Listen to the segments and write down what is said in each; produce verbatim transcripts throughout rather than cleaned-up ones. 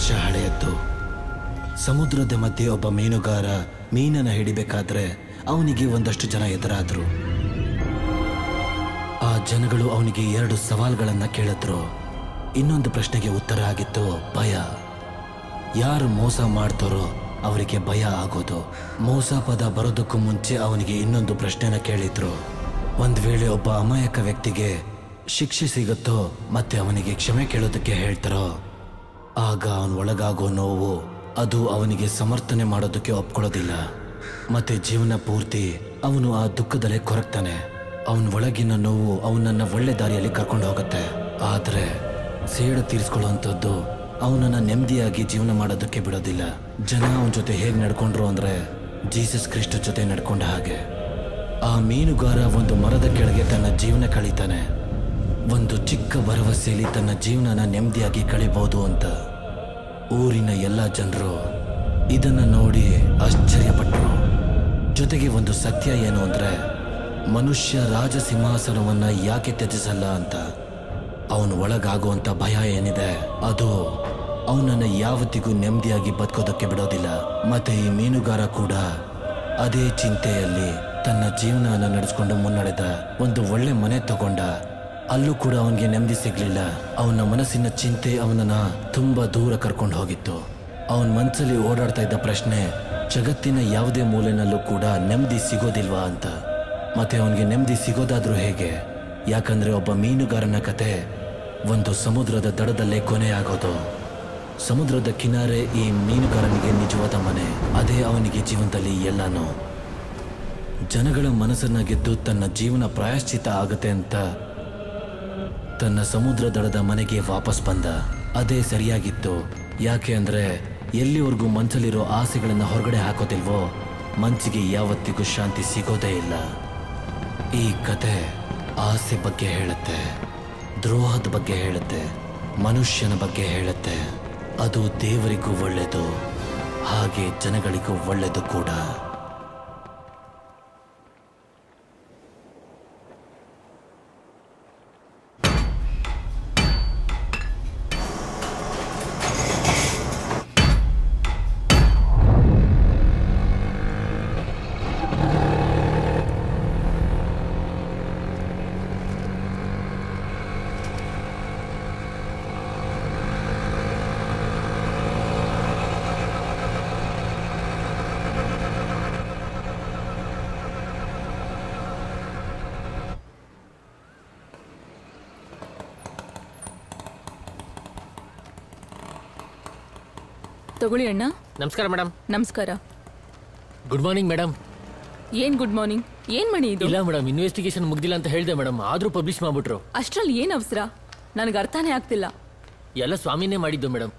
ವರ್ಷ ಹಳೆಯದ್ದು. ಸಮುದ್ರದ ಮಧ್ಯೆ ಒಬ್ಬ ಮೀನುಗಾರ ಮೀನನ್ನು ಹಿಡಿಬೇಕಾದ್ರೆ ಅವನಿಗೆ ಒಂದಷ್ಟು ಜನ ಎದುರಾದರು. ಆ ಜನಗಳು ಅವನಿಗೆ ಎರಡು ಸವಾಲುಗಳನ್ನು ಕೇಳಿದ್ರು. ಇನ್ನೊಂದು ಪ್ರಶ್ನೆಗೆ ಉತ್ತರ ಆಗಿತ್ತು ಭಯ. ಯಾರು ಮೋಸ ಮಾಡ್ತಾರೋ ಅವರಿಗೆ ಭಯ ಆಗೋದು. ಮೋಸ ಪದ ಬರೋದಕ್ಕೂ ಮುಂಚೆ ಅವನಿಗೆ ಇನ್ನೊಂದು ಪ್ರಶ್ನೆನ ಕೇಳಿದ್ರು. ಒಂದು ವೇಳೆ ಒಬ್ಬ ಅಮಾಯಕ ವ್ಯಕ್ತಿಗೆ ಶಿಕ್ಷೆ ಸಿಗುತ್ತೋ ಮತ್ತೆ ಅವನಿಗೆ ಕ್ಷಮೆ ಕೇಳೋದಕ್ಕೆ ಹೇಳ್ತಾರೋ, ಆಗ ಅವನ ಒಳಗಾಗೋ ನೋವು ಅದು ಅವನಿಗೆ ಸಮರ್ಥನೆ ಮಾಡೋದಕ್ಕೆ ಒಪ್ಕೊಳ್ಳೋದಿಲ್ಲ. ಮತ್ತೆ ಜೀವನ ಪೂರ್ತಿ ಅವನು ಆ ದುಃಖದಲ್ಲೇ ಕೊರಗ್ತಾನೆ. ಅವನ ಒಳಗಿನ ನೋವು ಅವನನ್ನು ಒಳ್ಳೆ ದಾರಿಯಲ್ಲಿ ಕರ್ಕೊಂಡು ಹೋಗುತ್ತೆ. ಆದರೆ ಸೇಡು ತೀರಿಸ್ಕೊಳ್ಳುವಂಥದ್ದು ಅವನನ್ನು ನೆಮ್ಮದಿಯಾಗಿ ಜೀವನ ಮಾಡೋದಕ್ಕೆ ಬಿಡೋದಿಲ್ಲ. ಜನ ಅವನ ಜೊತೆ ಹೇಗೆ ನಡ್ಕೊಂಡ್ರು ಅಂದರೆ ಜೀಸಸ್ ಕ್ರಿಸ್ಟ ಜೊತೆ ನಡ್ಕೊಂಡ ಹಾಗೆ. ಆ ಮೀನುಗಾರ ಒಂದು ಮರದ ಕೆಳಗೆ ತನ್ನ ಜೀವನ ಕಳೀತಾನೆ, ಒಂದು ಚಿಕ್ಕ ಭರವಸೆಯಲ್ಲಿ ತನ್ನ ಜೀವನನ ನೆಮ್ಮದಿಯಾಗಿ ಕಳೀಬೋದು ಅಂತ. ಊರಿನ ಎಲ್ಲ ಜನರು ಇದನ್ನು ನೋಡಿ ಆಶ್ಚರ್ಯಪಟ್ಟರು. ಜೊತೆಗೆ ಒಂದು ಸತ್ಯ ಏನು ಅಂದರೆ ಮನುಷ್ಯ ರಾಜ ಸಿಂಹಾಸನವನ್ನು ಯಾಕೆ ತ್ಯಜಿಸಲ್ಲ ಅಂತ. ಅವನು ಒಳಗಾಗುವಂಥ ಭಯ ಏನಿದೆ ಅದು ಅವನನ್ನು ಯಾವತ್ತಿಗೂ ನೆಮ್ಮದಿಯಾಗಿ ಬದುಕೋದಕ್ಕೆ ಬಿಡೋದಿಲ್ಲ. ಮತ್ತು ಈ ಮೀನುಗಾರ ಕೂಡ ಅದೇ ಚಿಂತೆಯಲ್ಲಿ ತನ್ನ ಜೀವನವನ್ನು ನಡೆಸ್ಕೊಂಡು ಮುನ್ನಡೆದ. ಒಂದು ಒಳ್ಳೆ ಮನೆ ತಗೊಂಡ, ಅಲ್ಲೂ ಕೂಡ ಅವನಿಗೆ ನೆಮ್ಮದಿ ಸಿಗಲಿಲ್ಲ. ಅವನ ಮನಸ್ಸಿನ ಚಿಂತೆ ಅವನನ್ನು ತುಂಬ ದೂರ ಕರ್ಕೊಂಡು ಹೋಗಿತ್ತು. ಅವನ ಮನಸ್ಸಲ್ಲಿ ಓಡಾಡ್ತಾ ಇದ್ದ ಪ್ರಶ್ನೆ, ಜಗತ್ತಿನ ಯಾವುದೇ ಮೂಲೆಯಲ್ಲೂ ಕೂಡ ನೆಮ್ಮದಿ ಸಿಗೋದಿಲ್ವಾ ಅಂತ. ಮತ್ತು ಅವನಿಗೆ ನೆಮ್ಮದಿ ಸಿಗೋದಾದರೂ ಹೇಗೆ? ಯಾಕಂದರೆ ಒಬ್ಬ ಮೀನುಗಾರನ ಕತೆ ಒಂದು ಸಮುದ್ರದ ದಡದಲ್ಲೇ ಕೊನೆಯಾಗೋದು. ಸಮುದ್ರದ ಕಿನಾರೆ ಈ ಮೀನುಗಾರನಿಗೆ ನಿಜವಾದ ಮನೆ, ಅದೇ ಅವನಿಗೆ ಜೀವನದಲ್ಲಿ ಎಲ್ಲನೂ. ಜನಗಳ ಮನಸ್ಸನ್ನು ಗೆದ್ದು ತನ್ನ ಜೀವನ ಪ್ರಾಯಶ್ಚಿತ ಆಗುತ್ತೆ ಅಂತ ತನ್ನ ಸಮುದ್ರ ದಡದ ಮನೆಗೆ ವಾಪಸ್ ಬಂದ. ಅದೇ ಸರಿಯಾಗಿತ್ತು. ಯಾಕೆ ಅಂದರೆ ಎಲ್ಲಿವರೆಗೂ ಮನಸ್ಸಲ್ಲಿರೋ ಆಸೆಗಳನ್ನು ಹೊರಗಡೆ ಹಾಕೋದಿಲ್ವೋ ಮನಸ್ಸಿಗೆ ಯಾವತ್ತಿಗೂ ಶಾಂತಿ ಸಿಗೋದೇ ಇಲ್ಲ. ಈ ಕತೆ ಆಸೆ ಬಗ್ಗೆ ಹೇಳುತ್ತೆ, ದ್ರೋಹದ ಬಗ್ಗೆ ಹೇಳುತ್ತೆ, ಮನುಷ್ಯನ ಬಗ್ಗೆ ಹೇಳುತ್ತೆ. ಅದು ದೇವರಿಗೂ ಒಳ್ಳೆಯದು, ಹಾಗೆ ಜನಗಳಿಗೂ ಒಳ್ಳೆಯದು ಕೂಡ. ತಗೊಳ್ಳಿ ಅಣ್ಣ. ನಮಸ್ಕಾರ ಮೇಡಮ್. ನಮಸ್ಕಾರ. Good morning madam. ಏನ್ ಗುಡ್ ಮಾರ್ನಿಂಗ್, ಏನ್ ಮಣಿ ಇದು? ಇಲ್ಲ ಮೇಡಮ್, ಇನ್ವೆಸ್ಟಿಗೇಷನ್ ಮುಗ್ದಿಲ್ಲ ಅಂತ ಹೇಳಿದೆ ಮೇಡಮ್, ಆದರೂ ಪಬ್ಲಿಷ್ ಮಾಡ್ಬಿಟ್ರು. ಅಷ್ಟರಲ್ಲಿ ಏನು ಅವಸರ? ನನಗೆ ಅರ್ಥನೇ ಆಗ್ತಿಲ್ಲ. ಎಲ್ಲ ಸ್ವಾಮಿನೇ ಮಾಡಿದ್ದು ಮೇಡಮ್.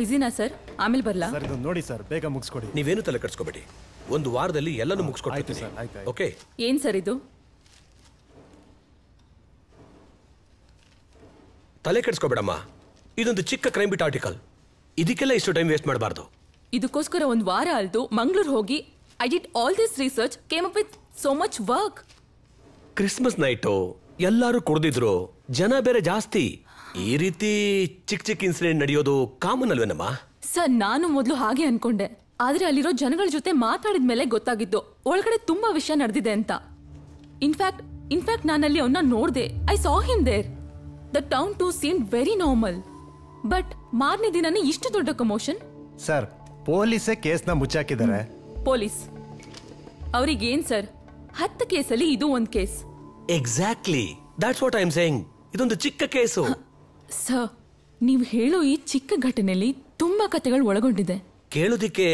ಬಿಸಿನಾ ಸರ್? ಆಮೇಲೆ ಬರಲಾ? ಸರ್ ಇದನ್ನ ನೋಡಿ ಸರ್, ಬೇಗ ಮುಗಿಸ್ಕೊಡಿ. ನೀವೇನು ತಲೆ ಕಟ್ಸ್ಕೊಬೇಡಿ, ಒಂದು ವಾರದಲ್ಲಿ ಎಲ್ಲನೂ ಮುಗಿಸ್ಕೊಡ್ತೀನಿ ಸರ್. ಓಕೆ. ಏನು ಸರ್ ಇದು? ತಲೆ ಕೆಡಿಸ್ಕೊಬೇಡಮ್ಮ, ಇದೊಂದು ಚಿಕ್ಕ ಕ್ರೈಮ್ ಬಿಟ್ ಆರ್ಟಿಕಲ್, ಇದಕ್ಕೆಲ್ಲ ಇಷ್ಟು ಟೈಮ್ ವೇಸ್ಟ್ ಮಾಡಬಾರ್ದು. ಇದಕ್ಕೋಸ್ಕರ ಒಂದು ವಾರ ಅಲ್ದು ಮಂಗಳೂರು ಹೋಗಿ I did all this research, came up with so much work. Christmas night ಎಲ್ಲರೂ ಕುಡಿದಿದ್ರು, ಜನ ಬೇರೆ ಜಾಸ್ತಿ, ಈ ರೀತಿ ಚಿಕ್ಕ ಚಿಕ್ಕ ಇನ್ಸಿಡೆಂಟ್ ನಡೆಯೋದು ಕಾಮನ್ ಅಲ್ವೇನಮ್ಮ? ಸರ್ ನಾನು ಮೊದಲು ಹಾಗೆ ಅನ್ಕೊಂಡೆ, ಆದ್ರೆ ಅಲ್ಲಿರೋ ಜನಗಳ ಜೊತೆ ಮಾತಾಡಿದ ಮೇಲೆ ಗೊತ್ತಾಗಿದ್ದು ಒಳಗಡೆ ತುಂಬಾ ವಿಷಯ ನಡೆದಿದೆ ಅಂತ. ಇನ್ಫ್ಯಾಕ್ಟ್ ಇನ್ಫ್ಯಾಕ್ಟ್ ನಾನಲ್ಲಿ ಅವನ್ನ ನೋಡಿದೆ. I saw him there. The town too seemed very normal, but ಮಾರನೇ ದಿನನೇ ಇಷ್ಟು ದೊಡ್ಡ ಕಮೋಷನ್. ಸರ್ ಪೊಲೀಸೇ ಕೇಸ್ನ ಮುಚ್ಚಾಕಿದ್ದಾರೆ. ಪೊಲೀಸ್ ಅವರಿಗೇನ್ ಸರ್, ಹತ್ತು ಕೇಸಲ್ಲಿ ಇದು ಒಂದು case. Exactly, that's what I am saying. ಇದೊಂದು ಚಿಕ್ಕ ಕೇಸು ಸರ್. ನೀವು ಹೇಳೋ ಈ ಚಿಕ್ಕ ಘಟನೆಯಲ್ಲಿ ತುಂಬಾ ಕಥೆಗಳು ಒಳಗೊಂಡಿದೆ. ಕೇಳೋದಿಕ್ಕೆ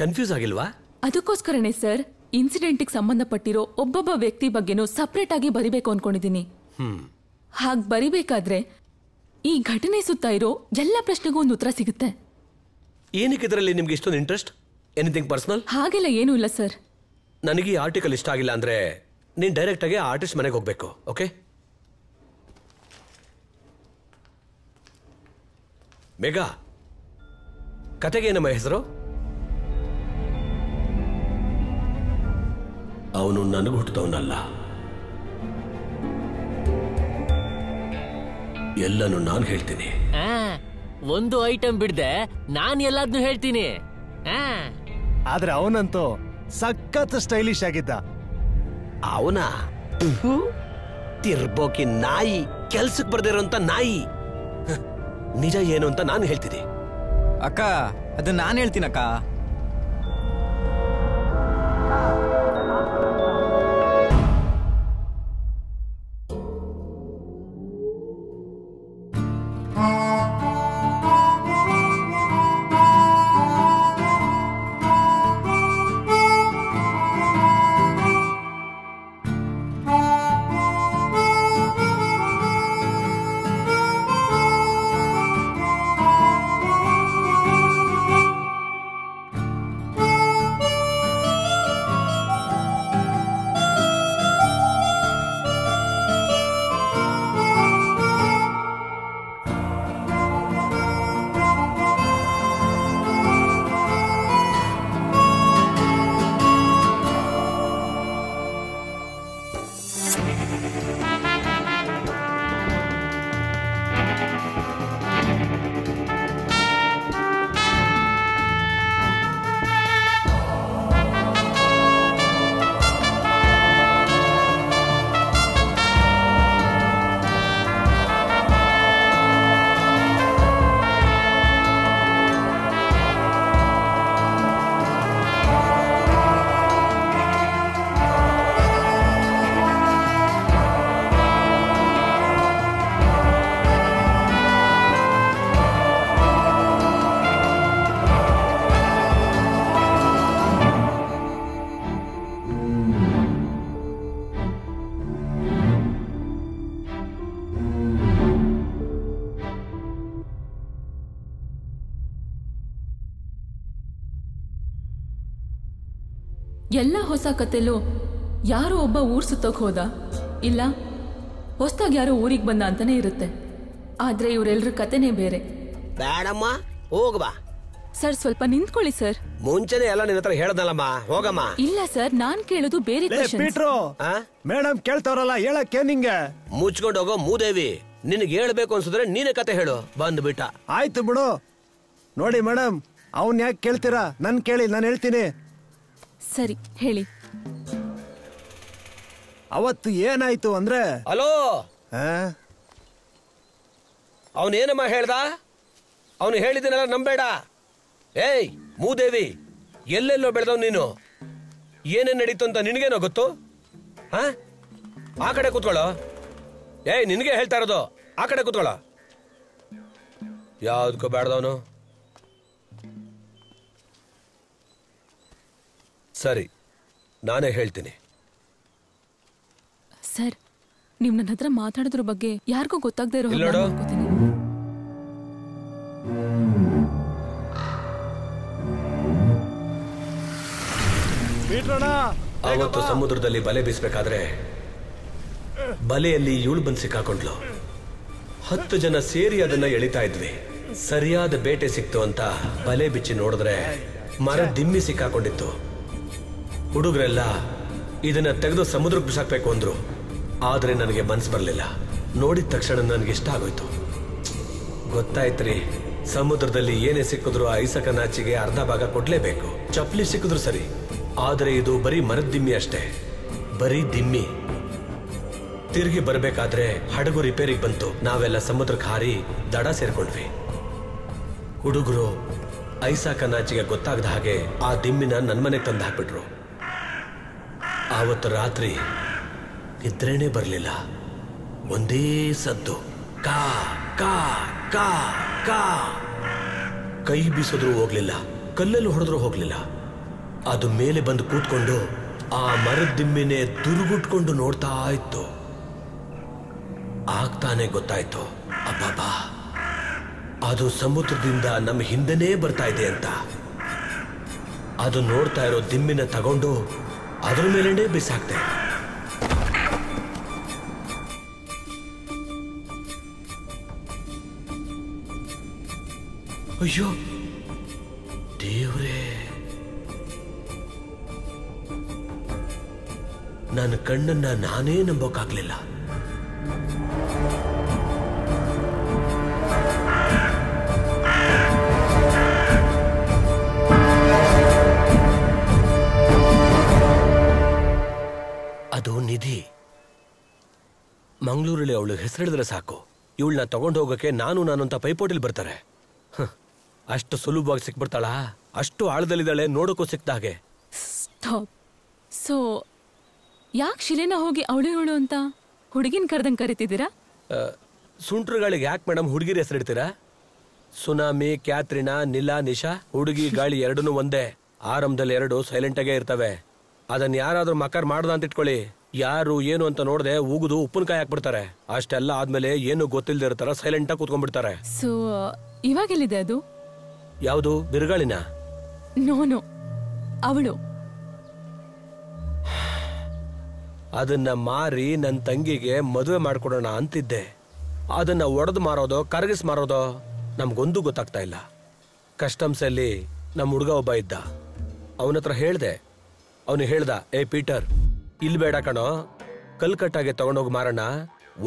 ಕನ್ಫ್ಯೂಸ್ ಆಗಿಲ್ವಾ? ಅದಕ್ಕೋಸ್ಕರನೇ ಸರ್ ಇನ್ಸಿಡೆಂಟ್ಗೆ ಸಂಬಂಧಪಟ್ಟಿರೋ ಒಬ್ಬೊಬ್ಬ ವ್ಯಕ್ತಿ ಬಗ್ಗೆನೂ ಸಪ್ರೇಟ್ ಆಗಿ ಬರಿಬೇಕು ಅನ್ಕೊಂಡಿದ್ದೀನಿ. ಹಾಗೆ ಬರಿಬೇಕಾದ್ರೆ ಈ ಘಟನೆ ಸುತ್ತ ಇರೋ ಎಲ್ಲ ಪ್ರಶ್ನೆಗೂ ಒಂದು ಉತ್ತರ ಸಿಗುತ್ತೆ. ಏನಕ್ಕೆ ಇದರಲ್ಲಿ ನಿಮ್ಗೆ ಇಷ್ಟೊಂದು ಇಂಟ್ರೆಸ್ಟ್? Anything personal? ಹಾಗೆಲ್ಲ ಏನೂ ಇಲ್ಲ ಸರ್. ನನಗೆ ಈ ಆರ್ಟಿಕಲ್ ಇಷ್ಟ ಆಗಿಲ್ಲ ಅಂದ್ರೆ ನೀನು ಡೈರೆಕ್ಟ್ ಆಗಿ ಆರ್ಟಿಸ್ಟ್ ಮನೆಗೆ ಹೋಗ್ಬೇಕು. ಓಕೆ, ಮೇಘಾ, ಕತೆಗೆ ಏನಮ್ಮ ಹೆಸರು? ಅವನು ನನಗೆ ಹುಟ್ಟಿದವನಲ್ಲ, ಎಲ್ಲಾನು ನಾನು ಹೇಳ್ತೀನಿ. ಒಂದು ಐಟಮ್ ಬಿಡದೆ ನಾನು ಎಲ್ಲಾದ್ನೂ ಹೇಳ್ತೀನಿ. ಆದ್ರೆ ಅವನಂತೂ ಸಖತ್ ಸ್ಟೈಲಿಶ್ ಆಗಿದ್ದ. ಅವನ ತಿರ್ಬೋಕಿ ನಾಯಿ, ಕೆಲ್ಸಕ್ಕೆ ಬರ್ದಿರೋ ಅಂತ ನಾಯಿ. ನಿಜ ಏನು ಅಂತ ನಾನು ಹೇಳ್ತೀನಿ ಅಕ್ಕ, ಅದನ್ನ ನಾನು ಹೇಳ್ತೀನಿ ಅಕ್ಕ. ಎಲ್ಲ ಹೊಸ ಕಥೆಲೂ ಯಾರೋ ಒಬ್ಬ ಊರ್ ಸುತ್ತೋಕ್ ಹೋದ, ಇಲ್ಲ ಹೊಸದಾಗಿ ಯಾರೋ ಊರಿಗೆ ಬಂದ ಅಂತಾನೆ ಇರುತ್ತೆ. ಆದ್ರೆ ಇವರೆಲ್ಲರ ಕಥೆನೇ ಬೇರೆ. ಬೇಡಮ್ಮ, ಹೋಗಬಾ ಸರ್. ಸ್ವಲ್ಪ ನಿಂತ್ಕೊಳ್ಳಿ ಸರ್. ಮುಂಚೆನೇ ಎಲ್ಲ ನಿನ್ನ ಹತ್ರ ಹೇಳ್ದಲ್ಲಮ್ಮ, ಹೋಗಮ್ಮ. ಇಲ್ಲ ಸರ್, ನಾನ್ ಕೇಳೋದು ಬೇರೆ. ಮೇಡಮ್ ಕೇಳ್ತಾವ್ರಲ್ಲ, ಹೇಳಕ್ಕೆ ನಿಂಗೆ ಮುಚ್ಕೊಂಡು ಹೋಗೋ ಮೂದೇವಿ. ನಿನಗೆ ಹೇಳ್ಬೇಕು ಅನ್ಸಿದ್ರೆ ನೀನೇ ಕತೆ ಹೇಳು. ಬಂದ್ಬಿಟ್ಟ, ಆಯ್ತು ಬಿಡು. ನೋಡಿ ಮೇಡಮ್, ಅವ್ನ್ ಯಾಕೆ ಕೇಳ್ತೀರಾ? ನನ್ ಕೇಳಿ, ನಾನು ಹೇಳ್ತೀನಿ. ಸರಿ ಹೇಳಿ. ಅವತ್ತು ಏನಾಯ್ತು ಅಂದ್ರೆ, ಹಲೋ, ಅವನೇನಮ್ಮ ಹೇಳ್ದ? ಅವನು ಹೇಳಿದನೆಲ್ಲ ನಂಬೇಡ. ಏಯ್ ಮೂದೇವಿ, ಎಲ್ಲೆಲ್ಲೋ ಬೆಳೆದವ್ ನೀನು. ಏನೇನ್ ನಡೀತು ಅಂತ ನಿನಗೇನೋ ಗೊತ್ತು? ಹ, ಆ ಕಡೆ ಕೂತ್ಕೊಳ್ಳೋ. ಏಯ್, ನಿನಗೆ ಹೇಳ್ತಾ ಇರೋದು, ಆ ಕಡೆ ಕೂತ್ಕೊಳ್ಳೋ. ಯಾವ್ದಕ್ಕೂ ಬೇಡದವನು. ಸರಿ, ನಾನೇ ಹೇಳ್ತೀನಿ ಸರ್. ನೀವು ನನ್ನ ಹತ್ರ ಮಾತಾಡೋದ್ರ ಬಗ್ಗೆ ಯಾರಿಗೂ ಗೊತ್ತಾಗದೇ ಇರೋ ಹಾಗೆ ಮಾಡ್ಕೊತೀನಿ. ಅವತ್ತು ಸಮುದ್ರದಲ್ಲಿ ಬಲೆ ಬೀಸಬೇಕಾದ್ರೆ ಬಲೆಯಲ್ಲಿ ಇವಳು ಬಂದು ಸಿಕ್ಕಾಕೊಂಡ್ಲು. ಹತ್ತು ಜನ ಸೇರಿ ಅದನ್ನ ಎಳಿತಾ ಇದ್ವಿ. ಸರಿಯಾದ ಬೇಟೆ ಸಿಕ್ತು ಅಂತ ಬಲೆ ಬಿಚ್ಚಿ ನೋಡಿದ್ರೆ ಮರ ದಿಮ್ಮಿ ಸಿಕ್ಕಾಕೊಂಡಿತ್ತು. ಹುಡುಗರೆಲ್ಲ ಇದನ್ನ ತೆಗೆದು ಸಮುದ್ರಕ್ಕೆ ಬಿಸಾಕ್ಬೇಕು ಅಂದ್ರು. ಆದ್ರೆ ನನಗೆ ಮನ್ಸು ಬರಲಿಲ್ಲ. ನೋಡಿದ ತಕ್ಷಣ ನನಗೆ ಇಷ್ಟ ಆಗೋಯ್ತು. ಗೊತ್ತಾಯ್ತ್ರಿ, ಸಮುದ್ರದಲ್ಲಿ ಏನೇ ಸಿಕ್ಕಿದ್ರು ಐಸಕ ನಾಚಿಗೆ ಅರ್ಧ ಭಾಗ ಕೊಡ್ಲೇಬೇಕು. ಚಪ್ಪಲಿ ಸಿಕ್ಕಿದ್ರು ಸರಿ, ಆದ್ರೆ ಇದು ಬರೀ ಮರದ ದಿಮ್ಮಿ ಅಷ್ಟೇ, ಬರೀ ದಿಮ್ಮಿ. ತಿರುಗಿ ಬರ್ಬೇಕಾದ್ರೆ ಹಡಗು ರಿಪೇರಿಗೆ ಬಂತು. ನಾವೆಲ್ಲ ಸಮುದ್ರಕ್ಕೆ ಹಾರಿ ದಡ ಸೇರ್ಕೊಂಡ್ವಿ. ಹುಡುಗರು ಐಸಾಕ ನಾಚಿಗೆ ಗೊತ್ತಾಗದ ಹಾಗೆ ಆ ದಿಮ್ಮಿನ ನನ್ನ ಮನೆಗೆ ತಂದು ಹಾಕ್ಬಿಟ್ರು. ಆವತ್ತು ರಾತ್ರಿ ನಿದ್ರೇನೆ ಬರಲಿಲ್ಲ. ಒಂದೇ ಸದ್ದು, ಕಾ ಕಾ ಕಾ ಕಾ. ಕೈ ಬೀಸಿದ್ರೂ ಹೋಗ್ಲಿಲ್ಲ, ಕಲ್ಲಲ್ಲಿ ಹೊಡೆದ್ರೂ ಹೋಗ್ಲಿಲ್ಲ. ಅದು ಮೇಲೆ ಬಂದು ಕೂತ್ಕೊಂಡು ಆ ಮರದ ದಿಮ್ಮಿನೇ ದುರುಗುಟ್ಕೊಂಡು ನೋಡ್ತಾ ಇತ್ತು. ಆಗ್ತಾನೆ ಗೊತ್ತಾಯ್ತು, ಅಬ್ಬಾಬಾ ಅದು ಸಮುದ್ರದಿಂದ ನಮ್ಮ ಹಿಂದೆನೇ ಬರ್ತಾ ಇದೆ ಅಂತ. ಅದು ನೋಡ್ತಾ ಇರೋ ದಿಮ್ಮಿನ ತಗೊಂಡು ಅದ್ರ ಮೇಲೆಂಡೆ ಬಿಸಾಕ್ತೆ. ಅಯ್ಯೋ ದೇವ್ರೇ, ನನ್ನ ಕಣ್ಣನ್ನ ನಾನೇ ನಂಬೋಕಾಗ್ಲಿಲ್ಲ. ಅದು ನಿಧಿ. ಮಂಗಳೂರಲ್ಲಿ ಅವಳು ಹೆಸರಿಡಿದ್ರೆ ಸಾಕು, ಇವಳನ್ನ ತಗೊಂಡು ಹೋಗೋಕೆ ನಾನು ನಾನು ಅಂತ ಪೈಪೋಟಿಲಿ ಬರ್ತಾರೆ. ಅಷ್ಟು ಸುಲಭವಾಗಿ ಸಿಕ್ಬಿಡ್ತಾಳಾ? ಅಷ್ಟು ಆಳದಲ್ಲಿದ್ದಾಳೆ, ನೋಡೋಕ್ಕೂ ಸಿಕ್ತ ಹಾಗೆ. ಸ್ಟಾಪ್. ಸೊ ಯಾಕೆ ಶಿಲೆನ ಹೋಗಿ ಅವಳು ಇವಳು ಅಂತ ಹುಡುಗಿನ ಕರೆದಂಗೆ ಕರಿತಿದ್ದೀರಾ? ಸುಂಟ್ರಗಳಿಗೆ ಯಾಕೆ ಮೇಡಮ್ ಹುಡುಗಿರ ಹೆಸರಿಡ್ತೀರಾ? Tsunami, Katrina, Nila, Nisha. ಹುಡುಗಿ ಗಾಳಿ ಎರಡೂ ಒಂದೇ. ಆರಂಭದಲ್ಲಿ ಎರಡು ಸೈಲೆಂಟಾಗೇ ಇರ್ತವೆ. ಅದನ್ನ ಯಾರಾದರೂ ಮಕರ್ ಮಾಡ್ದ ಅಂತ ಇಟ್ಕೊಳ್ಳಿ, ಯಾರು ಏನು ಅಂತ ನೋಡದೆ ಉಗುದು ಉಪ್ಪಿನಕಾಯಿ ಹಾಕ್ಬಿಡ್ತಾರೆ. ಅಷ್ಟೆಲ್ಲ ಆದ್ಮೇಲೆ ಏನು ಗೊತ್ತಿಲ್ಲದೆ ಇರ್ತಾರ, ಸೈಲೆಂಟ್ ಆಗಿ ಕೂತ್ಕೊಂಡ್ಬಿಡ್ತಾರೆ. ಸೊ ಇವಾಗೆಲ್ಲಿದೆ ಅದು? ಯಾವುದು? ಬಿರುಗಾಳಿನ? ನೋನು, ಅವಳು ಅದನ್ನ ಮಾರಿ ನನ್ನ ತಂಗಿಗೆ ಮದುವೆ ಮಾಡ್ಕೊಡೋಣ ಅಂತಿದ್ದೆ. ಅದನ್ನ ಒಡೆದು ಮಾರೋದೋ ಕರಗಿಸ್ ಮಾರೋದೋ ನಮ್ಗೊಂದು ಗೊತ್ತಾಗ್ತಾ ಇಲ್ಲ. ಕಸ್ಟಮ್ಸ್ ಅಲ್ಲಿ ನಮ್ಮ ಹುಡುಗ ಒಬ್ಬ ಇದ್ದ, ಅವನತ್ರ ಹೇಳ್ದೆ. ಅವನು ಹೇಳ್ದ, ಏ ಪೀಟರ್, ಇಲ್ಲಿ ಬೇಡ ಕಣೋ, ಕಲ್ಕಟ್ಟಾಗೆ ತಗೊಂಡೋಗಿ ಮಾರೋಣ,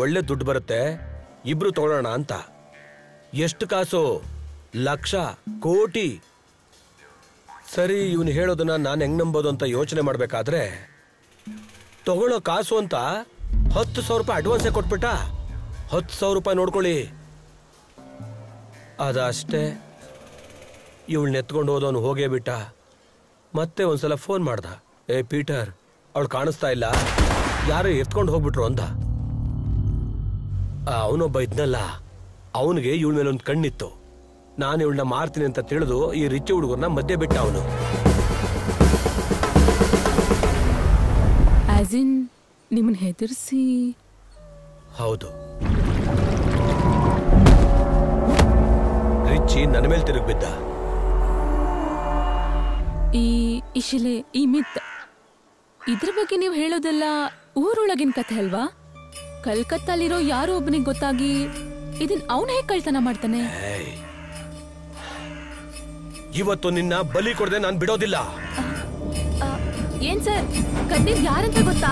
ಒಳ್ಳೆ ದುಡ್ಡು ಬರುತ್ತೆ, ಇಬ್ರು ತಗೊಳ್ಳೋಣ ಅಂತ. ಎಷ್ಟು ಕಾಸು? ಲಕ್ಷ, ಕೋಟಿ. ಸರಿ, ಇವನು ಹೇಳೋದನ್ನ ನಾನು ಹೆಂಗ್ ನಂಬೋದು ಅಂತ ಯೋಚನೆ ಮಾಡ್ಬೇಕಾದ್ರೆ, ತಗೊಳ್ಳೋ ಕಾಸು ಅಂತ ಹತ್ತು ಸಾವಿರ ರೂಪಾಯಿ ಅಡ್ವಾನ್ಸೇ ಕೊಟ್ಬಿಟ್ಟ. ಹತ್ತು ಸಾವಿರ ರೂಪಾಯಿ ನೋಡ್ಕೊಳ್ಳಿ, ಅದಷ್ಟೇ. ಇವಳನ್ನ ಎತ್ಕೊಂಡು ಹೋದವನು ಹೋಗೇ ಬಿಟ್ಟ. ಮತ್ತೆ ಒಂದ್ಸಲ ಫೋನ್ ಮಾಡ್ದ, ಏ ಪೀಟರ್, ಅವಳು ಕಾಣಿಸ್ತಾ ಇಲ್ಲ, ಯಾರು ಎತ್ಕೊಂಡು ಹೋಗ್ಬಿಟ್ರು ಅಂದ. ಅವನೊಬ್ಬ ಇದ್ನಲ್ಲ, ಅವನಿಗೆ ಇವಳ ಮೇಲೆ ಒಂದು ಕಣ್ಣಿತ್ತು. ನಾನು ಇವಳನ್ನ ಮಾರ್ತೀನಿ ಅಂತ ತಿಳಿದು ಈ ರಿಚಿ ಹುಡುಗರನ್ನ ಮಧ್ಯೆ ಬಿಟ್ಟ ಅವನು. ನಿಮ್ಮನ್ನ ಹೆದರ್ಸಿ? ಹೌದು, ರಿಚಿ ನನ್ನ ಮೇಲೆ ತಿರುಗಿಬಿದ್ದ. ಈ ಇಶಿಲೆ, ಈ ಮಿತ್, ಇದ್ರ ಬಗ್ಗೆ ನೀವು ಹೇಳೋದೆಲ್ಲ ಊರೊಳಗಿನ ಕಥೆ ಅಲ್ವಾ? ಕಲ್ಕತ್ತಾಲಿರೋ ಯಾರೋ ಒಬ್ಬನಿಗೆ ಗೊತ್ತಾಗಿ ಇದನ್ನ ಅವನು ಹೇಗೆ ಕಳ್ತನ ಮಾಡ್ತಾನೆ? ಇವತ್ತು ನಿನ್ನ ಬಲಿ ಕೊಡದೆ ನಾನು ಬಿಡೋದಿಲ್ಲ. ಏನ್ ಸರ್, ಕಣ್ಣೀರ್ ಯಾರಂತ ಗೊತ್ತಾ?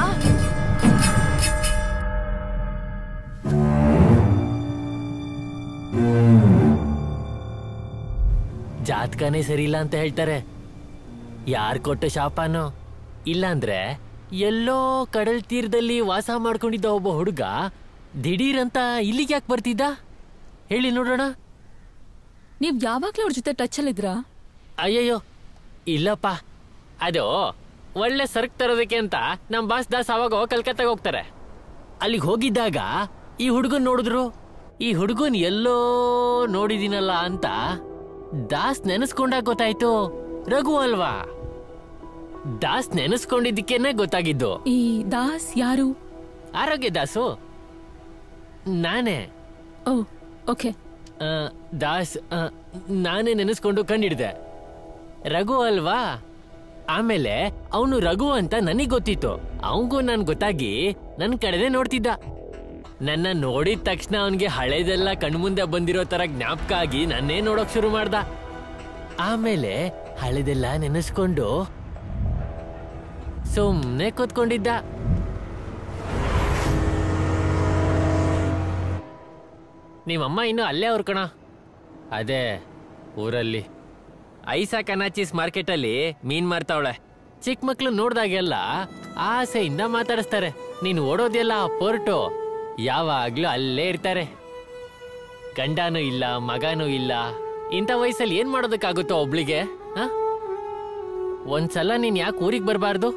ಜಾತಕನೇ ಸರಿಯಿಲ್ಲ ಅಂತ ಹೇಳ್ತಾರೆ. ಯಾರು ಕೊಟ್ಟ ಶಾಪನೋ? ಇಲ್ಲಾಂದ್ರೆ ಎಲ್ಲೋ ಕಡಲ್ ತೀರದಲ್ಲಿ ವಾಸ ಮಾಡ್ಕೊಂಡಿದ್ದ ಒಬ್ಬ ಹುಡುಗ ದಿಢೀರಂತ ಇಲ್ಲಿಗೆ ಯಾಕೆ ಬರ್ತಿದ್ದ ಹೇಳಿ ನೋಡೋಣ. ನೀವು ಯಾವಾಗಲೂ ಅವ್ರ ಜೊತೆ ಟಚ್ಚಲ್ಲಿದ್ರಾ? ಅಯ್ಯಯ್ಯೋ ಇಲ್ಲಪ್ಪ, ಅದು ಒಳ್ಳೆ ಸರ್ಕ್ ತರೋದಕ್ಕೆ ಅಂತ ನಮ್ಮ ಬಾಸ್ ದಾಸ್ ಅವಾಗ ಕಲ್ಕತ್ತಾಗ ಹೋಗ್ತಾರೆ. ಅಲ್ಲಿಗೆ ಹೋಗಿದ್ದಾಗ ಈ ಹುಡುಗನ್ ನೋಡಿದ್ರು. ಈ ಹುಡುಗನ್ ಎಲ್ಲೋ ನೋಡಿದೀನಲ್ಲ ಅಂತ ದಾಸ್ ನೆನೆಸ್ಕೊಂಡಾಗ ಗೊತ್ತಾಯ್ತು, ರಘು ಅಲ್ವಾ. ದಾಸ್ ನೆನೆಸ್ಕೊಂಡಿದ್ದಕ್ಕೇನೆ ಗೊತ್ತಾಗಿದ್ದು ಈ ದಾಸ್ ಯಾರು. ಆರೋಗ್ಯ ದಾಸು ನಾನೇ. ಓ ಓಕೆ. ದಾಸ್ ನಾನೇ ನೆನೆಸ್ಕೊಂಡು ಕಂಡಿಡ್ದೆ, ರಘು ಅಲ್ವಾ. ಆಮೇಲೆ ಅವನು ರಘು ಅಂತ ನನಗೆ ಗೊತ್ತಿತ್ತು, ಅವನಿಗೂ ನಾನು ಗೊತ್ತಾಗಿ ನನ್ನ ಕಡೆದೇ ನೋಡ್ತಿದ್ದ. ನನ್ನ ನೋಡಿದ ತಕ್ಷಣ ಅವನಿಗೆ ಹಳೇದೆಲ್ಲ ಕಣ್ಮುಂದೆ ಬಂದಿರೋ ಥರ ಜ್ಞಾಪಕ ಆಗಿ ನನ್ನೇ ನೋಡೋಕೆ ಶುರು ಮಾಡ್ದ. ಆಮೇಲೆ ಹಳೇದೆಲ್ಲ ನೆನೆಸ್ಕೊಂಡು ಸುಮ್ಮನೆ ಕೂತ್ಕೊಂಡಿದ್ದ. ನಿಮ್ಮಮ್ಮ ಇನ್ನೂ ಅಲ್ಲೇ ಅವ್ರ ಕಣ, ಅದೇ ಊರಲ್ಲಿ ಐಸಾ ಕನಾಚೀಸ್ ಮಾರ್ಕೆಟಲ್ಲಿ ಮೀನ್ ಮಾರ್ತಾವಳೆ. ಚಿಕ್ಕ ಮಕ್ಕಳು ನೋಡಿದಾಗೆಲ್ಲ ಆಸೆಯಿಂದ ಮಾತಾಡಿಸ್ತಾರೆ. ನೀನು ಓಡೋದೆಲ್ಲ ಪೋರ್ಟು, ಯಾವಾಗಲೂ ಅಲ್ಲೇ ಇರ್ತಾರೆ. ಗಂಡನೂ ಇಲ್ಲ, ಮಗನೂ ಇಲ್ಲ. ಇಂಥ ವಯಸ್ಸಲ್ಲಿ ಏನು ಮಾಡೋದಕ್ಕಾಗುತ್ತೋ ಒಬ್ಳಿಗೆ? ಹಾಂ, ಒಂದ್ಸಲ ನೀನು ಯಾಕೆ ಊರಿಗೆ ಬರಬಾರ್ದು?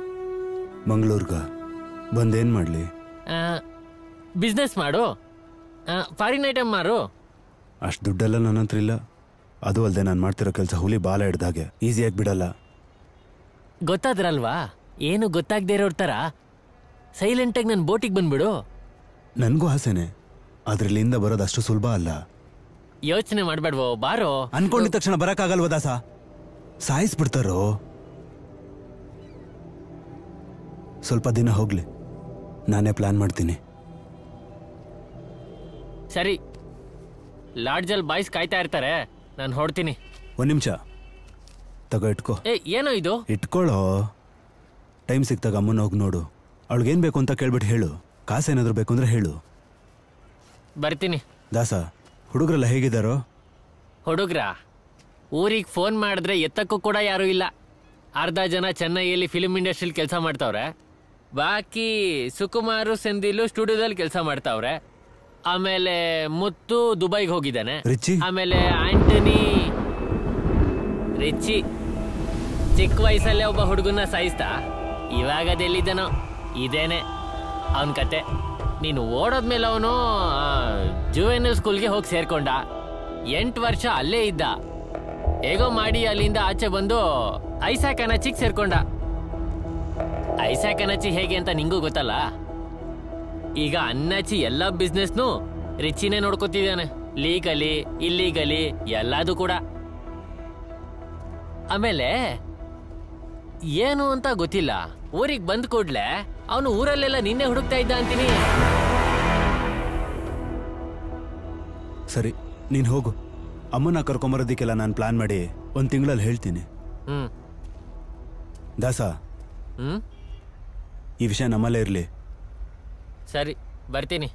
ಮಂಗಳೂರ್ಗ ಬಂದೇನು ಮಾಡಲಿ? ಬಿಸ್ನೆಸ್ ಮಾಡು, ಫಾರಿನ್ ಐಟಮ್ ಮಾರು. ಅಷ್ಟು ದುಡ್ಡೆಲ್ಲ ನನ್ನ ಹತ್ರ ಇಲ್ಲ. ಅದು ಅಲ್ಲದೆ ನಾನು ಮಾಡ್ತಿರೋ ಕೆಲಸ ಹುಲಿ ಬಾಲ ಹಿಡ್ದಾಗೆ, ಈಸಿಯಾಗಿ ಬಿಡಲ್ಲ. ಗೊತ್ತಾದ್ರಲ್ವಾ, ಏನು ಗೊತ್ತಾಗದೇ ಇರೋರ ಥರ ಸೈಲೆಂಟಾಗಿ ನನ್ನ ಬೋಟಿಗೆ ಬಂದುಬಿಡು. ನನಗೂ ಆಸೆನೆ, ಅದರಲ್ಲಿಂದ ಬರೋದು ಅಷ್ಟು ಸುಲಭ ಅಲ್ಲ. ಯೋಚನೆ ಮಾಡಬೇಡವೋ, ಬಾರೋ. ಅನ್ಕೊಂಡಿದ ತಕ್ಷಣ ಬರೋಕ್ಕಾಗಲ್ವ ದಾಸ, ಸಾಯಿಸ್ಬಿಡ್ತಾರೋ? ಸ್ವಲ್ಪ ದಿನ ಹೋಗ್ಲಿ, ನಾನೇ ಪ್ಲಾನ್ ಮಾಡ್ತೀನಿ. ಸರಿ, ಲಾಡ್ಜಲ್ಲಿ ಬಾಯ್ಸ್ ಕಾಯ್ತಾ ಇರ್ತಾರೆ, ನಾನು ಹೊರಡ್ತೀನಿ. ಒಂದು ನಿಮಿಷ ತಗೋ, ಇಟ್ಕೋ. ಏನೋ ಇದು ಇಟ್ಕೊಳ್ಳೋ, ಟೈಮ್ ಸಿಕ್ತಾಗ ಅಮ್ಮನ ಹೋಗಿ ನೋಡು, ಅವಳಿಗೇನ್ ಬೇಕು ಅಂತ ಕೇಳ್ಬಿಟ್ಟು ಹೇಳು. ಕಾಸೇನಾದರೂ ಬೇಕು ಅಂದ್ರೆ ಹೇಳು, ಬರ್ತೀನಿ. ದಾಸ, ಹುಡುಗರೆಲ್ಲ ಹೇಗಿದ್ದಾರೋ? ಹುಡುಗರ ಊರಿಗೆ ಫೋನ್ ಮಾಡಿದ್ರೆ ಎತ್ತಕ್ಕೂ ಕೂಡ ಯಾರೂ ಇಲ್ಲ. ಅರ್ಧ ಜನ ಚೆನ್ನೈಯಲ್ಲಿ ಫಿಲ್ಮ್ ಇಂಡಸ್ಟ್ರಿಯಲ್ಲಿ ಕೆಲಸ ಮಾಡ್ತಾವ್ರೆ, ಬಾಕಿ ಸುಕುಮಾರು ಸೆಂದಿಲು ಸ್ಟುಡಿಯೋದಲ್ಲಿ ಕೆಲಸ ಮಾಡ್ತಾವ್ರೆ. ಆಮೇಲೆ ಮುತ್ತು ದುಬೈಗೆ ಹೋಗಿದ್ದಾನೆ. ಆಮೇಲೆ ಆಂಟನಿ ರಿಚಿ ಚಿಕ್ಕ ವಯಸ್ಸಲ್ಲೇ ಒಬ್ಬ ಹುಡುಗನ ಸಾಯಿಸ್ತಾ ಇವಾಗ ಅದೆಲ್ಲಿದ್ದಾನೋ. ಇದೇನೆ ಅವನ ಕತೆ. ನೀನು ಓಡೋದ್ಮೇಲೆ ಅವನು ಜುವೆನಲ್ ಸ್ಕೂಲ್ಗೆ ಹೋಗಿ ಸೇರ್ಕೊಂಡ. ಎಂಟು ವರ್ಷ ಅಲ್ಲೇ ಇದ್ದ. ಹೇಗೋ ಮಾಡಿ ಅಲ್ಲಿಂದ ಆಚೆ ಬಂದು ಐಸಾ ಕನಚಿಗೆ ಸೇರ್ಕೊಂಡ. ಐಸಾ ಕನಚಿ ಹೇಗೆ ಅಂತ ನಿಂಗೂ ಗೊತ್ತಲ್ಲ. ಈಗ ಅನ್ನಾಚಿ ಎಲ್ಲ ಬಿಸ್ನೆಸ್ನು ರಿಚಿನೇ ನೋಡ್ಕೊತಿದ್ದಾನೆ, ಲೀಗಲಿ ಇಲ್ಲಿಗಲಿ ಎಲ್ಲದೂ ಕೂಡ. ಆಮೇಲೆ ಏನು ಅಂತ ಗೊತ್ತಿಲ್ಲ, ಊರಿಗೆ ಬಂದ್ ಕೂಡ್ಲೆ ಅವನು ಊರಲ್ಲೆಲ್ಲ ನಿನ್ನೆ ಹುಡುಕ್ತಾ ಇದ್ದ ಅಂತೀನಿ. ಸರಿ, ನೀನ್ ಹೋಗು. ಅಮ್ಮನ ಕರ್ಕೊಂಬರೋದಕ್ಕೆಲ್ಲ ನಾನು ಪ್ಲಾನ್ ಮಾಡಿ ಒಂದ್ ತಿಂಗಳಲ್ಲಿ ಹೇಳ್ತೀನಿ. ಹ್ಮ್ ದಾಸ, ಹ್ಮ್ ಈ ವಿಷಯ ನಮ್ಮಲ್ಲೇ ಇರ್ಲಿ. ಸರಿ, ಬರ್ತೀನಿ.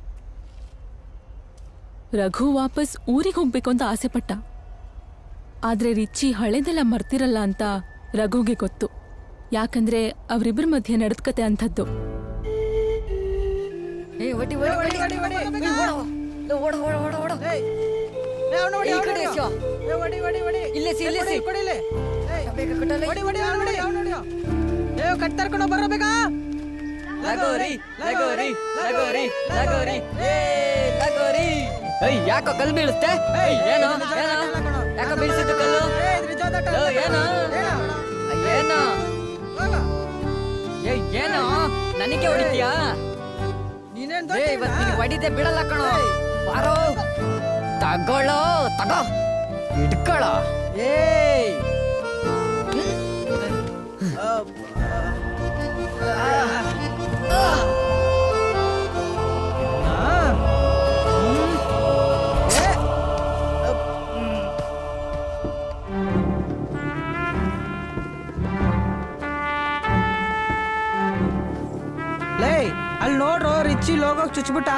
ರಘು ವಾಪಸ್ ಊರಿಗೆ ಹೋಗ್ಬೇಕು ಅಂತ ಆಸೆ ಪಟ್ಟ. ಆದ್ರೆ ರಿಚಿ ಹಳೆದೆಲ್ಲ ಮರ್ತಿರಲ್ಲ ಅಂತ ರಘುಗೆ ಗೊತ್ತು. ಯಾಕಂದ್ರೆ ಅವರಿಬ್ಬರ ಮಧ್ಯೆ ನಡೆದ ಕತೆ ಅಂಥದ್ದು. ಯಾಕೋ ಕಲ್ ಬೀಳುತ್ತೆ, ಯಾಕೋ ಬೀಳಿಸಿದ್ದು ಕಲ್ಲು ಏನೋ ನನಗೆ ಹೊಡಿತೀಯಾ? ಹೊಡಿದೆ ಬಿಡಲ್ಲ ಕಣೋ, ಬಾರೋ ತಗೊಳ್ಳೋ, ತಗೋ ಇಟ್ಕೊಳ. ಅಲ್ಲಿ ನೋಡ್ರೋ, ರಿಚಿ ಲೋಗೋಗ್ ಚುಚ್ಬಿಟ್ಟ.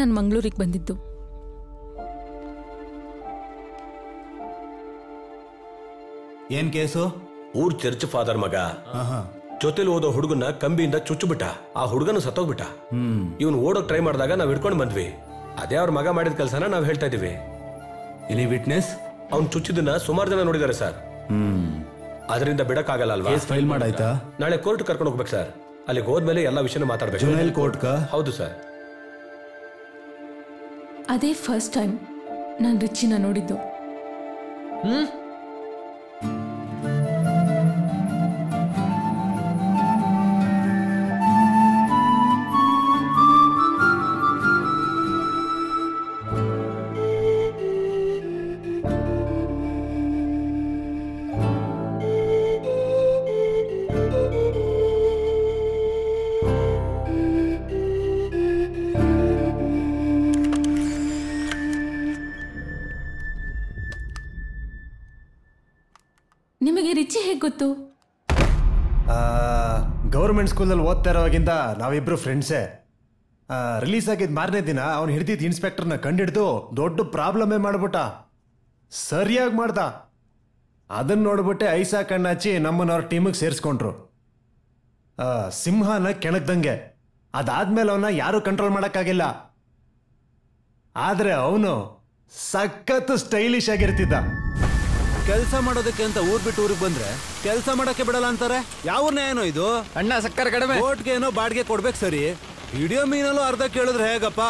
ನಾನು ಮಂಗಳೂರಿಗೆ ಬಂದಿದ್ದು. ಏನ್ ಕೇಸು? ಊರ್ ಚರ್ಚ್ ಫಾದರ್ ಮಗ ಜೊತೆಲಿ ಓದೋ ಹುಡುಗನ ಕಂಬಿಯಿಂದ ಚುಚ್ಚುಬಿಟ್ಟ. ಆ ಹುಡುಗನ ಸತ್ತೋಗ್ಬಿಟ್ಟ. ಇವನ್ ಓಡೋಕ್ ಟ್ರೈ ಮಾಡಿದಾಗ ನಾವ್ ಹಿಡ್ಕೊಂಡು ಬಂದ್ವಿ. ಅದೇ ಅವ್ರ ಮಗ ಮಾಡಿದ ಕೆಲಸನ ನಾವ್ ಹೇಳ್ತಾ ಇದೀವಿ. ಇಲ್ಲಿ ವಿಟ್ನೆಸ್ ಅವ್ನ್ ಚುಚ್ಚಿದನ್ನ ಸುಮಾರು ಜನ ನೋಡಿದಾರೆ ಸರ್. ಅದರಿಂದ ಬಿಡಕ್ ಆಗಲ್ಲ ಅಲ್ವಾ? ಫೈಲ್ ಮಾಡಾಯ್ತಾ? ನಾಳೆ ಕೋರ್ಟ್ ಕರ್ಕೊಂಡು ಹೋಗ್ಬೇಕು ಸರ್. ಅಲ್ಲಿಗೆ ಹೋದ್ಮೇಲೆ ಎಲ್ಲಾ ವಿಷಯನ ಮಾತಾಡ್ಬೇಕು ಕೋರ್ಟ್. ಹೌದು ಸರ್. ಅದೇ ಫಸ್ಟ್ ಟೈಮ್ ನಾನು ರಿಚಿನ ನೋಡಿದ್ದು. ಹ್ಮ್ ಗವರ್ನಮೆಂಟ್ ಸ್ಕೂಲಲ್ಲಿ ಓದ್ತಾ ಇರೋವಾಗಿಂದ ನಾವಿಬ್ರು ಫ್ರೆಂಡ್ಸೇ. ರಿಲೀಸ್ ಆಗಿದ ಮಾರನೇ ದಿನ ಅವನು ಹಿಡಿದಿದ್ದ ಇನ್ಸ್ಪೆಕ್ಟರ್ನ ಕಂಡಿಡಿದು ದೊಡ್ಡ ಪ್ರಾಬ್ಲಮೇ ಮಾಡ್ಬಿಟ್ಟ. ಸರಿಯಾಗಿ ಮಾಡ್ದ. ಅದನ್ನು ನೋಡ್ಬಿಟ್ಟೆ ಐಸಾ ಕಣ್ಣಾಚಿ ನಮ್ಮನ್ನ ಅವ್ರ ಟೀಮಿಗೆ ಸೇರಿಸ್ಕೊಂಡ್ರು. ಸಿಂಹನ ಕೆಣಕ್ದಂಗೆ. ಅದಾದ್ಮೇಲೆ ಅವನ್ನ ಯಾರೂ ಕಂಟ್ರೋಲ್ ಮಾಡೋಕ್ಕಾಗಿಲ್ಲ. ಆದರೆ ಅವನು ಸಖತ್ ಸ್ಟೈಲಿಶ್ ಆಗಿರ್ತಿದ್ದ. ಕೆಲಸ ಮಾಡೋದಕ್ಕೆ ಅಂತ ಊರ್ ಬಿಟ್ಟು ಊರಿಗೆ ಬಂದ್ರೆ ಕೆಲಸ ಮಾಡೋಕೆ ಬಿಡಲ್ಲ ಅಂತಾರೆ. ಯಾವನ್ನ ಏನೋ ಇದು ಅಣ್ಣ ಸಕ್ಕರೆ ಕಡಿಮೆ ಓಟ್ಗೆ ಏನೋ ಬಾಡಿಗೆ ಕೊಡ್ಬೇಕು. ಸರಿ ಹಿಡಿಯೋ ಮೀನಲ್ಲೂ ಅರ್ಧ ಕೇಳಿದ್ರೆ ಹೇಗಪ್ಪ?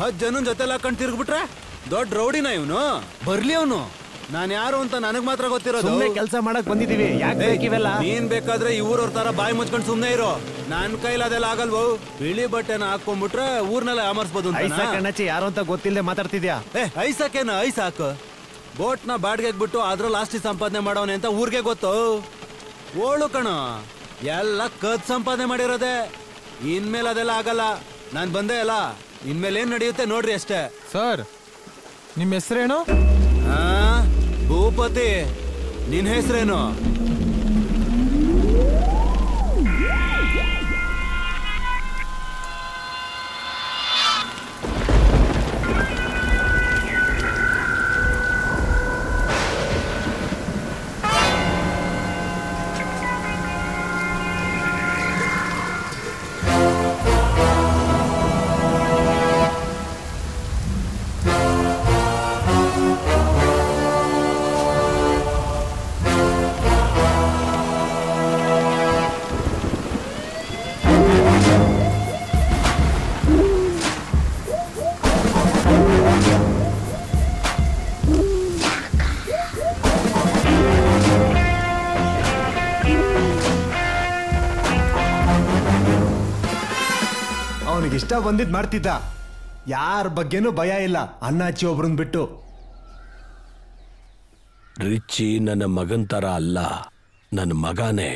ಹತ್ತು ಜನ ಜೊತೆಲ್ಲ ಹಾಕೊಂಡು ತಿರ್ಗ್ಬಿಟ್ರೆ ದೊಡ್ಡ ರೌಡಿನ ಇವನು. ಬರ್ಲಿ ಅವನು. ನಾನು ಯಾರು ಅಂತ ನನಗೆ ಮಾತ್ರ ಗೊತ್ತಿರೋದು. ಕೆಲಸ ಮಾಡಕ್ ಬಂದಿದೀವಿ, ಯಾಕೆ ಬೇಕಿವೆಲ್ಲ? ನೀನ್ ಬೇಕಾದ್ರೆ ಇವ್ರವ್ರ ತರ ಬಾಯಿ ಮುಚ್ಕೊಂಡು ಸುಮ್ಮನೆ ಇರೋ. ನನ್ನ ಕೈಲಿ ಅದೆಲ್ಲ ಆಗಲ್ವೋ. ಬಿಳಿ ಬಟ್ಟೆನ ಹಾಕೊಂಡ್ಬಿಟ್ರೆ ಊರ್ನೆಲ್ಲ ಆಮರ್ಸ್ಬೋದು. ಐಸಾಕಣ್ಣಚ್ಚಿ ಯಾರು ಅಂತ ಗೊತ್ತಿಲ್ಲದೆ ಮಾತಾಡ್ತಿದ್ಯಾ? ಏ ಐಸಾಕೇನ ಐಸಾಕು ಬೋಟ್ನ ಬಾಡಿಗೆಗೆ ಬಿಟ್ಟು ಅದ್ರಲ್ಲಿ ಆಸ್ತಿ ಸಂಪಾದನೆ ಮಾಡೋನೆ ಅಂತ ಊರಿಗೆ ಗೊತ್ತು. ಓಳು ಕಣ, ಎಲ್ಲ ಕದ್ ಸಂಪಾದನೆ ಮಾಡಿರೋದೆ. ಇನ್ಮೇಲೆ ಅದೆಲ್ಲ ಆಗಲ್ಲ. ನಾನು ಬಂದೆ ಅಲ್ಲ, ಇನ್ಮೇಲೆ ಏನು ನಡೆಯುತ್ತೆ ನೋಡ್ರಿ ಅಷ್ಟೇ. ಸರ್ ನಿಮ್ಮ ಹೆಸರೇನು? ಭೂಪತಿ, ನಿನ್ನ ಹೆಸರೇನು? ಇಷ್ಟ ಬಂದಿದ್ ಮಾಡ್ತಿದ್ದ. ಯಾರ ಬಗ್ಗೆನೂ ಭಯ ಇಲ್ಲ. ಅಣ್ಣಾಚಿ ಒಬ್ರನ್ ಬಿಟ್ಟು. ರಿಚ್ಚಿ ನನ್ನ ಮಗನ್ ತರ ಅಲ್ಲ, ನನ್ನ ಮಗನೇ.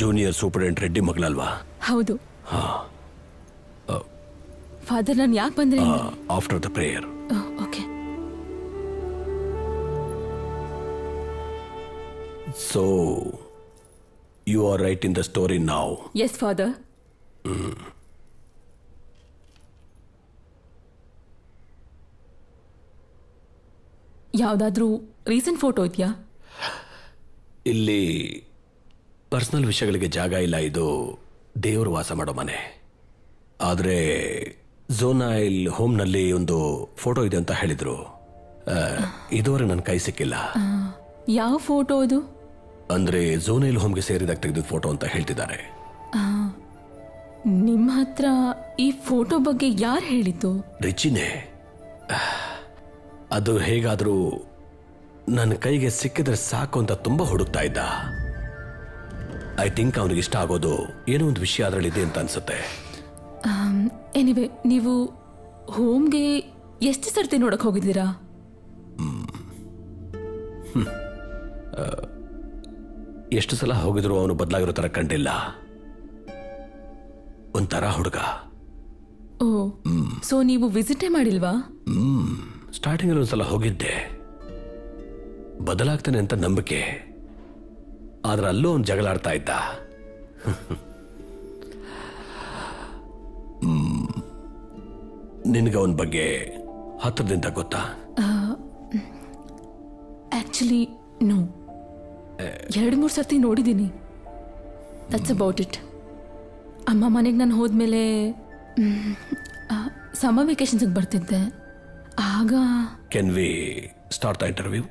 ಜೂನಿಯರ್ ಸೂಪರ್ಡೆಂಟ್ ರೆಡ್ಡಿ ಮಗಳಲ್ವಾ? ಹೌದು. ಹಾ, ಫಾದರ್ ನಾನು ಯಾಕೆ ಬಂದ್ರೆ? After the prayer. Okay. So you are right in the story now? Yes father. ಯಾವುದಾದ್ರೂ ರೀಸೆಂಟ್ ಫೋಟೋ ಇದೆಯಾ? ಇಲ್ಲಿ ಪರ್ಸನಲ್ ವಿಷಯಗಳಿಗೆ ಜಾಗ ಇಲ್ಲ. ಇದು ದೇವರು ವಾಸ ಮಾಡೋ ಮನೆ. ಆದರೆ ಝೋನಾಯಲ್ ಹೋಮ್ನಲ್ಲಿ ಒಂದು ಫೋಟೋ ಇದೆ ಅಂತ ಹೇಳಿದರು. ಇದುವರೆಗೆ ನನ್ನ ಕೈ ಸಿಕ್ಕಿಲ್ಲ. ಯಾವ ಫೋಟೋ ಅದು? ಅಂದರೆ ಝೋನಾಯಲ್ ಹೋಮ್ಗೆ ಸೇರಿದಾಗ ತೆಗೆದಿದ್ದ ಫೋಟೋ ಅಂತ ಹೇಳ್ತಿದ್ದಾರೆ. ನಿಮ್ಮ ಹತ್ರ ಈ ಫೋಟೋ ಬಗ್ಗೆ ಯಾರು ಹೇಳಿತು? ರಿಚಿನೇ. ಅದು ಹೇಗಾದರೂ ನನ್ನ ಕೈಗೆ ಸಿಕ್ಕಿದ್ರೆ ಸಾಕು ಅಂತ ತುಂಬ ಹುಡುಕ್ತಾ ಇದ್ದ. ಐ ಥಿಂಕ್ ಅವ್ನಿಗೆ ಇಷ್ಟ ಆಗೋದು ಏನೋ ಒಂದು ವಿಷಯ ಅದರಲ್ಲಿದೆ ಅಂತ ಅನ್ಸುತ್ತೆ. ಎನಿವೆ, ನೀವು ಹೋಮ್ಗೆ ಎಷ್ಟು ಸರ್ತಿ ನೋಡಕ್ ಹೋಗಿದ್ದೀರಾ? ಎಷ್ಟು ಸಲ ಹೋಗಿದ್ರು ಅವನು ಬದಲಾಗಿರೋ ಥರ ಕಂಡಿಲ್ಲ. ಒಂಥರ ಹುಡುಗ. ಓ, ಸೊ ನೀವು ವಿಸಿಟೇ ಮಾಡಿಲ್ವಾ? ಹ್ಮ್, ಸ್ಟಾರ್ಟಿಂಗಲ್ಲಿ ಒಂದ್ಸಲ ಹೋಗಿದ್ದೆ. ಬದಲಾಗ್ತಾನೆ ಅಂತ ನಂಬಿಕೆ. ಆದ್ರೆ ಅಲ್ಲೂ ಒಂದು ಜಗಳಾಡ್ತಾ ಇದ್ದ. ನಿನಗೆ ಅವನ ಬಗ್ಗೆ ಹತ್ತಿರದಿಂದ ಗೊತ್ತಾ? ಆಕ್ಚುಲಿ ನೋ, ಎರಡು ಮೂರು ಸರ್ತಿ ನೋಡಿದ್ದೀನಿ. That's about it. ಅಮ್ಮ ಮನೆಗೆ ನಾನು ಹೋದ್ಮೇಲೆ ಸಮ್ಮರ್ ವೇಕೇಶನ್ಸಿಗೆ ಬರ್ತಿದ್ದೆ. ಆಗ can we start the interview?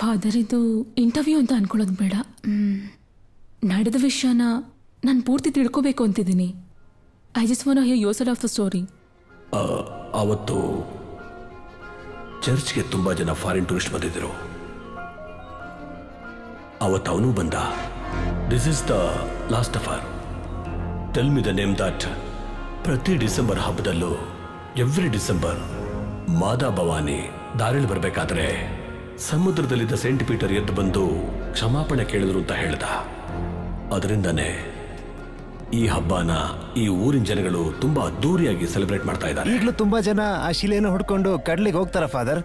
Father, ಇದು ಇಂಟರ್ವ್ಯೂ ಅಂತ ಅನ್ಕೊಳ್ಳೋದು ಬೇಡ. ನಡೆದ ವಿಷಯನ ನಾನು ಪೂರ್ತಿ ತಿಳ್ಕೋಬೇಕು ಅಂತಿದ್ದೀನಿ. I just want to hear your side of the story. ಅವತ್ತು ಚರ್ಚ್ಗೆ ತುಂಬ ಜನ ಫಾರಿನ್ ಟೂರಿಸ್ಟ್ ಬಂದಿದ್ದರು. ಅವತ್ತು ಅವನು ಬಂದ. This is the last of our. Tell me the name that. ಪ್ರತಿ ಡಿಸೆಂಬರ್ ಹಬ್ಬದಲ್ಲೂ, ಎವ್ರಿ ಡಿಸೆಂಬರ್ ಮಾದಾ ಭವಾನಿ ದಾರಿಯಲ್ಲಿ ಬರಬೇಕಾದ್ರೆ ಸಮುದ್ರದಲ್ಲಿದ್ದ ಸೇಂಟ್ ಪೀಟರ್ ಎದ್ದು ಬಂದು ಕ್ಷಮಾಪಣೆ ಕೇಳಿದ್ರು ಅಂತ ಹೇಳ್ದ. ಅದರಿಂದನೇ ಈ ಹಬ್ಬನ ಈ ಊರಿನ ಜನಗಳು ತುಂಬಾ ಅದ್ದೂರಿಯಾಗಿ ಸೆಲೆಬ್ರೇಟ್ ಮಾಡ್ತಾ ಇದ್ದಾರೆ. ಈಗಲೂ ತುಂಬಾ ಜನ ಆ ಶಿಲೆಯನ್ನು ಹುಡ್ಕೊಂಡು ಕಡ್ಲಿಗೆ ಹೋಗ್ತಾರ ಫಾದರ್.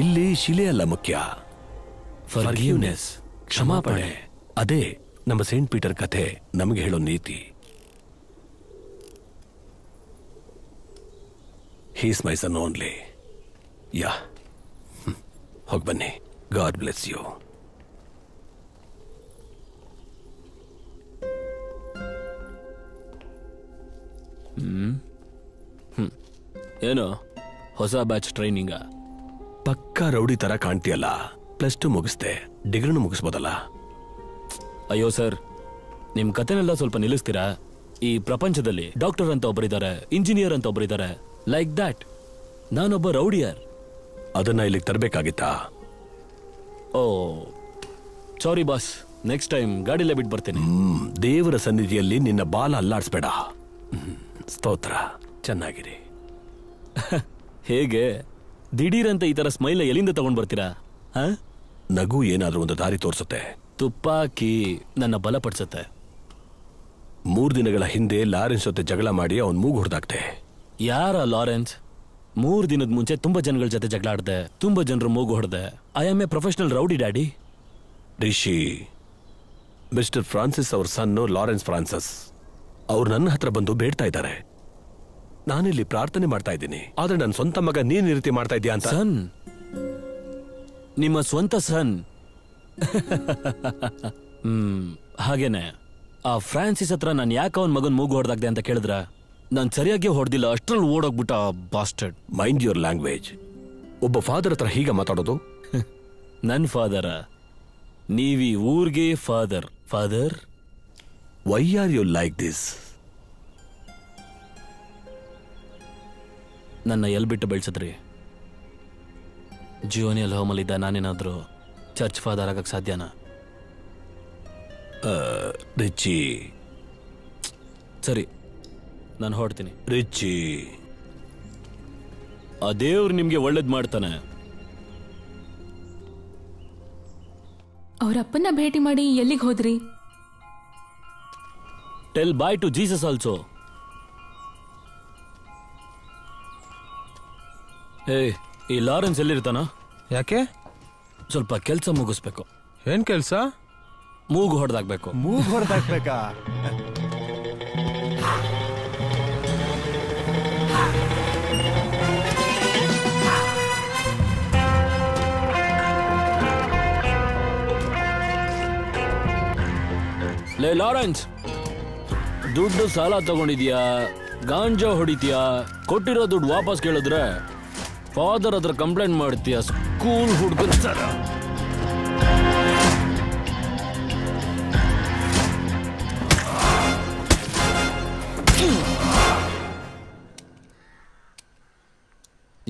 ಇಲ್ಲಿ ಶಿಲೆಯಲ್ಲ ಮುಖ್ಯ, ಫರ್ಗಿವ್ನೆಸ್, ಕ್ಷಮಾಪಣೆ. ಅದೇ ನಮ್ಮ ಸೇಂಟ್ ಪೀಟರ್ ಕಥೆ ನಮಗೆ ಹೇಳೋ ನೀತಿ. He is my son only. Yeah, ಹೋಗಿ ಬನ್ನಿ. God bless you. ಏನೋ ಹೊಸ ಬ್ಯಾಚ್ ಟ್ರೈನಿಂಗ? ಪಕ್ಕಾ ರೌಡಿ ತರ ಕಾಣ್ತೀಯಲ್ಲ. Plus two ಮುಗಿಸ್ದೆ, ಡಿಗ್ರಿನೂ ಮುಗಿಸ್ಬೋದಲ್ಲ. ಅಯ್ಯೋ ಸರ್, ನಿಮ್ಮ ಕಥೆನೆಲ್ಲ ಸ್ವಲ್ಪ ನಿಲ್ಲಿಸ್ತೀರಾ? ಈ ಪ್ರಪಂಚದಲ್ಲಿ ಡಾಕ್ಟರ್ ಅಂತ ಒಬ್ಬರಿದ್ದಾರೆ, ಇಂಜಿನಿಯರ್ ಅಂತ ಒಬ್ಬರಿದ್ದಾರೆ. Like that. ನಾನೊಬ್ಬ ರೌಡಿಯರ್. ಅದನ್ನು ಇಲ್ಲಿಗೆ ತರಬೇಕಾಗಿತ್ತಾ? Oh sorry boss, next time ಗಾಡಿಲೇ ಬಿಟ್ಟು ಬರ್ತೀನಿ. ದೇವರ ಸನ್ನಿಧಿಯಲ್ಲಿ ನಿನ್ನ ಬಾಲ ಅಲ್ಲಾಡಿಸ್ಬೇಡ. ಸ್ತೋತ್ರ, ಚೆನ್ನಾಗಿರಿ. ಹೇಗೆ ದಿಢೀರಂತ ಈ ಥರ ಸ್ಮೈಲ್ ಎಲ್ಲಿಂದ ತಗೊಂಡು ಬರ್ತೀರಾ? ನಗು ಏನಾದರೂ ಒಂದು ದಾರಿ ತೋರಿಸುತ್ತೆ. ತುಪ್ಪಾಕಿ ನನ್ನ ಬಲಪಡಿಸುತ್ತೆ. ಮೂರು ದಿನಗಳ ಹಿಂದೆ ಲಾರೆನ್ಸ್ ಜೊತೆ ಜಗಳ ಮಾಡಿ ಅವನು ಮೂಗು ಹೊಡೆದಾಕ್ತೆ. ಯಾರ ಲಾರೆನ್ಸ್? ಮೂರು ದಿನದ ಮುಂಚೆ ತುಂಬಾ ಜನಗಳ ಜೊತೆ ಜಗಳ ಆಡ್ದೆ, ತುಂಬಾ ಜನರು ಮೂಗು ಹೊಡೆದೆ. I am a professional rowdy daddy. Rishi, mister Francis ಅವ್ರ ಸನ್ನು ಲಾರೆನ್ಸ್ ಫ್ರಾನ್ಸಿಸ್ ಅವ್ರು ನನ್ನ ಹತ್ರ ಬಂದು ಬೇಡ್ತಾ ಇದ್ದಾರೆ. ನಾನಿಲ್ಲಿ ಪ್ರಾರ್ಥನೆ ಮಾಡ್ತಾ ಇದ್ದೀನಿ, ಆದ್ರೆ ನನ್ನ ಸ್ವಂತ ಮಗ ನೀನ್ ಈ ರೀತಿ ಮಾಡ್ತಾ ಇದೀಯ ಅಂತ. ಸನ್, ನಿಮ್ಮ ಸ್ವಂತ ಸನ್? ಹ್ಮ್ ಹಾಗೇನೆ. ಆ ಫ್ರಾನ್ಸಿಸ್ ಹತ್ರ ನಾನು ಯಾಕೆ ಅವನ ಮಗನ್ ಮೂಗು ಹೊಡೆದಾಗ್ದೆ ಅಂತ ಕೇಳಿದ್ರ, ನಾನು ಸರಿಯಾಗಿ ಹೊಡೆದಿಲ್ಲ, ಅಷ್ಟರಲ್ಲಿ ಓಡೋಗ್ಬಿಟ್ಟ ಬಾಸ್ಟರ್ಡ್. Mind your language. ಒಬ್ಬ ಫಾದರ್ ಹತ್ರ ಹೀಗೆ ಮಾತಾಡೋದು? ನನ್ನ ಫಾದರ? ನೀವಿ ಊರಿಗೆ father. Father, why are you like this? ನನ್ನ ಎಲ್ಲಿ ಬಿಟ್ಟು ಬೆಳೆಸಿದ್ರಿ? ಜಿಯೋನಿಯಲ್ ಹೋಮಲ್ಲಿದ್ದ ನಾನೇನಾದರೂ ಚರ್ಚ್ ಫಾದರ್ ಆಗಕ್ಕೆ ಸಾಧ್ಯನಾ? ರಿಚಿ, ಸರಿ ನಾನು ಹೊರಡ್ತೀನಿ. ರಿಚಿ, ಆ ದೇವ್ರು ನಿಮಗೆ ಒಳ್ಳೇದು ಮಾಡ್ತಾನೆ. ಅವರಪ್ಪನ ಭೇಟಿ ಮಾಡಿ ಎಲ್ಲಿಗೆ ಹೋದ್ರಿ? Tell bye to Jesus also. ಏ, ಈ ಲಾರೆನ್ಸ್ ಎಲ್ಲಿರ್ತಾನ? ಯಾಕೆ? ಸ್ವಲ್ಪ ಕೆಲಸ ಮುಗಿಸ್ಬೇಕು. ಏನ್ ಕೆಲಸ? ಮೂಗು ಹೊಡೆದಾಕ್ಬೇಕು. ಮೂಗು ಹೊಡೆದಾಕ್ಬೇಕಾ? ಲೇ ಲಾರೆನ್ಸ್, ದುಡ್ಡು ಸಾಲ ತಗೊಂಡಿದ್ಯಾ, ಗಾಂಜಾ ಹೊಡಿತೀಯಾ, ಕೊಟ್ಟಿರೋ ದುಡ್ಡು ವಾಪಸ್ ಕೇಳಿದ್ರೆ ಫಾದರ್ ಹತ್ರ ಕಂಪ್ಲೇಂಟ್ ಮಾಡ್ತೀಯಾ. ಸ್ಕೂಲ್ ಹುಡುಗನ ಸರ.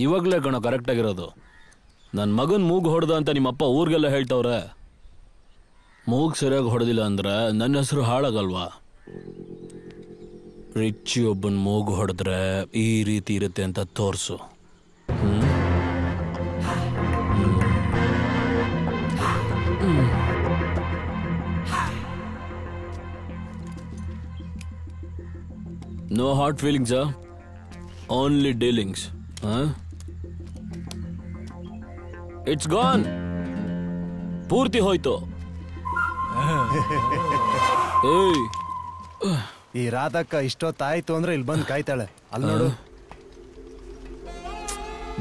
ಇವಾಗಲೇ ಕಣ ಕರೆಕ್ಟ್ ಆಗಿರೋದು. ನನ್ನ ಮಗನ ಮೂಗು ಹೊಡೆದ ಅಂತ ನಿಮ್ಮಪ್ಪ ಊರಿಗೆಲ್ಲ ಹೇಳ್ತವ್ರೆ. ಮೂಗು ಸರಿಯಾಗಿ ಹೊಡೆದಿಲ್ಲ ಅಂದ್ರೆ ನನ್ನ ಹೆಸರು ಹಾಳಾಗಲ್ವಾ? ರಿಚಿ ಒಬ್ಬನ ಮೂಗು ಹೊಡೆದ್ರೆ ಈ ರೀತಿ ಇರುತ್ತೆ ಅಂತ ತೋರಿಸು. No heart feelings, only dealings. It's gone. ಪೂರ್ತಿ ಹೋಯ್ತು. ಈ ರಾಧಕ್ಕ ಇಷ್ಟೊತ್ತಾಯ್ತು ಅಂದ್ರೆ ಇಲ್ಲಿ ಬಂದು ಕಾಯ್ತಾಳೆ. ಅಲ್ಲಿ ನೋಡು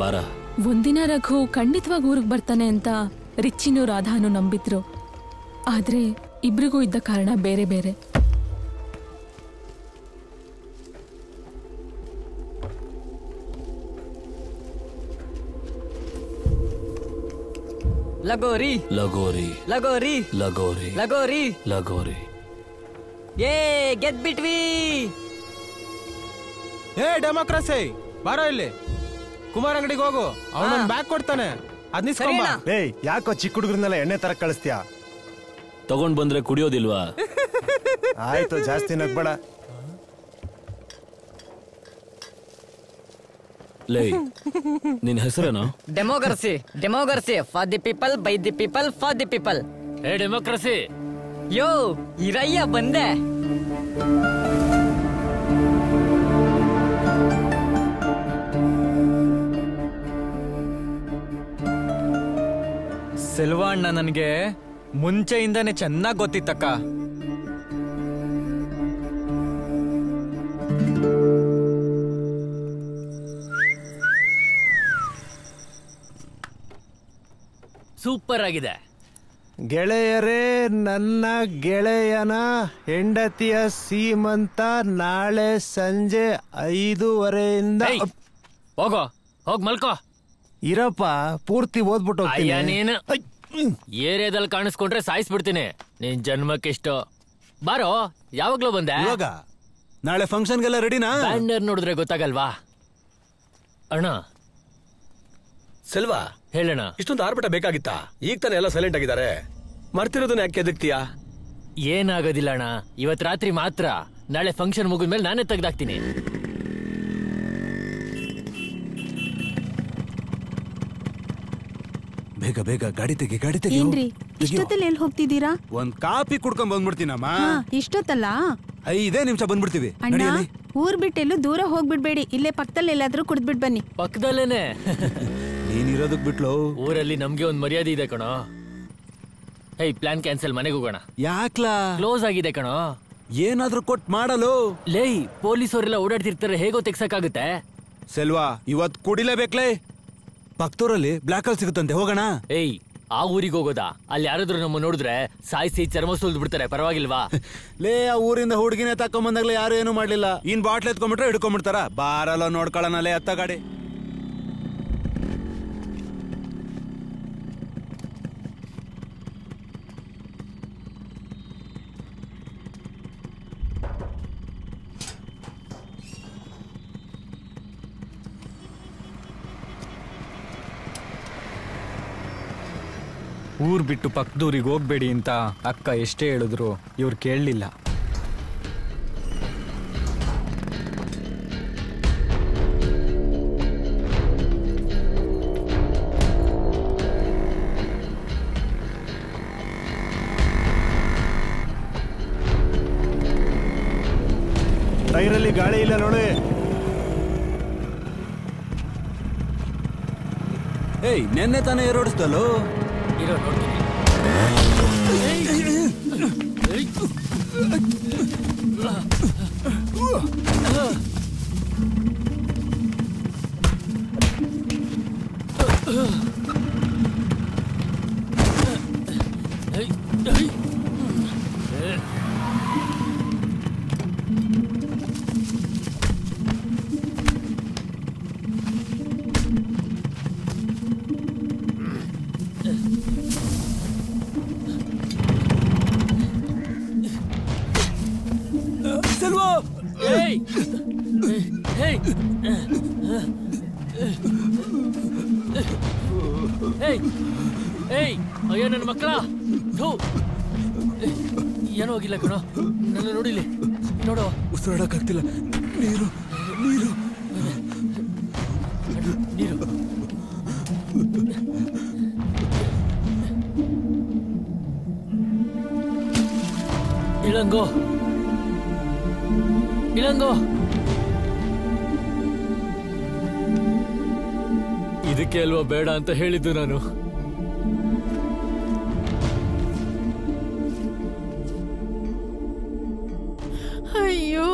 ಬಾರ. ಒಂದಿನ ರಘು ಖಂಡಿತವಾಗಿ ಊರಿಗೆ ಬರ್ತಾನೆ ಅಂತ ರಿಚ್ಚಿನೂ ರಾಧಾನು ನಂಬಿದ್ರು. ಆದ್ರೆ ಇಬ್ರಿಗೂ ಇದ್ದ ಕಾರಣ ಬೇರೆ ಬೇರೆ. लगोरी लगोरी लगोरी लगोरी लगोरी लगोरी ये गेट बिटवी ये डेमोक्रेसी बारो इल्ले कुमार अंगडी होगो अवन बैग ಕೊಡ್ತಾನೆ ಅದ್ನ ಇಸ್ಕೊಂಡ ಬಾ. ಲೇ ಯಾಕೋ ಚಿಕ್ಕ ಹುಡುಗರನ್ನೆಲ್ಲ ಎಣ್ಣೆ ತರ ಕಳಿಸ್ತೀಯಾ? ತಗೊಂಡ್ ಬಂದ್ರೆ ಕುಡಿಯೋದಿಲ್ವಾ? ಆಯ್ತು ಜಾಸ್ತಿ ನಗ್ಬೇಡ. ನಿನ್ನ ಹೆಸರೇನು? Democracy democracy for the people by the people for the people. ಏ ಡೆಮೋಕ್ರಸಿ ಯೋ ಇರಯ್ಯ ಬಂದೆ. ಸೆಲ್ವಾಣ್ಣ ನನಗೆ ಮುಂಚೆಯಿಂದಾನೆ ಚೆನ್ನಾಗಿ ಗೊತ್ತಿತ್ತಕ್ಕ. ಸೂಪರ್ ಆಗಿದೆ ಗೆಳೆಯರೇ. ನನ್ನ ಗೆಳೆಯನ ಹೆಂಡತಿಯ ಸೀಮಂತ ನಾಳೆ ಸಂಜೆ ಐದೂವರೆಯಿಂದ. ಹೋಗೋ ಹೋಗ್ ಮಲ್ಕೋ. ಇರಪ್ಪ ಪೂರ್ತಿ ಓದ್ಬಿಟ್ಟು ಹೋಗ್ತೀನಿ. ನೀನು ಏರಿಯಾದಲ್ಲಿ ಕಾಣಿಸ್ಕೊಂಡ್ರೆ ಸಾಯಿಸ್ಬಿಡ್ತೀನಿ. ನಿನ್ ಜನ್ಮಕ್ಕೆಷ್ಟು. ಬಾರೋ ಯಾವಾಗ್ಲೂ ಬಂದೆ. ಇವಾಗ ನಾಳೆ ಫಂಕ್ಷನ್ಗೆಲ್ಲ ರೆಡಿನಾ? ಬ್ಯಾನರ್ ನೋಡಿದ್ರೆ ಗೊತ್ತಾಗಲ್ವಾ ಅಣ್ಣ? ಸೆಲ್ವಾ ಹೇಳೋಣ. ಇಷ್ಟೊಂದು ಆರ್ಭಟ ಬೇಕಾಗಿತ್ತಾ? ಈಗ ತಾನೆ ಎಲ್ಲ ಸೈಲೆಂಟ್ ಆಗಿದ್ದಾರೆ. ಮರ್ತಿರೋದನ್ನ ಯಾಕೆ ಎದಕ್ತೀಯಾ? ಏನಾಗೋದಿಲ್ಲ ಅಣ್ಣ, ಇವತ್ ರಾತ್ರಿ ಮಾತ್ರ. ನಾಳೆ ಫಂಕ್ಷನ್ ಮುಗಿದ್ಮೇಲೆ ನಾನೇ ತೆಗ್ದಾಕ್ತೀನಿ. ಬೇಗ ಬೇಗ ಗಾಡಿ ತೆಗಿ ಗಾಡಿ ತೆಗಿ. ಏನ್ರಿ ಇಷ್ಟೊತ್ತಲ್ಲಿ ಎಲ್ಲಿ ಹೋಗ್ತಿದ್ದೀರಾ? ಒಂದ್ ಕಾಫಿ ಕುಡ್ಕೊಂಡ್ ಬಂದ್ಬಿಡ್ತೀನಮ್ಮ. ಇಷ್ಟೊತ್ತಲ್ಲ, ಐದೇ ನಿಮಿಷ ಬಂದ್ಬಿಡ್ತೀವಿ. ಊರ್ ಬಿಟ್ಟೆಲ್ಲೂ ದೂರ ಹೋಗ್ಬಿಡ್ಬೇಡಿ, ಇಲ್ಲೇ ಪಕ್ಕದಲ್ಲಿ ಎಲ್ಲಾದ್ರೂ ಕುಡ್ದ್ಬಿಟ್ ಬನ್ನಿ. ಪಕ್ಕದಲ್ಲೇನೆ ನೀನಿರೋದಕ್ ಬಿಟ್ಲು. ಊರಲ್ಲಿ ನಮ್ಗೆ ಒಂದ್ ಮರ್ಯಾದೆ ಇದೆ ಕಣೋ. ಹೇ ಪ್ಲಾನ್ ಕ್ಯಾನ್ಸಲ್, ಮನೆಗೆ ಹೋಗೋಣ. ಯಾಕ್ಲಾ? ಕ್ಲೋಸ್ ಆಗಿದೆ ಕಣೋ. ಏನಾದ್ರೂ ಕೊಟ್ ಮಾಡಲು. ಲೇ ಪೊಲೀಸವರೆಲ್ಲ ಓಡಾಡ್ತಿರ್ತಾರೆ, ಹೇಗೋ ತೆಗ್ಸಕ್ಕಾಗುತ್ತೆ. ಸೆಲ್ವಾ ಇವತ್ ಕುಡಿಲೇಬೇಕ್ಲೇ. ಪಕ್ತೂರಲ್ಲಿ ಬ್ಲಾಕ್ ಅಲ್ಲಿ ಸಿಗುತ್ತಂತೆ, ಹೋಗೋಣ. ಏಯ್ ಆ ಊರಿಗೆ ಹೋಗೋದಾ? ಅಲ್ಲಿ ಯಾರಾದ್ರೂ ನಮ್ಮ ನೋಡಿದ್ರೆ ಸಾಯಿಸಿ ಚರ್ಮ ಸುಲ್ದು ಬಿಡ್ತಾರೆ, ಪರವಾಗಿಲ್ವಾ? ಲೇ ಆ ಊರಿಂದ ಹುಡುಗಿನೇ ತಕೊಂಬಂದಾಗ್ಲೇ ಯಾರು ಏನು ಮಾಡ್ಲಿಲ್ಲ. ಇನ್ ಬಾಟ್ಲ್ ಎತ್ಕೊಂಡ್ಬಿಟ್ರೆ ಹಿಡ್ಕೊಂಡ್ಬಿಡ್ತಾರ. ಬಾರಲ್ಲ ನೋಡ್ಕೊಳ್ಳೋಣ. ಲೇ ಅತ್ತ ಗಾಡಿ. ಊರ್ ಬಿಟ್ಟು ಪಕ್ಕದೂರಿಗೆ ಹೋಗ್ಬೇಡಿ ಅಂತ ಅಕ್ಕ ಎಷ್ಟೇ ಹೇಳಿದ್ರು ಇವ್ರು ಕೇಳಲಿಲ್ಲ. ಟೈರಲ್ಲಿ ಗಾಳಿ ಇಲ್ಲ ನೋಡಿ. ಏಯ್ ನೆನ್ನೆ ತಾನೇ ಏರೋಡಿಸ್ತಲ್ಲೋ. ಇದಕ್ಕೆ ಅಲ್ವಾ ಬೇಡ ಅಂತ ಹೇಳಿದ್ದು ನಾನು. अयो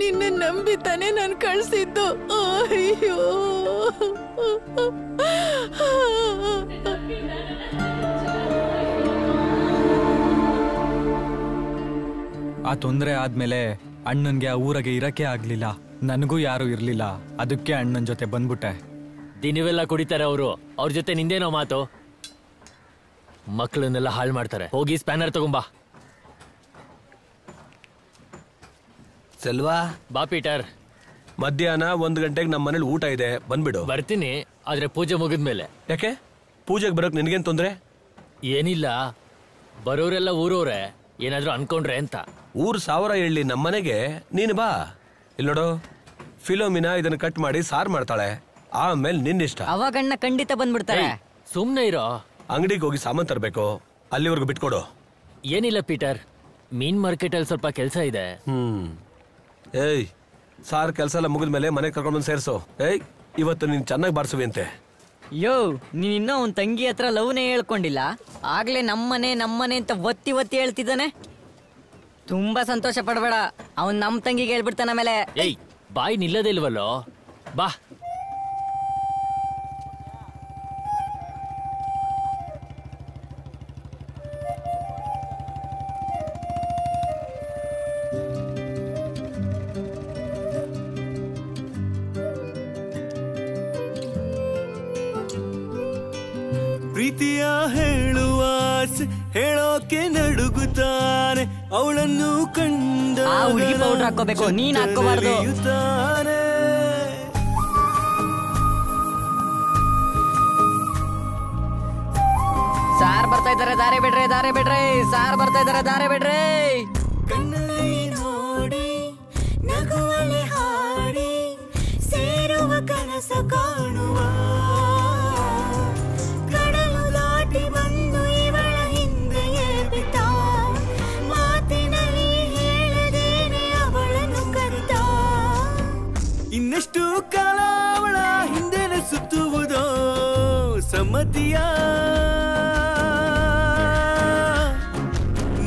निन्ने नंबिताने नान कळसिद्दु अयो आ तोंदरे आदमेले अण्णनिगे आ ऊरगे इरके आगलिल्ल ನನಗೂ ಯಾರು ಇರಲಿಲ್ಲ ಅದಕ್ಕೆ ಅಣ್ಣನ ಜೊತೆ ಬಂದ್ಬಿಟ್ಟೆ ದಿನವೆಲ್ಲ ಕುಡಿತಾರೆ ಅವರು ಅವರ ಜೊತೆ ನಿಂದೇನೋ ಮಾತು ಮಕ್ಕಳನ್ನೆಲ್ಲ ಹಾಳು ಮಾಡ್ತಾರೆ ಹೋಗಿ ಸ್ಪ್ಯಾನರ್ ತಗೊಂಬಾ ಸಲ್ವಾ ಬಾ ಪೀಟರ್ ಮಧ್ಯಾಹ್ನ ಒಂದು ಗಂಟೆಗೆ ನಮ್ಮ ಮನೆಯಲ್ಲಿ ಊಟ ಇದೆ ಬಂದ್ಬಿಡು ಬರ್ತೀನಿ ಆದ್ರೆ ಪೂಜೆ ಮುಗಿದ ಮೇಲೆ ಯಾಕೆ ಪೂಜೆಗೆ ಬರೋಕೆ ನಿನಗೆ ಏನು ತೊಂದ್ರೆ ಏನಿಲ್ಲ ಬರೋರೆಲ್ಲ ಊರವರೇ ಏನಾದರೂ ಅನ್ಕೊಂಡ್ರೆ ಅಂತ ಊರು ಸಾವಿರ ಹೇಳಿ ನಮ್ಮ ಮನೆಗೆ ನೀನು ಬಾ इल्लोडो फिलोमिना इदन्न कट माडि सार माड्ताळे आमेले निन्न इष्ट अवागण्ण खंडित बंद्बिडताळे सुम्मने इरो अंगडिगे होगि सामान तरबेकु अल्लिवरेगू बिट्कोडु एनिल्ल पीटर मीन मार्केट अल्लि स्वल्प केलस इदे हम्म एय सार केलस एल्ल मुगिद मेले मनेगे कर्कोंड बंदु सेरिसु एय इवत्तु नीनु चेन्नागि बारिसुवे अंते यो नीनु इन्नु ओंद तंगी हत्र लवने हेळ्कोंडिल्ल आगले नम्मने नम्मने अंत ओत्ति ओत्ति हेळ्तिदाने ತುಂಬಾ ಸಂತೋಷ ಪಡಬೇಡ ಅವನು ನಮ್ಮ ತಂಗಿಗೆ ಹೇಳ್ಬಿಡ್ತಾನೆ ಮೇಲೆ ಏಯ್ ಬಾಯಿ ನಿಲ್ಲದೇ ಇಲ್ವಲ್ಲೋ ಬಾ ಪ್ರೀತಿಯ ಹೇಳುವಾಸ್ ಹೇಳೋಕೆ ನಡುಗುತ್ತಾನೆ ಅವಳನ್ನು ಕಂಡ ಆ ಹುಡುಗಿ ಪೌಡರ್ ಹಾಕೋಬೇಕು ನೀನು ಹಾಕೋಬಾರದು ಸಾರ್ ಬರ್ತಾ ಇದ್ದಾರೆ ದಾರೆ ಬಿಡ್ರೆ ದಾರೆ ಬಿಡ್ರೆ ಸಾರ್ ಬರ್ತಾ ಇದ್ದಾರೆ ದಾರೆ ಬಿಡ್ರೆ ಕಣ್ಣಲ್ಲಿ ನೋಡಿ ನಗುವಲೆ ಹಾಡಿ ಸೇರುವ ಕನಸು ಕಾಣುವ ಇನ್ನಷ್ಟು ಕಾಲ ಅವಳ ಹಿಂದೆ ಸುತ್ತುವುದು ಸಮ್ಮತಿಯ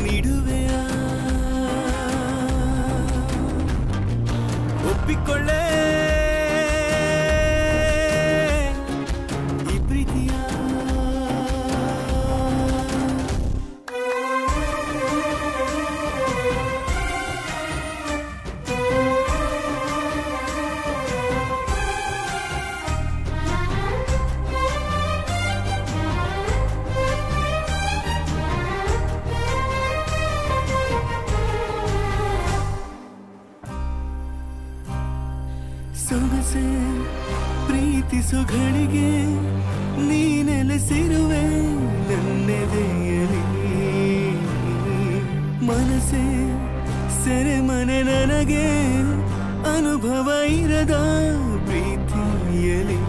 ನಿಡುವೆಯ ಒಪ್ಪಿಕೊಳ್ಳೆ ಈ ಪ್ರೀತಿಯ ಸೊಗಸೆ ಪ್ರೀತಿಸೋ ಘಳಿಗೆ ನೀನೆಲೆಸಿರುವೆ ನನ್ನೆದೆಯಲಿ ಮನಸೆ ಸೆರೆಮನೆ ನನಗೆ ಅನುಭವ ಇರದ ಪ್ರೀತಿಯಲಿ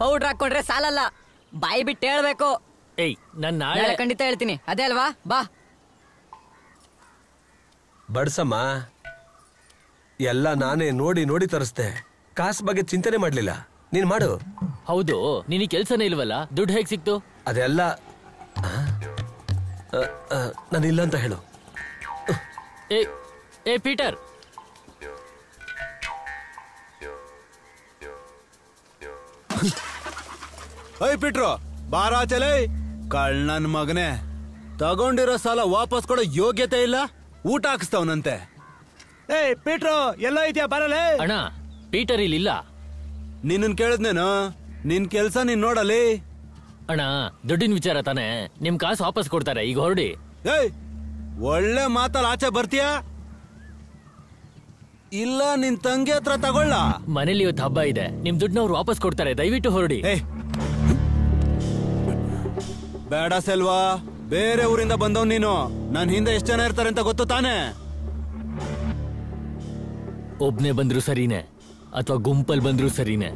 ಪೌಡರ್ ಹಾಕೊಂಡ್ರೆ ಸಾಲಲ್ಲ ಬಾಯಿ ಬಿಟ್ಟು ಹೇಳಬೇಕು ಏಯ್ ನಾನು ನಾಳೆ ಖಂಡಿತ ಹೇಳ್ತೀನಿ ಅದೇ ಅಲ್ವಾ ಬಾ ಬಡ್ಸಮ್ಮ ಎಲ್ಲ ನಾನೇ ನೋಡಿ ನೋಡಿ ತರಿಸ್ದೆ ಕಾಸು ಬಗ್ಗೆ ಚಿಂತನೆ ಮಾಡಲಿಲ್ಲ ನೀನು ಮಾಡು ಹೌದು ನಿನಗೆ ಕೆಲಸನೇ ಇಲ್ವಲ್ಲ ದುಡ್ಡು ಹೇಗೆ ಸಿಕ್ತು ಅದೆಲ್ಲ ನಾನು ಇಲ್ಲ ಅಂತ ಹೇಳು ಏ ಏ ಪೀಟರ್ ऐ पिट्रो बारा चले कಳ್ಳನ मगने तगोंडिरो साल वापस कोडो योग्यते इल्ल ಊಟ ಹಾಕಿಸ್ತವನಂತೆ ಏ ಪೀಟರ್ ಎಲ್ಲ ಇದೆಯಾ ಬರಲೇ ಅಣ್ಣ ಪೀಟರ್ ಇಲ್ಲಿ ಇಲ್ಲ ನಿನ್ನನ್ ಕೇಳಿದ್ನೇನ ನಿನ್ ಕೆಲಸ ನೀನ್ ನೋಡಲಿ ಅಣ್ಣ ದುಡ್ಡಿನ ವಿಚಾರ ತಾನೆ ನಿಮ್ ಕಾಸು ವಾಪಸ್ ಕೊಡ್ತಾರೆ ಈಗ ಹೊರಡಿ ಏ ಒಳ್ಳೆ ಮಾತಲ್ಲಿ ಆಚೆ ಬರ್ತೀಯಾ ಇಲ್ಲ ನಿನ್ ತಂಗಿ ಹತ್ರ ತಗೊಳ್ಳ ಮನೇಲಿ ಇವತ್ತು ಹಬ್ಬ ಇದೆ ನಿಮ್ ದುಡ್ಡನ್ನ ಅವರು ವಾಪಸ್ ಕೊಡ್ತಾರೆ ದಯವಿಟ್ಟು ಹೊರಡಿ ಏ ಬೇಡ ಸೆಲ್ವಾ ಬೇರೆ ಊರಿಂದ ಬಂದವ್ ನೀನು ನನ್ನ ಹಿಂದೆ ಎಷ್ಟು ಜನ ಇರ್ತಾರೆ ಅಂತ ಗೊತ್ತು ತಾನೆ ಒಬ್ನೇ ಬಂದ್ರು ಸರಿನೇ ಅಥವಾ ಗುಂಪಲ್ ಬಂದ್ರು ಸರಿನೇ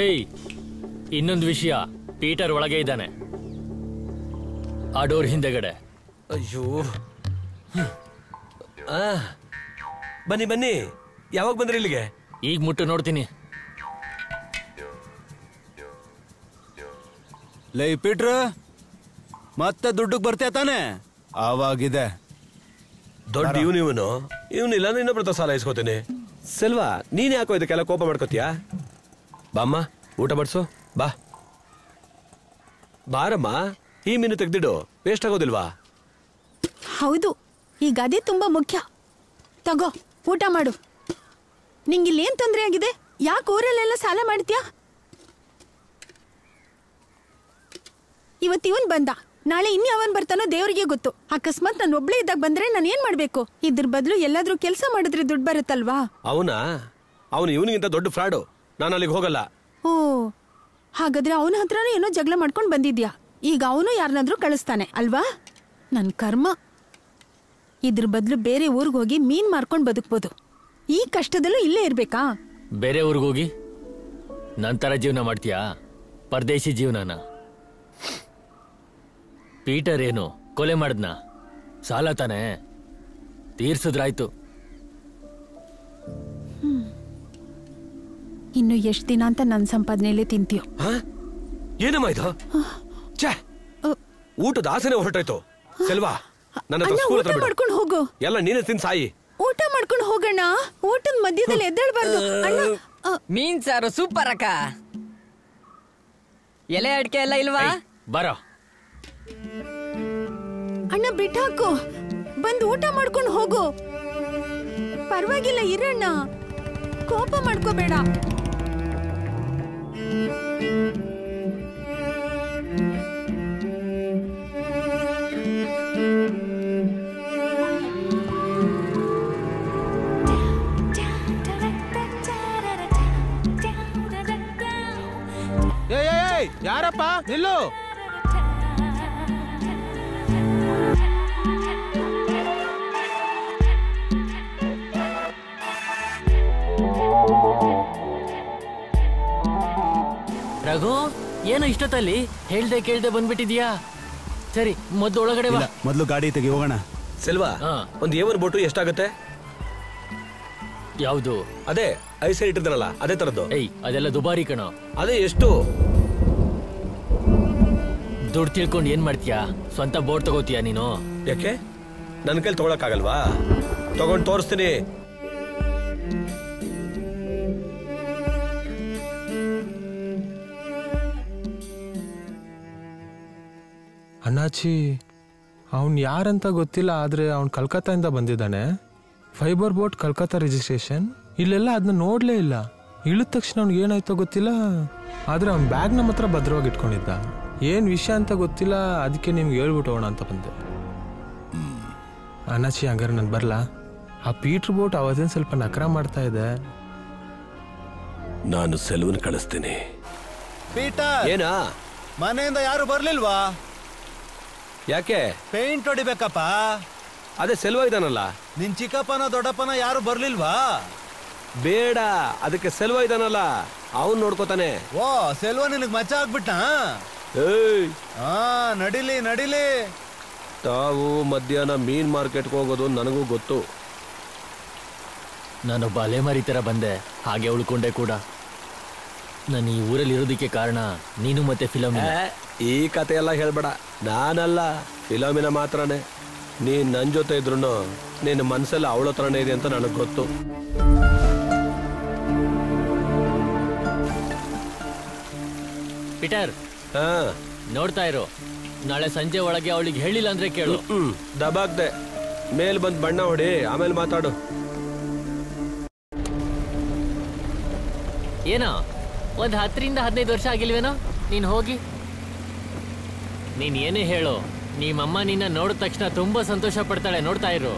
ಏಯ್ ಇನ್ನೊಂದು ವಿಷಯ ಪೀಟರ್ ಒಳಗೆ ಇದ್ದಾನೆ ಆ ಡೋರ್ ಹಿಂದೆಗಡೆ ಅಯ್ಯೋ ಬನ್ನಿ ಬನ್ನಿ ಯಾವಾಗ ಬಂದ್ರಿ ಇಲ್ಲಿಗೆ ಈಗ ಮುಟ್ಟು ನೋಡ್ತೀನಿ ಲೇ ಪೀಟರ್ ಮತ್ತೆ ದುಡ್ಡಕ್ಕೆ ಬರ್ತೀಯ ತಾನೆ ಆವಾಗಿದೆ ದೊಡ್ಡ ಇವನು ಇವನು ಇವನಿಲ್ಲ ನಾನು ಇನ್ನೊಬ್ರ ಹತ್ರ ಸಾಲ ಇಸ್ಕೋತೀನಿ ಸೆಲ್ವಾ ನೀನ್ ಯಾಕೋ ಇದಕ್ಕೆಲ್ಲ ಕೋಪ ಮಾಡ್ಕೋತೀಯಾ ಬಾಮ್ಮ ಊಟ ಬಡಿಸು ಬಾ ಬಾರಮ್ಮ ಈ ಮೀನು ತೆಗ್ದಿಡು ವೇಸ್ಟ್ ಆಗೋದಿಲ್ವಾ ಹೌದು ಈ ಗದೆ ತುಂಬಾ ಮುಖ್ಯ ತಗೋ ಊಟ ಮಾಡು ನಿಂಗೆ ಇಲ್ಲಿ ಏನ್ ತೊಂದರೆ ಆಗಿದೆ ಯಾಕೆ ಊರಲ್ಲೆಲ್ಲ ಸಾಲ ಮಾಡ್ತೀಯಾ ಇವತ್ತು ಇವನ್ ಬಂದ ನಾಳೆ ಇನ್ಯಾವನ್ ಬರ್ತಾನೋ ದೇವರಿಗೆ ಗೊತ್ತು ಅಕಸ್ಮಾತ್ ನಾನು ಒಬ್ಳೆ ಇದ್ದಾಗ ಬಂದ್ರೆ ನಾನು ಏನ್ ಮಾಡ್ಬೇಕು ಇದ್ರ ಬದಲು ಎಲ್ಲಾದ್ರೂ ಕೆಲಸ ಮಾಡಿದ್ರೆ ದುಡ್ಡು ಬರುತ್ತಲ್ವಾ ಅವನಾ ಅವನು ಇವನಿಗಿಂತ ದೊಡ್ಡ ಫ್ರಾಡು ನಾನು ಅಲ್ಲಿಗೆ ಹೋಗಲ್ಲ ಓ ಹಾಗಾದ್ರೆ ಅವನ ಹತ್ರನೂ ಏನೋ ಜಗಳ ಮಾಡ್ಕೊಂಡು ಬಂದಿದ್ಯಾ ಈಗ ಅವನು ಯಾರನ್ನಾದ್ರೂ ಕಳಿಸ್ತಾನೆ ಅಲ್ವಾ ನನ್ನ ಕರ್ಮ ಇದ್ರ ಬದಲು ಬೇರೆ ಊರಿಗೆ ಹೋಗಿ ಮೀನ್ ಮಾರ್ಕೊಂಡು ಬದುಕ್ಬೋದು ಈ ಕಷ್ಟದಲ್ಲೂ ಇಲ್ಲೇ ಇರ್ಬೇಕಾ ಬೇರೆ ಊರಿಗೆ ಹೋಗಿ ನಂತರ ಜೀವನ ಮಾಡ್ತೀಯಾ ಪರದೇಶಿ ಜೀವನನ ಪೀಟರ್ ಏನು ಕೊಲೆ ಮಾಡಿದ್ನ ಸಾಲ ತಾನೆ ತೀರ್ಸಿದ್ರಾಯ್ತು ಇನ್ನು ಎಷ್ಟು ದಿನ ಅಂತ ನನ್ನ ಸಂಪಾದನೆಯಲ್ಲೇ ತಿಂತೀಯ ಏನಮ್ಮ ಇದು ಊಟದ ಆಸೆನೇ ಹೊರಟಾಯ್ತು ಸೆಲ್ವಾ ನನ್ನ ಊಟ ಮಾಡ್ಕೊಂಡು ಹೋಗು ಎಲ್ಲ ನೀನೇ ತಿನ್ ಸಾಯಿ ಊಟ ಮಾಡ್ಕೊಂಡು ಹೋಗೋಣ ಊಟದ ಮಧ್ಯದಲ್ಲಿ ಎದ್ದೇಳಬಾರ್ದು ಮೀನ್ ಸಾರು ಸೂಪರ್ ಅಕ್ಕ ಎಲೆ ಅಡಿಕೆ ಎಲ್ಲ ಇಲ್ವಾ ಬರೋ ಅಣ್ಣ ಬಿಟ್ಟಾಕು ಬಂದು ಊಟ ಮಾಡ್ಕೊಂಡು ಹೋಗು ಪರವಾಗಿಲ್ಲ ಇರಣ್ಣ ಕೋಪ ಮಾಡ್ಕೋಬೇಡ ಯಾರಪ್ಪ ನಿಲ್ಲು ರಘು ಏನು ಇಷ್ಟೊತ್ತಲ್ಲಿ ಹೇಳ್ದೆ ಕೇಳ್ದೆ ಬಂದ್ಬಿಟ್ಟಿದ್ಯಾ ಸರಿ ಮೊದ್ಲು ಒಳಗಡೆ ಬಾ ಮೊದ್ಲು ಗಾಡಿ ತೆಗಿ ಹೋಗೋಣ ಸೆಲ್ವಾ ಒಂದು ಏವನ್ ಬೋಟು ಎಷ್ಟಾಗುತ್ತೆ ಯಾವುದು ಅದೇ ಐಸ್ ಇಟ್ಟಿದ್ರಲ್ಲ ಅದೇ ತರದ್ದು ಏಯ್ ಅದೆಲ್ಲ ದುಬಾರಿ ಕಣೋ ಅದೇ ಎಷ್ಟು ದುಡ್ಡು ತಿಳ್ಕೊಂಡು ಏನ್ ಮಾಡ್ತೀಯಾ ಸ್ವಂತ ಬೋಟ್ ತಗೋತೀಯಾ ನೀನು ಯಾಕೆ ನನ್ನ ಕೈಲಿ ತಗೊಳಕ್ಕಾಗಲ್ವಾ ತಗೊಂಡು ತೋರಿಸ್ತೀನಿ ಅಣ್ಣಾಚಿ ಅವ್ನು ಯಾರಂತ ಗೊತ್ತಿಲ್ಲ ಆದರೆ ಅವ್ನು ಕಲ್ಕತ್ತಾಯಿಂದ ಬಂದಿದ್ದಾನೆ ಫೈಬರ್ ಬೋಟ್ ಕಲ್ಕತ್ತಾ ರಿಜಿಸ್ಟ್ರೇಷನ್ ಇಲ್ಲೆಲ್ಲ ಅದನ್ನ ನೋಡಲೇ ಇಲ್ಲ ಇಳಿದ ತಕ್ಷಣ ಅವ್ನಿಗೆ ಏನಾಯ್ತೋ ಗೊತ್ತಿಲ್ಲ ಆದರೆ ಅವ್ನ ಬ್ಯಾಗ್ ನಮ್ಮ ಹತ್ರ ಭದ್ರವಾಗಿ ಇಟ್ಕೊಂಡಿದ್ದ ಏನು ವಿಷಯ ಅಂತ ಗೊತ್ತಿಲ್ಲ ಅದಕ್ಕೆ ನಿಮ್ಗೆ ಹೇಳ್ಬಿಟ್ಟು ಹೋಗೋಣ ಅಂತ ಬಂದೆ ಅಣ್ಣಾಚಿ ಹಂಗಾರೆ ನಾನು ಬರಲಾ ಆ ಪೀಟರ್ ಬೋಟ್ ಅವತ್ತೇನು ಸ್ವಲ್ಪ ನಕರ ಮಾಡ್ತಾ ಇದೆ ನಾನು ಸೆಲ್ವನ್ ಕಳಿಸ್ತೀನಿ ಪೀಟರ್ ಏನಾ ಮನೆಯಿಂದ ಯಾರು ಬರಲಿಲ್ವಾ ಯಾಕೆ ಪೇಂಟ್ ಹೊಡಿಬೇಕಪ್ಪ ಅದೇ ಸೆಲ್ವ ಇದಾನಲ್ಲ ನಿನ್ ಚಿಕ್ಕಪ್ಪನ ದೊಡ್ಡಪ್ಪನ ಯಾರು ಬರ್ಲಿಲ್ವಾ ಬೇಡ ಅದಕ್ಕೆ ಸೆಲ್ವ ಇದಾನಲ್ಲ ಅವನ್ ನೋಡ್ಕೋತಾನೆ ಓ ಸೆಲ್ವ ನಿನಗ್ ಮಚ್ಚ ಆಗ್ಬಿಟ್ಟ ನಡಿಲಿ ನಡಿಲಿ ತಾವು ಮಧ್ಯಾಹ್ನ ಮೀನ್ ಮಾರ್ಕೆಟ್ಗೆ ಹೋಗೋದು ನನಗೂ ಗೊತ್ತು ನಾನು ಬಲೆ ಮರಿ ತರ ಬಂದೆ ಹಾಗೆ ಉಳ್ಕೊಂಡೆ ಕೂಡ ನಾನು ಈ ಊರಲ್ಲಿ ಇರೋದಕ್ಕೆ ಕಾರಣ ನೀನು ಮತ್ತೆ ಫಿಲಮ್ ಈ ಕಥೆ ಎಲ್ಲ ಹೇಳ್ಬೇಡ ನಾನಲ್ಲ ಫಿಲಮಿನ ಮಾತ್ರನೇ ನೀನ್ ನನ್ನ ಜೊತೆ ಇದ್ರು ನೀನು ಮನಸಲ್ಲ ಅವಳ ತರನೇ ಇದೆ ಅಂತ ನನಗೆ ಗೊತ್ತು. ಪೀಟರ್ ಹಾ ನೋಡ್ತಾ ಇರೋ, ನಾಳೆ ಸಂಜೆ ಒಳಗೆ ಅವಳಿಗೆ ಹೇಳಿಲ್ಲ ಅಂದ್ರೆ ಕೇಳು. ದಬಾಕ್ದೆ ಮೇಲ್ ಬಂದು ಬಣ್ಣ ಹೊಡಿ, ಆಮೇಲೆ ಮಾತಾಡು. ಏನೋ ಒಂದು ಹತ್ತರಿಂದ ಹದಿನೈದು ವರ್ಷ ಆಗಿಲ್ವೇನೋ ನೀನು ಹೋಗಿ. ನೀನು ಏನೇ ಹೇಳು, ನಿಮ್ಮಮ್ಮ ನಿನ್ನ ನೋಡಿದ ತಕ್ಷಣ ತುಂಬಾ ಸಂತೋಷ ಪಡ್ತಾಳೆ, ನೋಡ್ತಾ ಇರು.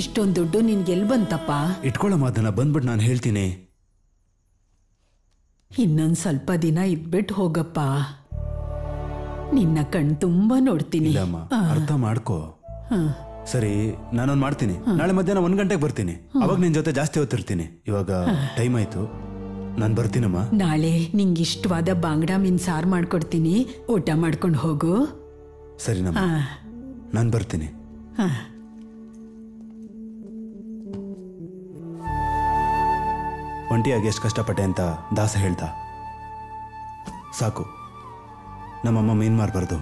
ಇಷ್ಟೊಂದು ದುಡ್ಡು ನಿನ್ಗೆ ಎಲ್ಲಿ ಬಂತಪ್ಪ? ಇಟ್ಕೊಳ್ಳಮ್ಮ, ಅದನ್ನ ಬಂದ್ಬಿಟ್ಟು ನಾನು ಹೇಳ್ತೀನಿ. ಇನ್ನೊಂದ್ ಸ್ವಲ್ಪ ದಿನ ಇದ್ಬಿಟ್ಟು ಹೋಗಪ್ಪ, ನಿನ್ನ ಕಣ್ ತುಂಬಾ ನೋಡ್ತೀನಿ. ಅರ್ಥ ಮಾಡ್ಕೋ. ಸರಿ, ನಾನೊಂದ್ ಮಾಡ್ತೀನಿ, ನಾಳೆ ಮಧ್ಯಾಹ್ನ ಒಂದ್ ಗಂಟೆಗೆ ಬರ್ತೀನಿ, ಅವಾಗ ನಿನ್ ಜೊತೆ ಜಾಸ್ತಿ ಹೊತ್ತಿರ್ತೀನಿ. ಇವಾಗ ಟೈಮ್ ಆಯ್ತು, ನಾನು ಬರ್ತೀನಮ್ಮ. ನಾಳೆ ನಿಂಗೆ ಇಷ್ಟವಾದ ಬಾಂಗ್ಡಾ ಮೀನ್ ಸಾರು ಮಾಡ್ಕೊಡ್ತೀನಿ, ಊಟ ಮಾಡ್ಕೊಂಡು ಹೋಗು. ಸರಿನಮ್ಮ, ನಾನು ಬರ್ತೀನಿ. ಒಂಟಿಯಾಗಿ ಎಷ್ಟು ಕಷ್ಟಪಟ್ಟೆ ಅಂತ ದಾಸ ಹೇಳ್ತಾ ಸಾಕು, ನಮ್ಮಮ್ಮ ಮೀನ್ ಮಾರ್ಬಾರ್ದು,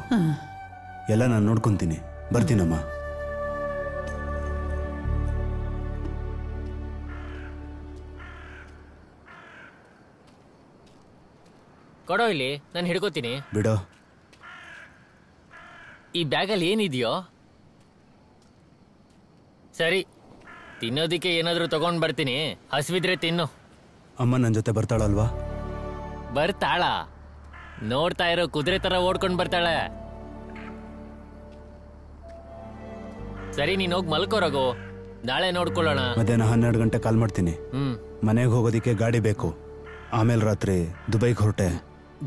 ಎಲ್ಲ ನಾನು ನೋಡ್ಕೊತೀನಿ. ಬರ್ತೀನಮ್ಮ. ಕೊಡೋ ಇಲ್ಲಿ, ನಾನು ಹಿಡ್ಕೋತೀನಿ. ಬಿಡೋ. ಈ ಬ್ಯಾಗಲ್ಲಿ ಏನಿದೆಯೋ? ಸರಿ, ತಿನ್ನೋದಿಕ್ಕೆ ಏನಾದರೂ ತಗೊಂಡು ಬರ್ತೀನಿ, ಹಸಿವಿದ್ರೆ ತಿನ್ನು. ಅಮ್ಮ ನನ್ನ ಜೊತೆ ಬರ್ತಾಳಲ್ವಾ? ಬರ್ತಾಳ. नोड़ता कुद्रे तर ओडक बर्ता सरी नहीं मलको रघु नाಳೆ ನೋಡ್ಕೊಳ್ಳೋಣ ಮಧ್ಯಾಹ್ನ ಹನ್ನೆರಡು ಗಂಟೆ ಕಾಲ್ ಮಾಡ್ತೀನಿ ಮನೆಗೆ ಹೋಗೋದಿಕ್ಕೆ ಗಾಡಿ ಬೇಕು ಆಮೇಲೆ ರಾತ್ರಿ ದುಬೈಗೆ ಹೊರಟೆ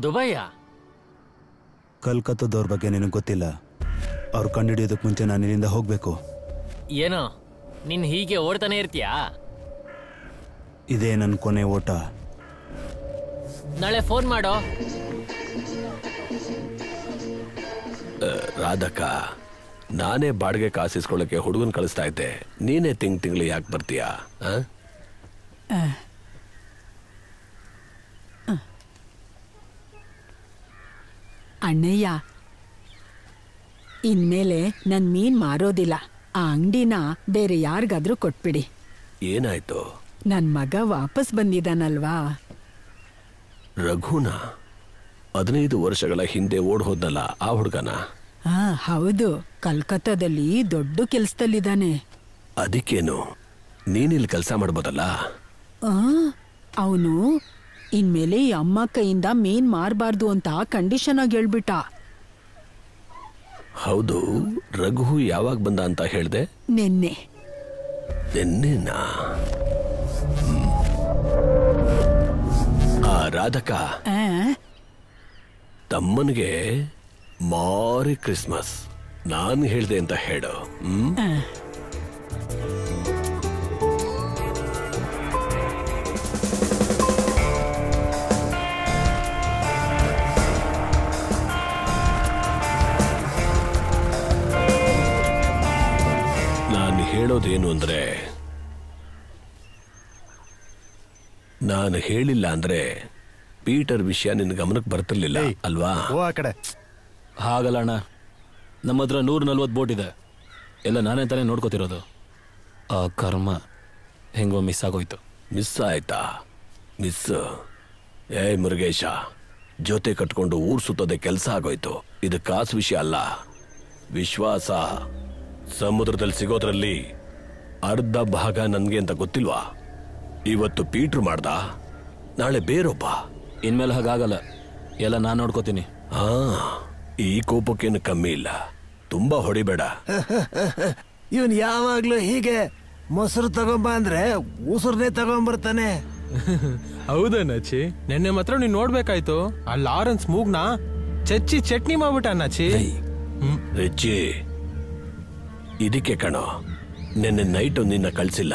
ದುಬೈಯಾ ಕಲ್ಕತ್ತಾದವರ ಬಗ್ಗೆ ನಿನಗೆ ಗೊತ್ತಿಲ್ಲ ಅವರು ಕಂಡಿಡಿಯೋದಕ್ಕೆ ಮುಂಚೆ ನಾನು ಇಲ್ಲಿಂದ ಹೋಗಬೇಕು ಏನೋ ನಿನ್ನ ಹೀಗೆ ಓಡ್ತಾನೆ ಇರ್ತೀಯಾ ಇದೇ ನನ್ನ ಕೊನೆ ಓಟ ನಾಳೆ ಫೋನ್ ಮಾಡೋ ರಾಧಕಾ ನಾನೇ ಬಾಡಿಗೆ ಕಾಸು ಇಸ್ಕೊಳ್ಳಕ್ಕೆ ಹುಡುಗನ್ ಕಳಿಸ್ತಾ ಇದ್ದೆ ನೀನೇ ತಿಂಗ್ ತಿಂಗ್ಲಿ ಯಾಕೆ ಬರ್ತೀಯಾ ಅಣ್ಣಯ್ಯ ಇನ್ಮೇಲೆ ನಾನು ಮೀನ್ ಮಾರೋದಿಲ್ಲ ಆ ಅಂಗಡಿನ ಬೇರೆ ಯಾರಿಗಾದ್ರೂ ಕೊಟ್ಬಿಡಿ ಏನಾಯ್ತು ನನ್ನ ಮಗ ವಾಪಸ್ ಬಂದಿದ್ದಾನಲ್ವಾ ರಘುನಾ ಹದಿನೈದು ವರ್ಷಗಳ ಹಿಂದೆ ಓಡ್ ಹೋದ್ನಲ್ಲ ಆ ಹುಡುಗನ ಹಾ ಹೌದು ಕಲ್ಕತ್ತಾದಲ್ಲಿ ದೊಡ್ಡ ಕೆಲಸದಲ್ಲಿದ್ದಾನೆ ಅದಕ್ಕೇನು ನೀನಿಲ್ಲಿ ಕೆಲಸ ಮಾಡಬಹುದಲ್ಲ ಅವನು ಇನ್ಮೇಲೆ ಅಮ್ಮ ಕೈಯಿಂದ ಮೀನ್ ಮಾರಬಾರ್ದು ಅಂತ ಕಂಡೀಷನ್ ಆಗಿ ಹೇಳ್ಬಿಟ್ಟ ಹೌದು ರಘು ಯಾವಾಗ ಬಂದ ಅಂತ ಹೇಳ್ದೆ ನಿನ್ನೆ ನಿನ್ನೆನಾ ಆ ರಾಧಕಾ ತಮ್ಮನಿಗೆ ಮಾರಿ ಕ್ರಿಸ್ಮಸ್ ನಾನು ಹೇಳಿದೆ ಅಂತ ಹೇಳು ನಾನು ಹೇಳೋದೇನು ಅಂದ್ರೆ ನಾನು ಹೇಳಿಲ್ಲ ಅಂದ್ರೆ ಪೀಟರ್ ವಿಷಯ ನಿನ್ನ ಗಮನಕ್ಕೆ ಬರ್ತಿರ್ಲಿಲ್ಲ ಅಲ್ವಾ ಹಾಗಲ್ಲ ಅಣ್ಣ ನಮ್ಮ ಹತ್ರ ನೂರ ನಲ್ವತ್ತು ಬೋಟ್ ಇದೆ ಎಲ್ಲ ನಾನೇ ತಾನೇ ನೋಡ್ಕೋತಿರೋದು ಆ ಕರ್ಮ ಹೆಂಗೋ ಮಿಸ್ ಆಗೋಯ್ತು ಮಿಸ್ ಆಯ್ತಾ ಮಿಸ್ ಏ ಮುರುಗೇಶ ಜೊತೆ ಕಟ್ಕೊಂಡು ಊರು ಸುತ್ತೋದೆ ಕೆಲಸ ಆಗೋಯ್ತು ಇದು ಕಾಸು ವಿಷಯ ಅಲ್ಲ ವಿಶ್ವಾಸ ಸಮುದ್ರದಲ್ಲಿ ಸಿಗೋದ್ರಲ್ಲಿ ಅರ್ಧ ಭಾಗ ನನಗೆ ಅಂತ ಗೊತ್ತಿಲ್ವಾ ಇವತ್ತು ಪೀಟ್ರ್ ಮಾಡ್ದ ನಾಳೆ ಬೇರೊಬ್ಬ ಇನ್ಮೇಲೆ ಹಾಗಾಗಲ್ಲ ಎಲ್ಲ ನಾನು ನೋಡ್ಕೋತೀನಿ ಹಾ ಈ ಕೋಪಕ್ಕೇನು ಕಮ್ಮಿ ಇಲ್ಲ ತುಂಬಾ ಹೊಡಿಬೇಡ ಇವನ್ ಯಾವಾಗ್ಲೂ ಹೀಗೆ ಮೊಸರು ತಗೊಂಬ ಅಂದ್ರೆ ಉಸುರನ್ನೇ ತಗೊಂಡ್ಬರ್ತಾನೆ ಹೌದಣ್ಣಿ ನೆನ್ನೆ ಮಾತ್ರ ನೀನ್ ನೋಡ್ಬೇಕಾಯ್ತು ಆ ಲಾರೆನ್ಸ್ ಮೂಗ್ನ ಚಚ್ಚಿ ಚಟ್ನಿ ಮಾಡ್ಬಿಟ್ಟ ಅಣ್ಣಿ ರಿಚಿ ಇದಕ್ಕೆ ಕಣೋ ನೆನ್ನೆ ನೈಟ್ ನಿನ್ನ ಕಳ್ಸಿಲ್ಲ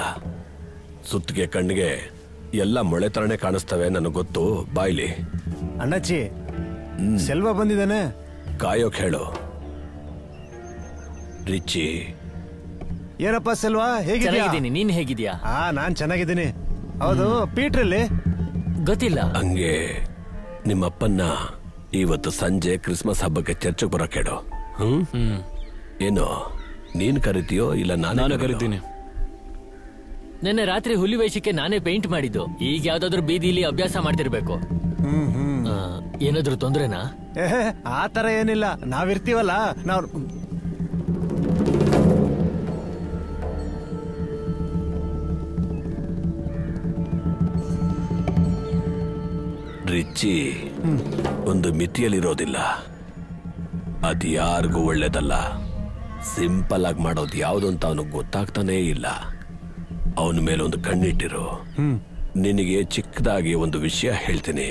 ಸುತ್ತಿಗೆ ಕಣ್ಣಿಗೆ ಎಲ್ಲ ಮೊಳೆ ತರನೇ ಕಾಣಿಸ್ತವೆ ನನಗೆ ಗೊತ್ತು ಬಾಯ್ಲಿ ಅಣ್ಣಿ ಸೆಲ್ವ ಬಂದಿದ್ದಾನೆ ಕಾಯೋಕ್ ಹೇಳು ರಿಚಿ ಏನಪ್ಪ ಸೆಲ್ವಾ ಹೇಗಿದ್ದೀನಿ ನೀನ್ ಹೇಗಿದ್ಯಾ ಹಾ ನಾನ್ ಚೆನ್ನಾಗಿದ್ದೀನಿ ಹೌದು ಪೀಟ್ರಲ್ಲಿ ಗೊತ್ತಿಲ್ಲ ಹಂಗೆ ನಿಮ್ಮಪ್ಪನ್ನ ಇವತ್ತು ಸಂಜೆ ಕ್ರಿಸ್ಮಸ್ ಹಬ್ಬಕ್ಕೆ ಚರ್ಚೆಗೆ ಬರಕ್ ಹೇಳು ಹ್ಮ್ ಏನು ನೀನ್ ಕರಿತೀಯೋ ಇಲ್ಲ ನಾನು ಕರಿತೀನಿ ನೆನ್ನೆ ರಾತ್ರಿ ಹುಲಿ ವೇಷಕ್ಕೆ ನಾನೇ ಪೇಂಟ್ ಮಾಡಿದ್ದು ಈಗ ಯಾವ್ದಾದ್ರು ಬೀದಿಲಿ ಅಭ್ಯಾಸ ಮಾಡ್ತಿರ್ಬೇಕು ಹ್ಮ್ ಹ್ಮ್ ಏನಾದ್ರೂ ತೊಂದ್ರೆನಾ ಆ ತರ ಏನಿಲ್ಲ ನಾವಿರ್ತೀವಲ್ಲ ನಾವ್ ರಿಚಿ ಒಂದು ಮಿತಿಯಲ್ಲಿರೋದಿಲ್ಲ ಅದು ಯಾರಿಗೂ ಒಳ್ಳೇದಲ್ಲ ಸಿಂಪಲ್ ಆಗಿ ಮಾಡೋದು ಯಾವ್ದು ಅಂತ ಅವನಿಗೆ ಗೊತ್ತಾಗ್ತಾನೇ ಇಲ್ಲ ಅವನ ಮೇಲೆ ಒಂದು ಕಣ್ಣಿಟ್ಟಿರು ನಿನಗೆ ಚಿಕ್ಕದಾಗಿ ಒಂದು ವಿಷಯ ಹೇಳ್ತೀನಿ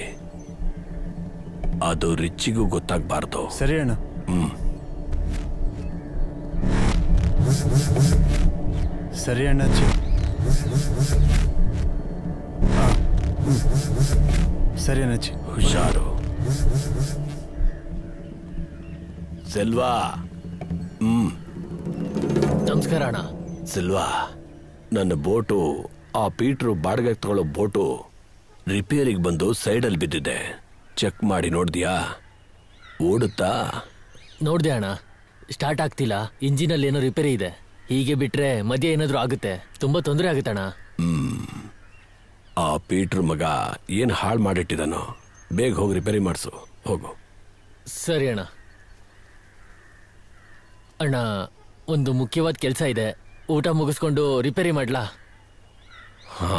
ಅದು ರಿಚ್ಚಿಗೂ ಗೊತ್ತಾಗಬಾರ್ದು ಸರಿ ಅಣ್ಣ ಸರಿ ಅಣ್ಣ ಸರಿ ಅಣ್ಣ ಹುಷಾರು ಸೆಲ್ವಾ ಹ್ಮ್ ನಮಸ್ಕಾರ ಅಣ್ಣ ಸೆಲ್ವಾ ನನ್ನ ಬೋಟು ಆ ಪೀಟ್ರು ಬಾಡಿಗೆ ತಗೊಳ್ಳೋ ಬೋಟು ರಿಪೇರಿಗೆ ಬಂದು ಸೈಡಲ್ಲಿ ಬಿದ್ದಿದೆ ಚೆಕ್ ಮಾಡಿ ನೋಡಿದ್ಯಾ ಓಡುತ್ತಾ ನೋಡಿದೆ ಅಣ್ಣ ಸ್ಟಾರ್ಟ್ ಆಗ್ತಿಲ್ಲ ಇಂಜಿನಲ್ಲಿ ಏನೋ ರಿಪೇರಿ ಇದೆ ಹೀಗೆ ಬಿಟ್ರೆ ಮಧ್ಯೆ ಏನಾದರೂ ಆಗುತ್ತೆ ತುಂಬ ತೊಂದರೆ ಆಗುತ್ತೆ ಅಣ್ಣ ಆ ಪೀಟ್ರ್ ಮಗ ಏನು ಹಾಳು ಮಾಡಿಟ್ಟಿದ್ದಾನೋ ಬೇಗ ಹೋಗಿ ರಿಪೇರಿ ಮಾಡಿಸು ಹೋಗು ಸರಿ ಅಣ್ಣ ಅಣ್ಣ ಒಂದು ಮುಖ್ಯವಾದ ಕೆಲಸ ಇದೆ ಊಟ ಮುಗಿಸ್ಕೊಂಡು ರಿಪೇರಿ ಮಾಡ್ಲಾ ಹಾ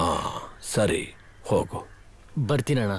ಸರಿ ಹೋಗು ಬರ್ತೀನಣ್ಣ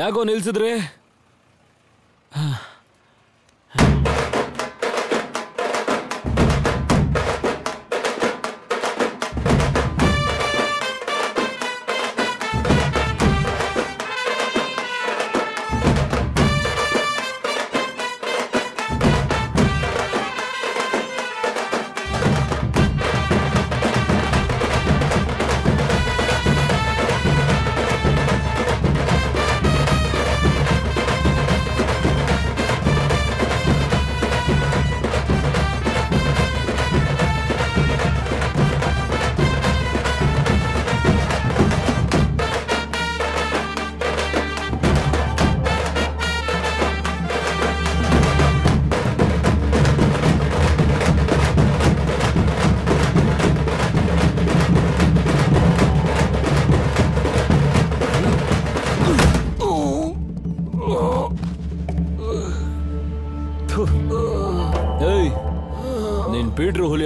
ಯಾಕೋ ನಿಲ್ಸಿದ್ರಿ?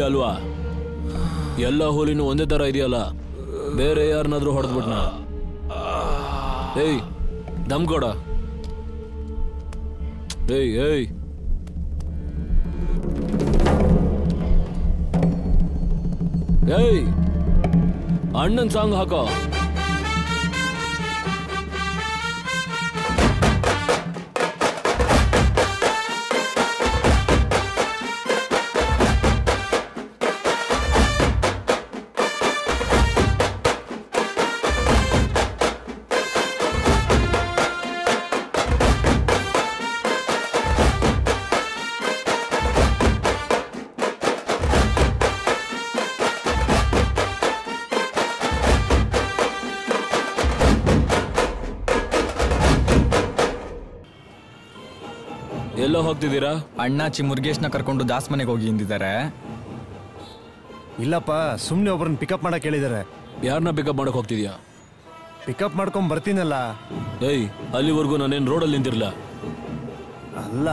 ಅಲ್ವಾ ಎಲ್ಲ ಹೋಲಿನೂ ಒಂದೇ ತರ ಇದೆಯಲ್ಲ, ಬೇರೆ ಯಾರನ್ನಾದ್ರೂ ಹೊಡೆದ್ಬಿಟ್ನಾ? ಏಯ್ ದಮ್ ಕೊಡ. ಏಯ್ ಏಯ್ ಏಯ್ ಅಣ್ಣನ್ ಸಾಂಗ್ ಹಾಕೋ. ಹೋಗ್ತಿದ್ದೀರಾ? ಅಣ್ಣಾಚಿ ಮುರುಗೇಶ್ನ ಕರ್ಕೊಂಡು ದಾಸ್ ಮನೆಗೆ ಹೋಗಿ ಎಂದಿದ್ದಾರೆ. ಇಲ್ಲಪ್ಪ, ಸುಮ್ಮನೆ ಒಬ್ಬರನ್ನ ಪಿಕಪ್ ಮಾಡಕ್ಕೆ ಹೇಳಿದ್ದಾರೆ. ಯಾರನ್ನ ಪಿಕಪ್ ಮಾಡಕ್ಕೆ ಹೋಗ್ತಿದ್ಯಾ? ಪಿಕಪ್ ಮಾಡ್ಕೊಂಡು ಬರ್ತೀನಲ್ಲ. ಏಯ್, ಅಲ್ಲಿವರೆಗೂ ನಾನೇನು ರೋಡಲ್ಲಿ ನಿಂತಿರಲ್ಲ. ಅಲ್ಲ,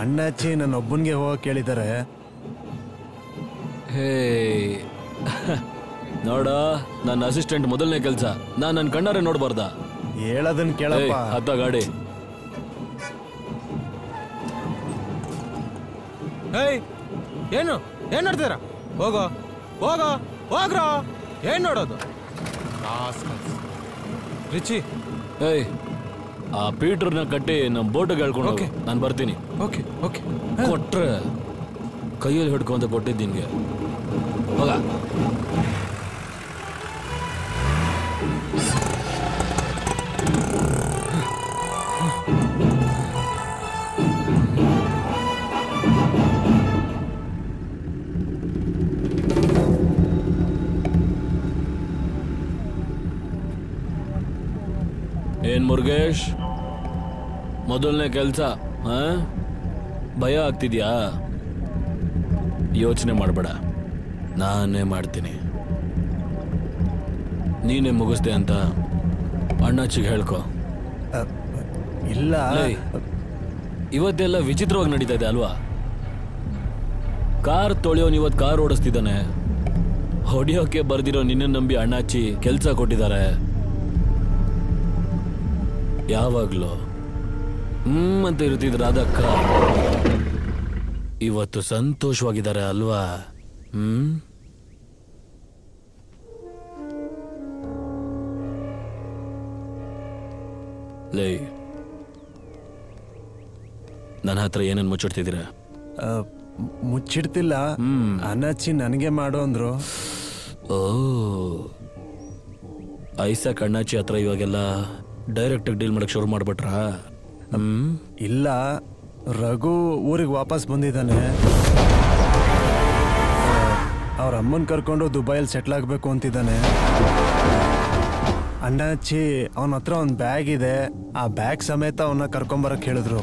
ಅಣ್ಣಾಚಿ ನನ್ನ ಒಬ್ಬನಿಗೆ ಹೋಗಕ್ಕೆ ಹೇಳಿದ್ದಾರೆ. ಹೇ ನೋಡ, ನನ್ನ ಅಸಿಸ್ಟೆಂಟ್ ಮೊದಲನೇ ಕೆಲಸ. ನಾನು ನನ್ನ ಕಣ್ಣಾರೆ ನೋಡಬಾರ್ದಾ? ಹೇಳೋದನ್ನ ಕೇಳಪ್ಪ. ಹತ್ತ ಗಾಡಿ. ಏಯ್, ಏನು ಏನ್ ನೋಡ್ತೀರಾ? ಹೋಗೋ ಹೋಗೋ ಹೋಗ್ರ. ಏನ್ ನೋಡೋದು? ರಿಚಿ, ಏಯ್ ಆ ಪೀಟರ್ನ ಕಟ್ಟಿ ನಮ್ಮ ಬೋಟಿಗೆ ಹೇಳ್ಕೊಂಡು ಹೋಗಿ. ನಾನು ಬರ್ತೀನಿ. Okay okay. ಕೊಟ್ರೆ ಕೈಯಲ್ಲಿ ಹಿಡ್ಕೊಂತ ಕೊಟ್ಟಿದ್ದು ನಿನ್ಗೆ. ಹೋಗ. ಏನ್ ಮುರುಗೇಶ್, ಮೊದಲನೇ ಕೆಲಸ ಭಯ ಆಗ್ತಿದ್ಯಾ? ಯೋಚನೆ ಮಾಡಬೇಡ, ನಾನೇ ಮಾಡ್ತೀನಿ. ನೀನೇ ಮುಗಿಸ್ದೆ ಅಂತ ಅಣ್ಣಾಚಿಗೆ ಹೇಳ್ಕೊ. ಇಲ್ಲ, ಇವತ್ತೆಲ್ಲ ವಿಚಿತ್ರವಾಗಿ ನಡೀತಾ ಇದೆ ಅಲ್ವಾ? ಕಾರ್ ತೊಳೆಯೋನು ಇವತ್ತು ಕಾರ್ ಓಡಿಸ್ತಿದ್ದಾನೆ. ಹೊಡಿಯೋಕೆ ಬರ್ದಿರೋ ನಿನ್ನ ನಂಬಿ ಅಣ್ಣಾಚಿ ಕೆಲಸ ಕೊಟ್ಟಿದ್ದಾರೆ. ಯಾವಾಗ್ಲೂ ಹ್ಮ್ ಅಂತ ಇರ್ತಿದ್ರ ಅದಕ್ಕ ಇವತ್ತು ಸಂತೋಷವಾಗಿದ್ದಾರೆ ಅಲ್ವಾ? ಹ್ಮ್ ಲೇ, ನನ್ನ ಹತ್ರ ಏನನ್ ಮುಚ್ಚಿಡ್ತಿದ್ದೀರ? ಮುಚ್ಚಿಡ್ತಿಲ್ಲ, ಅನಾಚಿ ನನಗೆ ಮಾಡೋ ಅಂದ್ರು. ಓ, ಐಸಾಕ್ ಅಣ್ಣಾಚಿ ಹತ್ರ ಇವಾಗೆಲ್ಲ ಡೈರೆಕ್ಟ್ ಡೀಲ್ ಮಾಡಕ್ ಶುರು ಮಾಡ್ಬಿಟ್ರ? ಇಲ್ಲ, ರಘು ಊರಿಗೆ ವಾಪಸ್ ಬಂದಿದ್ದಾನೆ. ಅವ್ರ ಅಮ್ಮನ್ ಕರ್ಕೊಂಡು ದುಬೈಯಲ್ಲಿ ಸೆಟ್ಲ್ ಆಗಬೇಕು ಅಂತಿದ್ದಾನೆ. ಅಣ್ಣಾಚಿ ಅವನ ಹತ್ರ ಒಂದು ಬ್ಯಾಗ್ ಇದೆ, ಆ ಬ್ಯಾಗ್ ಸಮೇತ ಅವನ್ನ ಕರ್ಕೊಂಬರಕ್ ಹೇಳಿದ್ರು.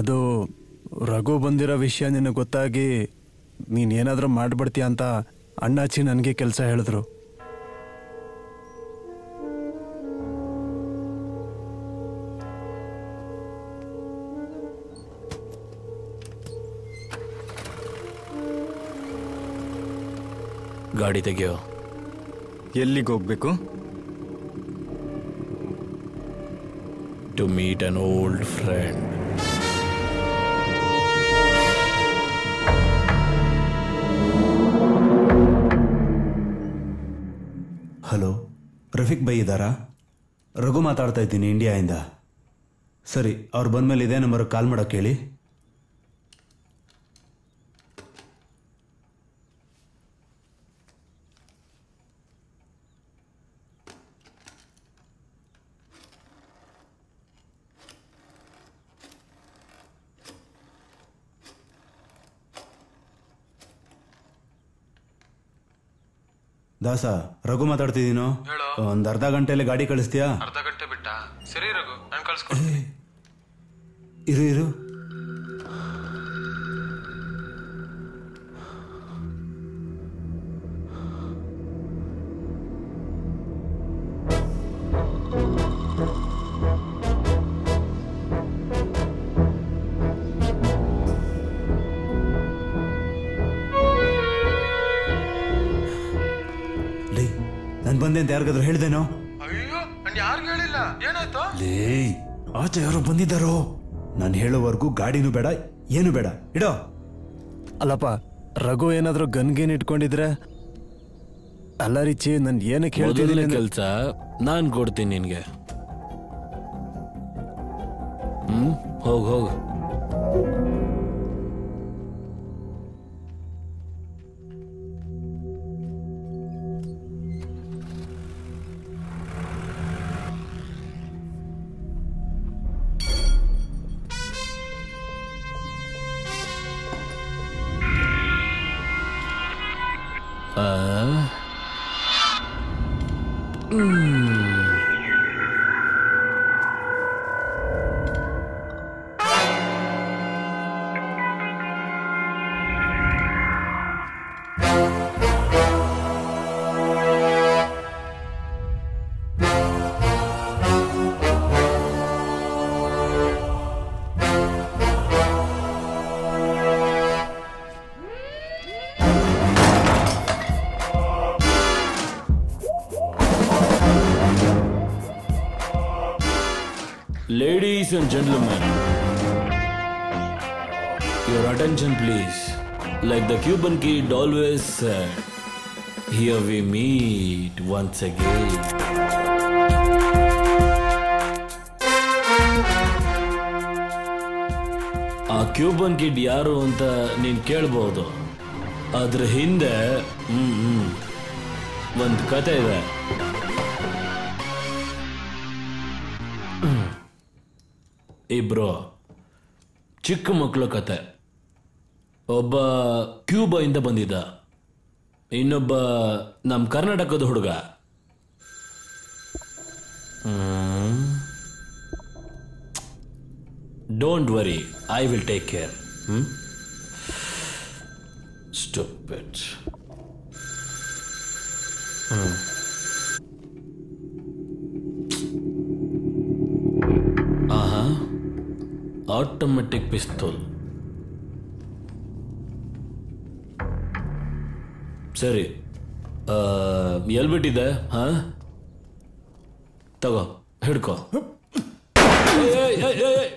ಅದು ರಘು ಬಂದಿರೋ ವಿಷಯ ನಿನಗೆ ಗೊತ್ತಾಗಿ ನೀನು ಏನಾದರೂ ಮಾಡ್ಬಿಡ್ತೀಯ ಅಂತ ಅಣ್ಣಾಚಿ ನನಗೆ ಕೆಲಸ ಹೇಳಿದ್ರು. ಗಾಡಿ ತೆಗೆಯೋ. ಎಲ್ಲಿಗೆ ಹೋಗಬೇಕು? To meet an old friend. Hello, Rafiq bhai ಇದ್ದಾರಾ? ರಘು ಮಾತಾಡ್ತಾ ಇದ್ದೀನಿ ಇಂಡಿಯಾದಿಂದ. ಸರಿ, ಅವ್ರು ಬಂದಮೇಲೆ ಇದೇ ನಂಬರ್ಗೆ ಕಾಲ್ ಮಾಡೋಕ್ಕೆ ಹೇಳಿ. ದಾಸ, ರಘು ಮಾತಾಡ್ತಿದ್ದೀನೋ? ಒಂದ್ ಅರ್ಧ ಗಂಟೆಯಲ್ಲಿ ಗಾಡಿ ಕಳಿಸ್ತೀಯಾ? ಅರ್ಧ ಗಂಟೆ ಬಿಟ್ಟ? ಸರಿ ರಘು, ನಾನು ಕಳಿಸ್ಕೊಡ್ತೀನಿ. ಇರು ಇರು ಯಾರಿಗಾದ್ರೂ ಹೇಳಿದೇನೋ? ಅಯ್ಯೋ, ನಾನು ಯಾರಿಗೂ ಹೇಳಿಲ್ಲ. ಏನಾಯ್ತು ಲೇ? ಆಚೆ ಯಾರು ಬಂದಿದ್ದಾರೋ? ನಾನು ಹೇಳೋವರೆಗೂ ಗಾಡಿನೂ ಬೇಡ, ಏನು ಬೇಡ, ಇಡೋ. ಅಲ್ಲಪ್ಪ, ರಘು ಏನಾದ್ರೂ ಗನ್ಗೇನ್ ಇಟ್ಕೊಂಡಿದ್ರೆ? ಅಲ್ಲ ರಿಚಿ, ನಾನು ಏನಕ್ಕೆ ಹೇಳ್ತಿದ್ದೀನಿ? ಕೆಲಸ ನಾನು ಕೊಡ್ತೀನಿ ನಿನ್ಗೆ. ಹ್ಮ್ ಹೋಗ್ ಹೋಗ್. Ladies and gentlemen, your attention please. Like the Cuban kid always said, here we meet once again. ಆ ಕ್ಯೂಬನ್ ಕಿಡ್ ಯಾರು ಅಂತ ನೀನು ಕೇಳಬಹುದು. ಅದ್ರ ಹಿಂದೆ ಹ್ಮ್ ಒಂದು ಕತೆ ಇದೆ. ಇಬ್ರು ಚಿಕ್ಕ ಮಕ್ಕಳ ಕತೆ. ಒಬ್ಬ ಕ್ಯೂಬಾ ಇಂದ ಬಂದಿದ್ದ, ಇನ್ನೊಬ್ಬ ನಮ್ಮ ಕರ್ನಾಟಕದ ಹುಡುಗ. Don't worry, I will take care. Hmm stupid. Hmm automatic pistol. ಸರಿ, ಎಲ್ಬಿಟ್ಟಿದೆ? ಹಾ, ತಗೋ, ಹಿಡ್ಕೋ.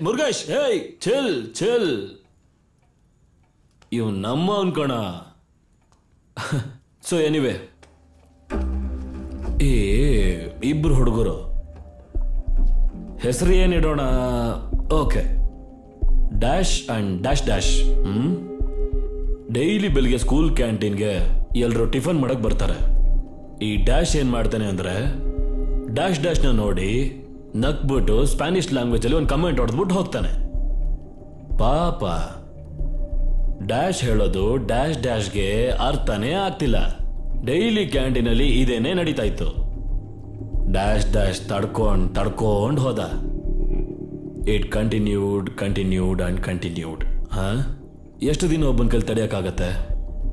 ಮುರುಗೇಶ್, ಏಯ್ ಚಿಲ್ ಚಿಲ್. ಇವ್ ನಮ್ಮ ಅನ್ಕೋಣ. ಸೊ ಎನಿವೆ, ಏ ಇಬ್ರು ಹುಡುಗರು. ಹೆಸರು ಏನಿಡೋಣ? Okay, dash and dash dash. Hmm daily ಬೆಳಿಗ್ಗೆ ಸ್ಕೂಲ್ ಕ್ಯಾಂಟೀನ್ಗೆ ಎಲ್ಲರೂ ಟಿಫನ್ ಮಾಡಕ್ ಬರ್ತಾರೆ. ಈ ಡ್ಯಾಶ್ ಏನ್ ಮಾಡ್ತಾನೆ ಅಂದ್ರೆ, ಡ್ಯಾಶ್ ಡ್ಯಾಶ್ನ ನೋಡಿ ನಕ್ಬಿಟ್ಟು ಸ್ಪ್ಯಾನಿಷ್ ಲ್ಯಾಂಗ್ವೇಜ್ ಅಲ್ಲಿ ಒಂದು ಕಮೆಂಟ್ ಹೊಡೆದ್ಬಿಟ್ಟು ಹೋಗ್ತಾನೆ. ಪಾಪ ಡ್ಯಾಶ್ ಹೇಳೋದು ಡ್ಯಾಶ್ ಡ್ಯಾಶ್ಗೆ ಅರ್ಥನೇ ಆಗ್ತಿಲ್ಲ. ಡೈಲಿ ಕ್ಯಾಂಟೀನಲ್ಲಿ ಇದೇನೆ ನಡೀತಾ ಇತ್ತು. ಡ್ಯಾಶ್ ಡ್ಯಾಶ್ ತಡ್ಕೊಂಡ್ ತಡ್ಕೊಂಡ್ ಹೋದ. It continued, continued and continued. हाँ, ಎಷ್ಟು ದಿನ ಒಬ್ಬನ ಕೈಲಿ ತಡೆಯಕ್ಕಾಗತ್ತೆ?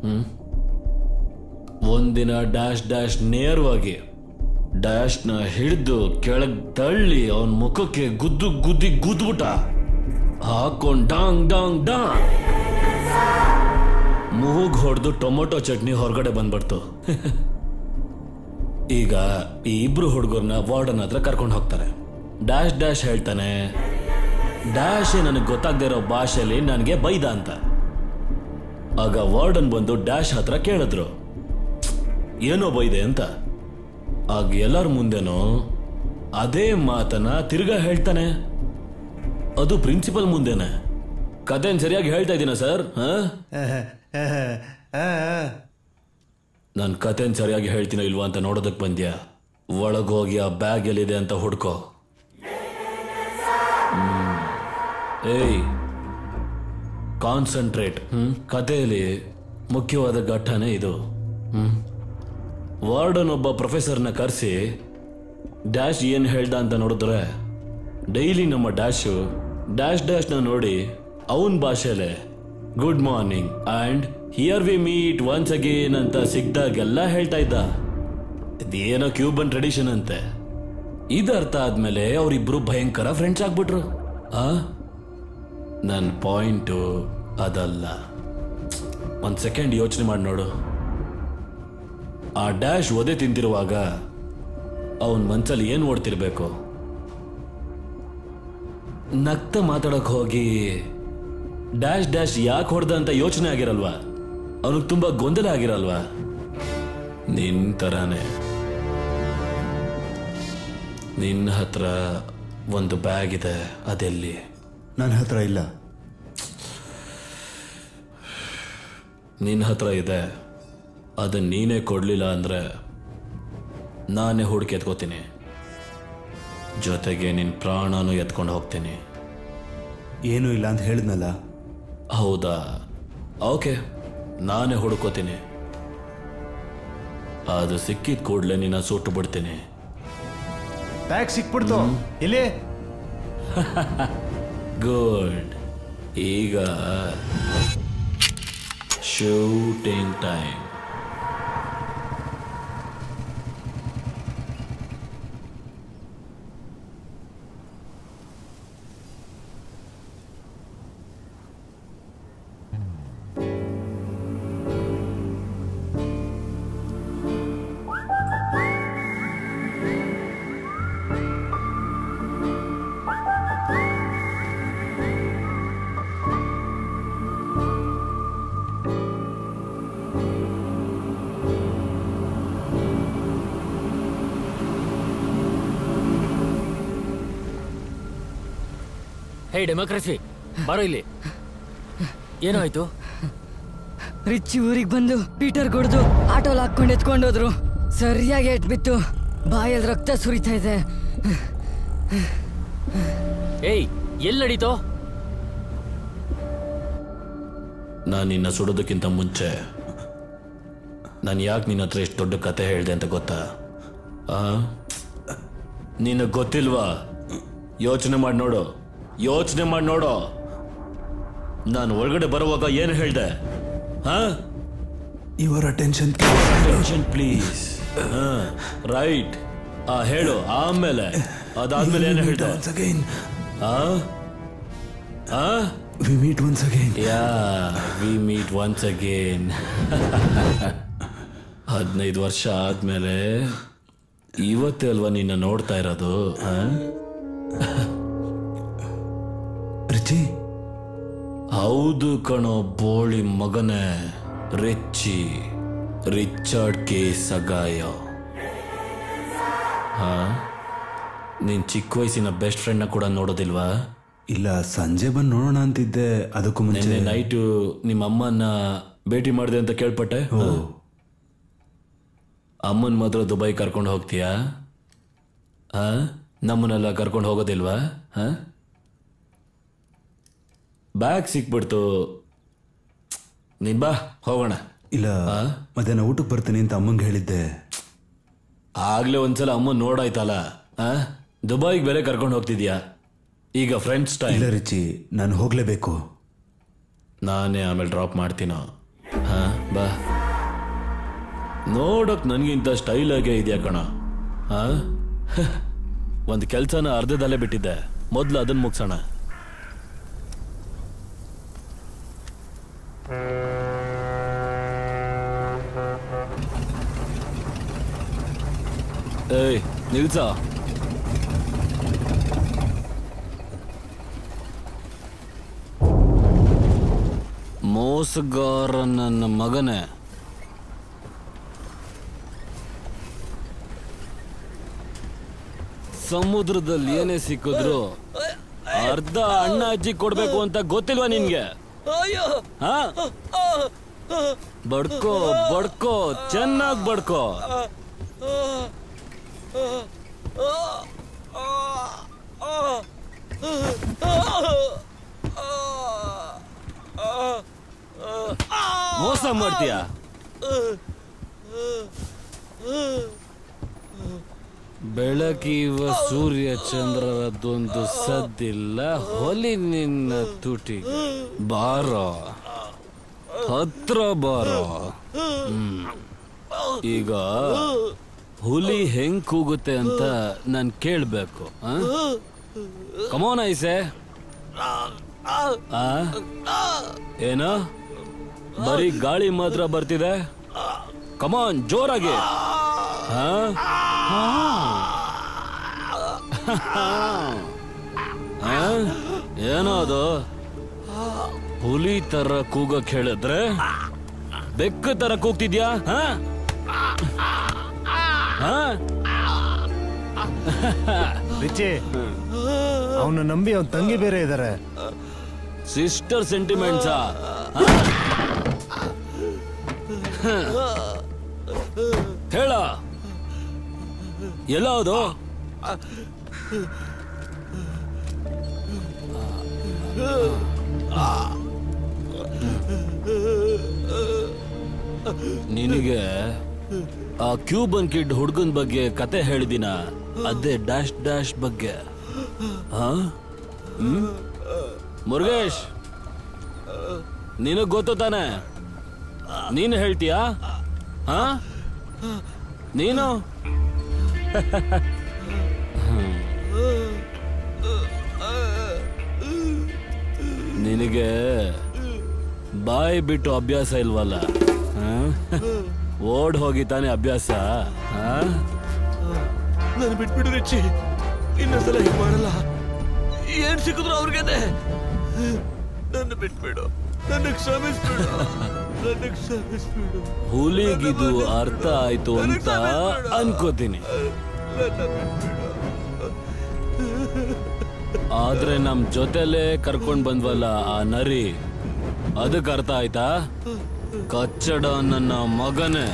ಹ್ಮ್ ಒಂದಿನ ಡ್ಯಾಶ್ ಡ್ಯಾಶ್ ನೇರವಾಗಿ ಡ್ಯಾಶ್ನ ಹಿಡಿದು ಕೆಳಗೆ ತಳ್ಳಿ ಅವನ ಮುಖಕ್ಕೆ ಗುದ್ದು ಗುದ್ದಿ ಗುದ್ಬಿಟ್ಟ ಹಾಕೊಂಡು ಡಾಂಗ್ ಡಾಂಗ್ ಡಾಂಗ್ ಮೂಗ್ ಹೊಡೆದು ಟೊಮೊಟೊ ಚಟ್ನಿ ಹೊರಗಡೆ ಬಂದ್ಬಿಡ್ತು. ಈಗ ಈ ಇಬ್ರು ಹುಡುಗರನ್ನ ವಾರ್ಡನ್ ಹತ್ರ ಕರ್ಕೊಂಡು ಹೋಗ್ತಾರೆ. ಡ್ಯಾಶ್ ಡ್ಯಾಶ್ ಹೇಳ್ತಾನೆ, ಡ್ಯಾಶ್ ನನಗೆ ಗೊತ್ತಾಗದೇ ಇರೋ ಭಾಷೆಯಲ್ಲಿ ನನಗೆ ಬೈದ ಅಂತ. ಆಗ ವಾರ್ಡನ್ ಬಂದು ಡ್ಯಾಶ್ ಹತ್ರ ಕೇಳಿದ್ರು ಏನೋ ಬೈದೆ ಅಂತ. ಆಗ ಎಲ್ಲರ ಮುಂದೆನೂ ಅದೇ ಮಾತನ್ನ ತಿರ್ಗಾ ಹೇಳ್ತಾನೆ, ಅದು ಪ್ರಿನ್ಸಿಪಲ್ ಮುಂದೆನೆ. ಕಥೆನ ಸರಿಯಾಗಿ ಹೇಳ್ತಾ ಇದ್ದೀನ ಸರ್? ನಾನು ಕಥೆನ ಸರಿಯಾಗಿ ಹೇಳ್ತೀನೋ ಇಲ್ವಾ ಅಂತ ನೋಡೋದಕ್ಕೆ ಬಂದ್ಯಾ? ಒಳಗೋಗಿ ಆ ಬ್ಯಾಗ್ ಎಲ್ಲಿದೆ ಅಂತ ಹುಡ್ಕೋ. ಏಯ್ ಕಾನ್ಸಂಟ್ರೇಟ್. ಹ್ಮ್ ಕಥೆಯಲ್ಲಿ ಮುಖ್ಯವಾದ ಘಟನೆ ಇದು. ಹ್ಮ್ ವಾರ್ಡನ್ ಒಬ್ಬ ಪ್ರೊಫೆಸರ್ನ ಕರೆಸಿ ಡ್ಯಾಶ್ ಏನು ಹೇಳ್ದ ಅಂತ ನೋಡಿದ್ರೆ, ಡೈಲಿ ನಮ್ಮ ಡ್ಯಾಶು ಡ್ಯಾಶ್ ಡ್ಯಾಶ್ನ ನೋಡಿ ಅವನ ಭಾಷೆಲೆ good morning and here we meet once again ಅಂತ ಸಿಗ್ದಾಗೆಲ್ಲ ಹೇಳ್ತಾ ಇದ್ದ. ಇದೇನೋ ಕ್ಯೂಬನ್ ಟ್ರೆಡಿಷನ್ ಅಂತೆ. ಇದರ್ಥ ಆದಮೇಲೆ ಅವರಿಬ್ಬರು ಭಯಂಕರ ಫ್ರೆಂಡ್ಸ್ ಆಗ್ಬಿಟ್ರು. ಆ ನನ್ನ ಪಾಯಿಂಟು ಅದಲ್ಲ. ಒಂದು ಸೆಕೆಂಡ್ ಯೋಚನೆ ಮಾಡಿ ನೋಡು. ಆ ಡ್ಯಾಶ್ ಒದೆ ತಿಂತಿರುವಾಗ ಅವನ ಮನಸ್ಸಲ್ಲಿ ಏನು ಓಡ್ತಿರ್ಬೇಕು? ನಗ್ತ ಮಾತಾಡೋಕ್ಕೆ ಹೋಗಿ ಡ್ಯಾಶ್ ಡ್ಯಾಶ್ ಯಾಕೆ ಹೊಡೆದ ಅಂತ ಯೋಚನೆ ಆಗಿರಲ್ವಾ? ಅವನಿಗೆ ತುಂಬ ಗೊಂದಲ ಆಗಿರಲ್ವಾ? ನಿನ್ನ ಥರನೇ ನಿನ್ನ ಹತ್ರ ಒಂದು ಬ್ಯಾಗ್ ಇದೆ, ಅದೆಲ್ಲಿ? ನನ್ನ ಹತ್ರ ಇಲ್ಲ. ನಿನ್ನ ಹತ್ರ ಇದೆ, ಅದನ್ನ ನೀನೇ ಕೊಡಲಿಲ್ಲ ಅಂದರೆ ನಾನೇ ಹುಡುಕಿ ಎತ್ಕೋತೀನಿ, ಜೊತೆಗೆ ನಿನ್ನ ಪ್ರಾಣನೂ ಎತ್ಕೊಂಡು ಹೋಗ್ತೀನಿ. ಏನೂ ಇಲ್ಲ ಅಂತ ಹೇಳಿದ್ನಲ್ಲ? ಹೌದಾ, ಓಕೆ, ನಾನೇ ಹುಡುಕೋತೀನಿ, ಅದು ಸಿಕ್ಕಿದ ಕೂಡಲೇ ನಿನ್ನ ಸುಟ್ಟು ಬಿಡ್ತೀನಿ. ಬ್ಯಾಗ್ ಸಿಕ್ಬಿಡ್ತು ಇಲ್ಲಿ. ಗುಡ್, ಈಗ ಶೂಟಿಂಗ್ ಟೈಮ್. ಹೇ ಡೆಮಾಕ್ರಸಿ, ಬಾರೋ ಇಲ್ಲಿ. ಏನಾಯ್ತು? ರಿಚಿ ಊರಿಗೆ ಬಂದು ಪೀಟರ್ ಕೊಡ್ದು ಆಟೋಲ್ ಹಾಕೊಂಡು ಎತ್ಕೊಂಡೋದ್ರು. ಸರಿಯಾಗಿ ಏಟ್ ಬಿತ್ತು, ಬಾಯಲ್ಲಿ ರಕ್ತ ಸುರಿತಾ ಇದೆ. ಏಯ್, ಎಲ್ಲಿ ನಡೀತೋ? ನಾನು ನಿನ್ನ ಸುಡೋದಕ್ಕಿಂತ ಮುಂಚೆ ನಾನು ಯಾಕೆ ನಿನ್ನ ಹತ್ರ ಎಷ್ಟು ದೊಡ್ಡ ಕತೆ ಹೇಳಿದೆ ಅಂತ ಗೊತ್ತಾ? ನಿನಗೆ ಗೊತ್ತಿಲ್ವಾ? ಯೋಚನೆ ಮಾಡಿ ನೋಡು, ಯೋಚನೆ ಮಾಡಿ ನೋಡೋ. ನಾನು ಒಳಗಡೆ ಬರುವಾಗ ಏನು ಹೇಳ್ದೆ? Your attention attention please. Right, ಹೇಳು. ಆಮೇಲೆ ಅದಾದ್ಮೇಲೆ ಏನು ಹೇಳ್ದೆ? We meet once again. Yeah, we meet once again. ಹದಿನೈದು ವರ್ಷ ಆದ್ಮೇಲೆ ಇವತ್ತೇ ಅಲ್ವಾ ನಿನ್ನ ನೋಡ್ತಾ ಇರೋದು? ರಿಚಿ? ಹೌದು ಕಣೋ ಬೋಳಿ ಮಗನೇ, ರಿಚಿ, ರಿಚರ್ಡ್ ಕೆ ಸಗಾಯ. ಹಾ, ನೀನ್ ಚಿಕ್ಕ ವಯಸ್ಸಿನ ಬೆಸ್ಟ್ ಫ್ರೆಂಡ್ನ ಕೂಡ ನೋಡೋದಿಲ್ವಾ? ಇಲ್ಲ, ಸಂಜೆ ಬಂದು ನೋಡೋಣ ಅಂತಿದ್ದೆ, ಅದಕ್ಕೂ ಮುಂಚೆ. ನೈಟು ನಿಮ್ಮ ಅಮ್ಮನ ಭೇಟಿ ಮಾಡಿದೆ ಅಂತ ಕೇಳ್ಪಟ್ಟೆ. ಅಮ್ಮನ ಮಾತ್ರ ದುಬೈ ಕರ್ಕೊಂಡು ಹೋಗ್ತೀಯಾ? ಹಾ, ನಮ್ಮನ್ನೆಲ್ಲ ಕರ್ಕೊಂಡು ಹೋಗೋದಿಲ್ವಾ? ಹಾ, ಬ್ಯಾಗ್ ಸಿಕ್ಬಿಡ್ತು, ನೀನ್ ಬಾ ಹೋಗೋಣ. ಇಲ್ಲ, ಮಧ್ಯಾಹ್ನ ಊಟಕ್ಕೆ ಬರ್ತೀನಿ ಅಂತ ಅಮ್ಮಂಗೆ ಹೇಳಿದ್ದೆ. ಆಗ್ಲೇ ಒಂದ್ಸಲ ಅಮ್ಮನ್ ನೋಡಾಯ್ತಲ್ಲ. ದುಬಾಯಿಗೆ ಬೇರೆ ಕರ್ಕೊಂಡು ಹೋಗ್ತಿದ್ಯಾ? ಈಗ ಫ್ರೆಂಡ್ಸ್ ಟೈಮ್. ಇಲ್ಲ ರಿಚಿ, ನಾನು ಹೋಗಲೇಬೇಕು. ನಾನೇ ಆಮೇಲೆ ಡ್ರಾಪ್ ಮಾಡ್ತೀನ. ಹಾ ಬಾ. ನೋಡೋಕೆ ನನಗಿಂತ ಸ್ಟೈಲ್ ಆಗೇ ಇದೆಯಾ ಕಣ? ಹಾ, ಒಂದು ಕೆಲಸನ ಅರ್ಧದಲ್ಲೇ ಬಿಟ್ಟಿದ್ದೆ, ಮೊದಲು ಅದನ್ನು ಮುಗಿಸೋಣ. ಏಯ್ ನಿಲ್ಸ. ಮೋಸಗಾರ ನನ್ನ ಮಗನೇ. ಸಮುದ್ರದಲ್ಲಿ ಏನೇ ಸಿಕ್ಕಿದ್ರು ಅರ್ಧ ಅಣ್ಣ ಅಜ್ಜಿ ಕೊಡ್ಬೇಕು ಅಂತ ಗೊತ್ತಿಲ್ವಾ ನಿನ್ಗೆ? ಬಡ್ಕೋ ಬಡ್ಕೋ, ಚೆನ್ನಾಗಿ ಬಡ್ಕೋ. ಮೋಸ ಮಾಡ್ತೀಯ? ಬೆಳಕಿವ ಸೂರ್ಯ ಚಂದ್ರರದ್ದೊಂದು ಸದ್ದಿಲ್ಲ, ಹೊಲಿ ನಿನ್ನ ತುಟಿ. ಬಾರೋ ಹತ್ರ ಬಾರೋ. ಈಗ ಹುಲಿ ಹೆಂಗ್ ಕೂಗುತ್ತೆ ಅಂತ ನಾನು ಕೇಳಬೇಕು. ಕಮೋನ ಐಸೆ. ಏನೋ ಬರೀ ಗಾಳಿ ಮಾತ್ರ ಬರ್ತಿದೆ. ಕಮಾನ್ ಜೋರಾಗಿ. ಏನೋ ಅದು ಹುಲಿ ತರ ಕೂಗಕ್ ಹೇಳಿದ್ರೆ ಬೆಕ್ಕ ತರ ಕೂಗ್ತಿದ್ಯಾ? ರಿಚಿ, ಅವನು ನಂಬಿ ಅವನ ತಂಗಿ ಬೇರೆ ಇದ್ದಾರೆ. ಸಿಸ್ಟರ್ ಸೆಂಟಿಮೆಂಟ್ಸಾ? ಹೇಳ, ಎಲ್ಲ ಅದು? ನಿನಗೆ ಆ ಕ್ಯೂಬನ್ ಕಿಡ್ ಹುಡುಗನ್ ಬಗ್ಗೆ ಕತೆ ಹೇಳಿದಿನ, ಅದೇ ಡ್ಯಾಶ್ ಡ್ಯಾಶ್ ಬಗ್ಗೆ. ಮುರುಗೇಶ್, ನಿನಗ್ ಗೊತ್ತು ತಾನೆ? ನೀನು ಹೇಳ್ತೀಯಾ? ಹಾ, ನೀನು ನಿನಗೆ ಬಾಯಿ ಬಿಟ್ಟು ಅಭ್ಯಾಸ ಇಲ್ವಲ್ಲ? ಓಡ್ ಹೋಗಿ ತಾನೆ ಅಭ್ಯಾಸ. ನಾನು ಬಿಟ್ಬಿಡು ರಿಚಿ, ಇನ್ನೊಂದ್ಸಲ ಹೀಗೆ ಮಾಡಲ್ಲ. ಏನ್ ಸಿಕ್ಕಿದ್ರು ಅವ್ರಿಗೆ. ನನ್ನ ಬಿಟ್ಬಿಡು, ನನ್ನ ಕ್ಷಮಿಸ್ಬಿಡು, ನನ್ನ ಕ್ಷಮಿಸ್ಬಿಡು. ಹುಲಿಗಿದು ಅರ್ಥ ಆಯ್ತು ಅಂತ ಅನ್ಕೋತೀನಿ. ಆದ್ರೆ ನಮ್ ಜೊತೆಲೇ ಕರ್ಕೊಂಡ್ ಬಂದ್ವಲ್ಲ ಆ ನರಿ, ಅದಕ್ಕೆ ಅರ್ಥ ಆಯ್ತಾ? ಕಚ್ಚಡ ನನ್ನ ಮಗನೇ.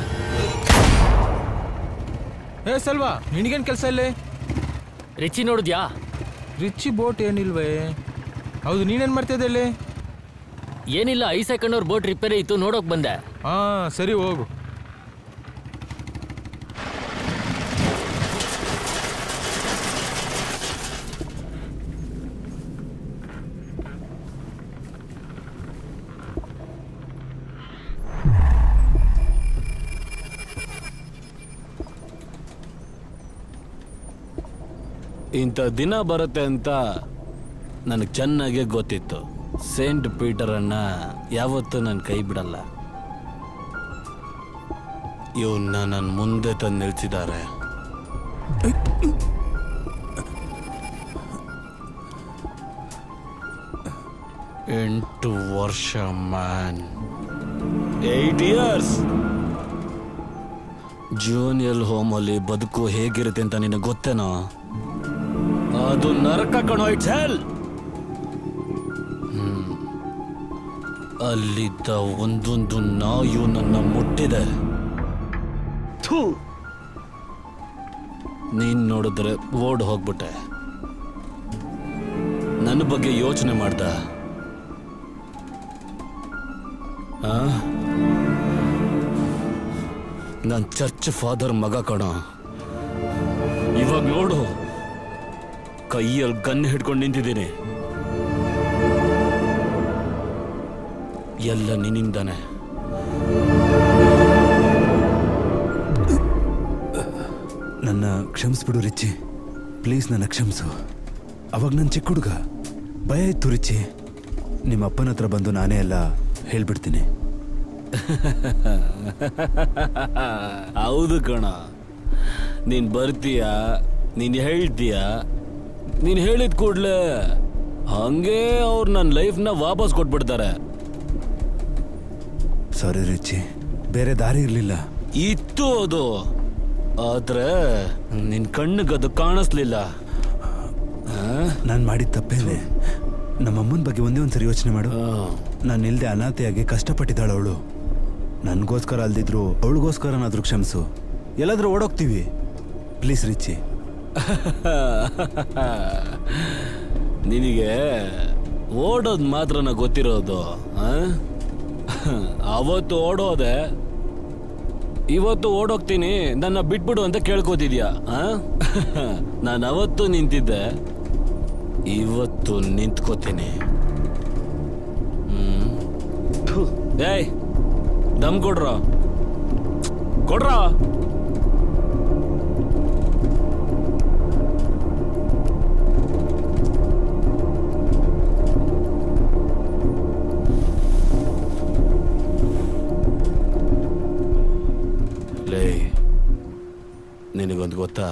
ಏ ಸಲ್ವಾ, ನಿನಗೇನ್ ಕೆಲಸ ಇಲ್ಲೇ? ರಿಚಿ ನೋಡಿದ್ಯಾ? ರಿಚಿ ಬೋಟ್ ಏನಿಲ್ವೇ? ಹೌದು, ನೀನೇನ್ ಮಾಡ್ತಿದ್ದೆ ಇಲ್ಲಿ? ಏನಿಲ್ಲ, ಐಸ್ ಹಾಕೊಂಡವ್ರ ಬೋಟ್ ರಿಪೇರಿ ಇತ್ತು, ನೋಡೋಕ್ ಬಂದೆ. ಹಾ ಸರಿ, ಹೋಗು. ಇಂಥ ದಿನ ಬರುತ್ತೆ ಅಂತ ನನಗೆ ಚೆನ್ನಾಗೇ ಗೊತ್ತಿತ್ತು. ಸೇಂಟ್ ಪೀಟರನ್ನ ಯಾವತ್ತೂ ನನ್ನ ಕೈ ಬಿಡಲ್ಲ. ಇವನ್ನ ನನ್ನ ಮುಂದೆ ತಂದು ನಿಲ್ಸಿದ್ದಾರೆ. ಎಂಟು ವರ್ಷ ಮ್ಯಾನ್, ಏಟ್ ಇಯರ್ಸ್. ಜೂನಿಯರ್ ಹೋಮಲ್ಲಿ ಬದುಕು ಹೇಗಿರುತ್ತೆ ಅಂತ ನಿನಗೆ ಗೊತ್ತೇನೋ? ಅದು ನರಕ ಕಣೋ. It's hell. ಅಲ್ಲಿದ್ದ ಒಂದೊಂದು ನಾಯು ನನ್ನ ಮುಟ್ಟಿದೆ. ಥೂ, ನೀನ್ ನೋಡಿದ್ರೆ ಓಡ್ ಹೋಗ್ಬಿಟ್ಟೆ. ನನ್ನ ಬಗ್ಗೆ ಯೋಚನೆ ಮಾಡ್ದ? ನಾನ್ ಚರ್ಚ್ ಫಾದರ್ ಮಗ ಕಣೋ. ಇವಾಗ ನೋಡು, ಕೈಯಲ್ಲಿ ಗನ್ ಹಿಡ್ಕೊಂಡು ನಿಂತಿದ್ದೇನೆ. ಎಲ್ಲ ನಿನ್ನಿಂದಾನೆ. ನನ್ನ ಕ್ಷಮಿಸ್ಬಿಡು ರಿಚಿ, ಪ್ಲೀಸ್ ನನ್ನ ಕ್ಷಮಿಸು. ಅವಾಗ ನನ್ನ ಚಿಕ್ಕ ಹುಡುಗ, ಭಯ ಇತ್ತು ರಿಚಿ. ನಿಮ್ಮ ಅಪ್ಪನ ಹತ್ರ ಬಂದು ನಾನೇ ಎಲ್ಲ ಹೇಳ್ಬಿಡ್ತೀನಿ. ಹೌದು ಕಣ, ನೀನು ಬರ್ತೀಯ, ನೀನು ಹೇಳ್ತೀಯ, ನೀನು ಹೇಳಿದ ಕೂಡಲೇ ಹಂಗೆ ಅವ್ರು ನನ್ನ ಲೈಫ್ನ ವಾಪಸ್ ಕೊಟ್ಬಿಡ್ತಾರೆ. ಸಾರಿ ರಿಚಿ, ಬೇರೆ ದಾರಿ ಇರಲಿಲ್ಲ. ಇತ್ತು ಅದು, ಆದರೆ ನಿನ್ನ ಕಣ್ಣಿಗೆ ಅದು ಕಾಣಿಸ್ಲಿಲ್ಲ. ನಾನು ಮಾಡಿದ ತಪ್ಪೇನೆ. ನಮ್ಮಮ್ಮನ ಬಗ್ಗೆ ಒಂದೇ ಒಂದು ಸರಿ ಯೋಚನೆ ಮಾಡು. ನಾನು ಇಲ್ಲದೆ ಅನಾಥೆಯಾಗಿ ಕಷ್ಟಪಟ್ಟಿದ್ದಾಳೆ ಅವಳು. ನನಗೋಸ್ಕರ ಅಲ್ದಿದ್ರು ಅವಳಿಗೋಸ್ಕರನಾದರೂ ಕ್ಷಮಿಸು. ಎಲ್ಲಾದರೂ ಓಡೋಗ್ತೀವಿ, ಪ್ಲೀಸ್ ರಿಚಿ. ನಿನಗೆ ಓಡೋದು ಮಾತ್ರನ ಗೊತ್ತಿರೋದು. ಅವತ್ತು ಓಡೋದೆ, ಇವತ್ತು ಓಡೋಗ್ತೀನಿ ನನ್ನ ಬಿಟ್ಬಿಡು ಅಂತ ಕೇಳ್ಕೊತಿದ್ಯಾ? ನಾನು ಅವತ್ತು ನಿಂತಿದ್ದೆ, ಇವತ್ತು ನಿಂತ್ಕೋತೀನಿ. ಏಯ್ ದಮ್ ಕೊಡ್ರ ಕೊಡ್ರ. ನಿನಗೊಂದು ಗೊತ್ತಾ,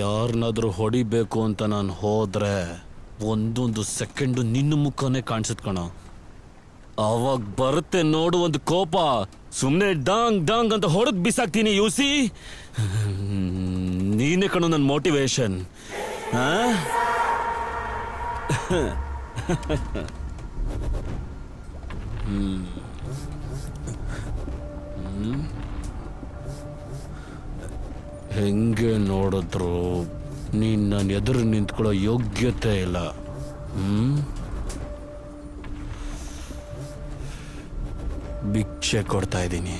ಯಾರನ್ನಾದ್ರೂ ಹೊಡಿಬೇಕು ಅಂತ ನಾನು ಹೋದರೆ ಒಂದೊಂದು ಸೆಕೆಂಡು ನಿನ್ನ ಮುಖನೇ ಕಾಣಿಸುತ್ತೆ ಕಣ. ಆವಾಗ ಬರುತ್ತೆ ನೋಡು ಒಂದು ಕೋಪ. ಸುಮ್ಮನೆ ಡಾಂಗ್ ಡಾಂಗ್ ಅಂತ ಹೊಡೆದು ಬಿಸಾಕ್ತೀನಿ. ಯೂಸಿ, ನೀನೇ ಕಣ ನನ್ನ ಮೋಟಿವೇಶನ್. ಹೆಂಗೆ ನೋಡಿದ್ರು ನೀನು ನಾನು ಎದುರು ನಿಂತ್ಕೊಳ್ಳೋ ಯೋಗ್ಯತೆ ಇಲ್ಲ. ಭಿಕ್ಷೆ ಕೊಡ್ತಾ ಇದ್ದೀನಿ,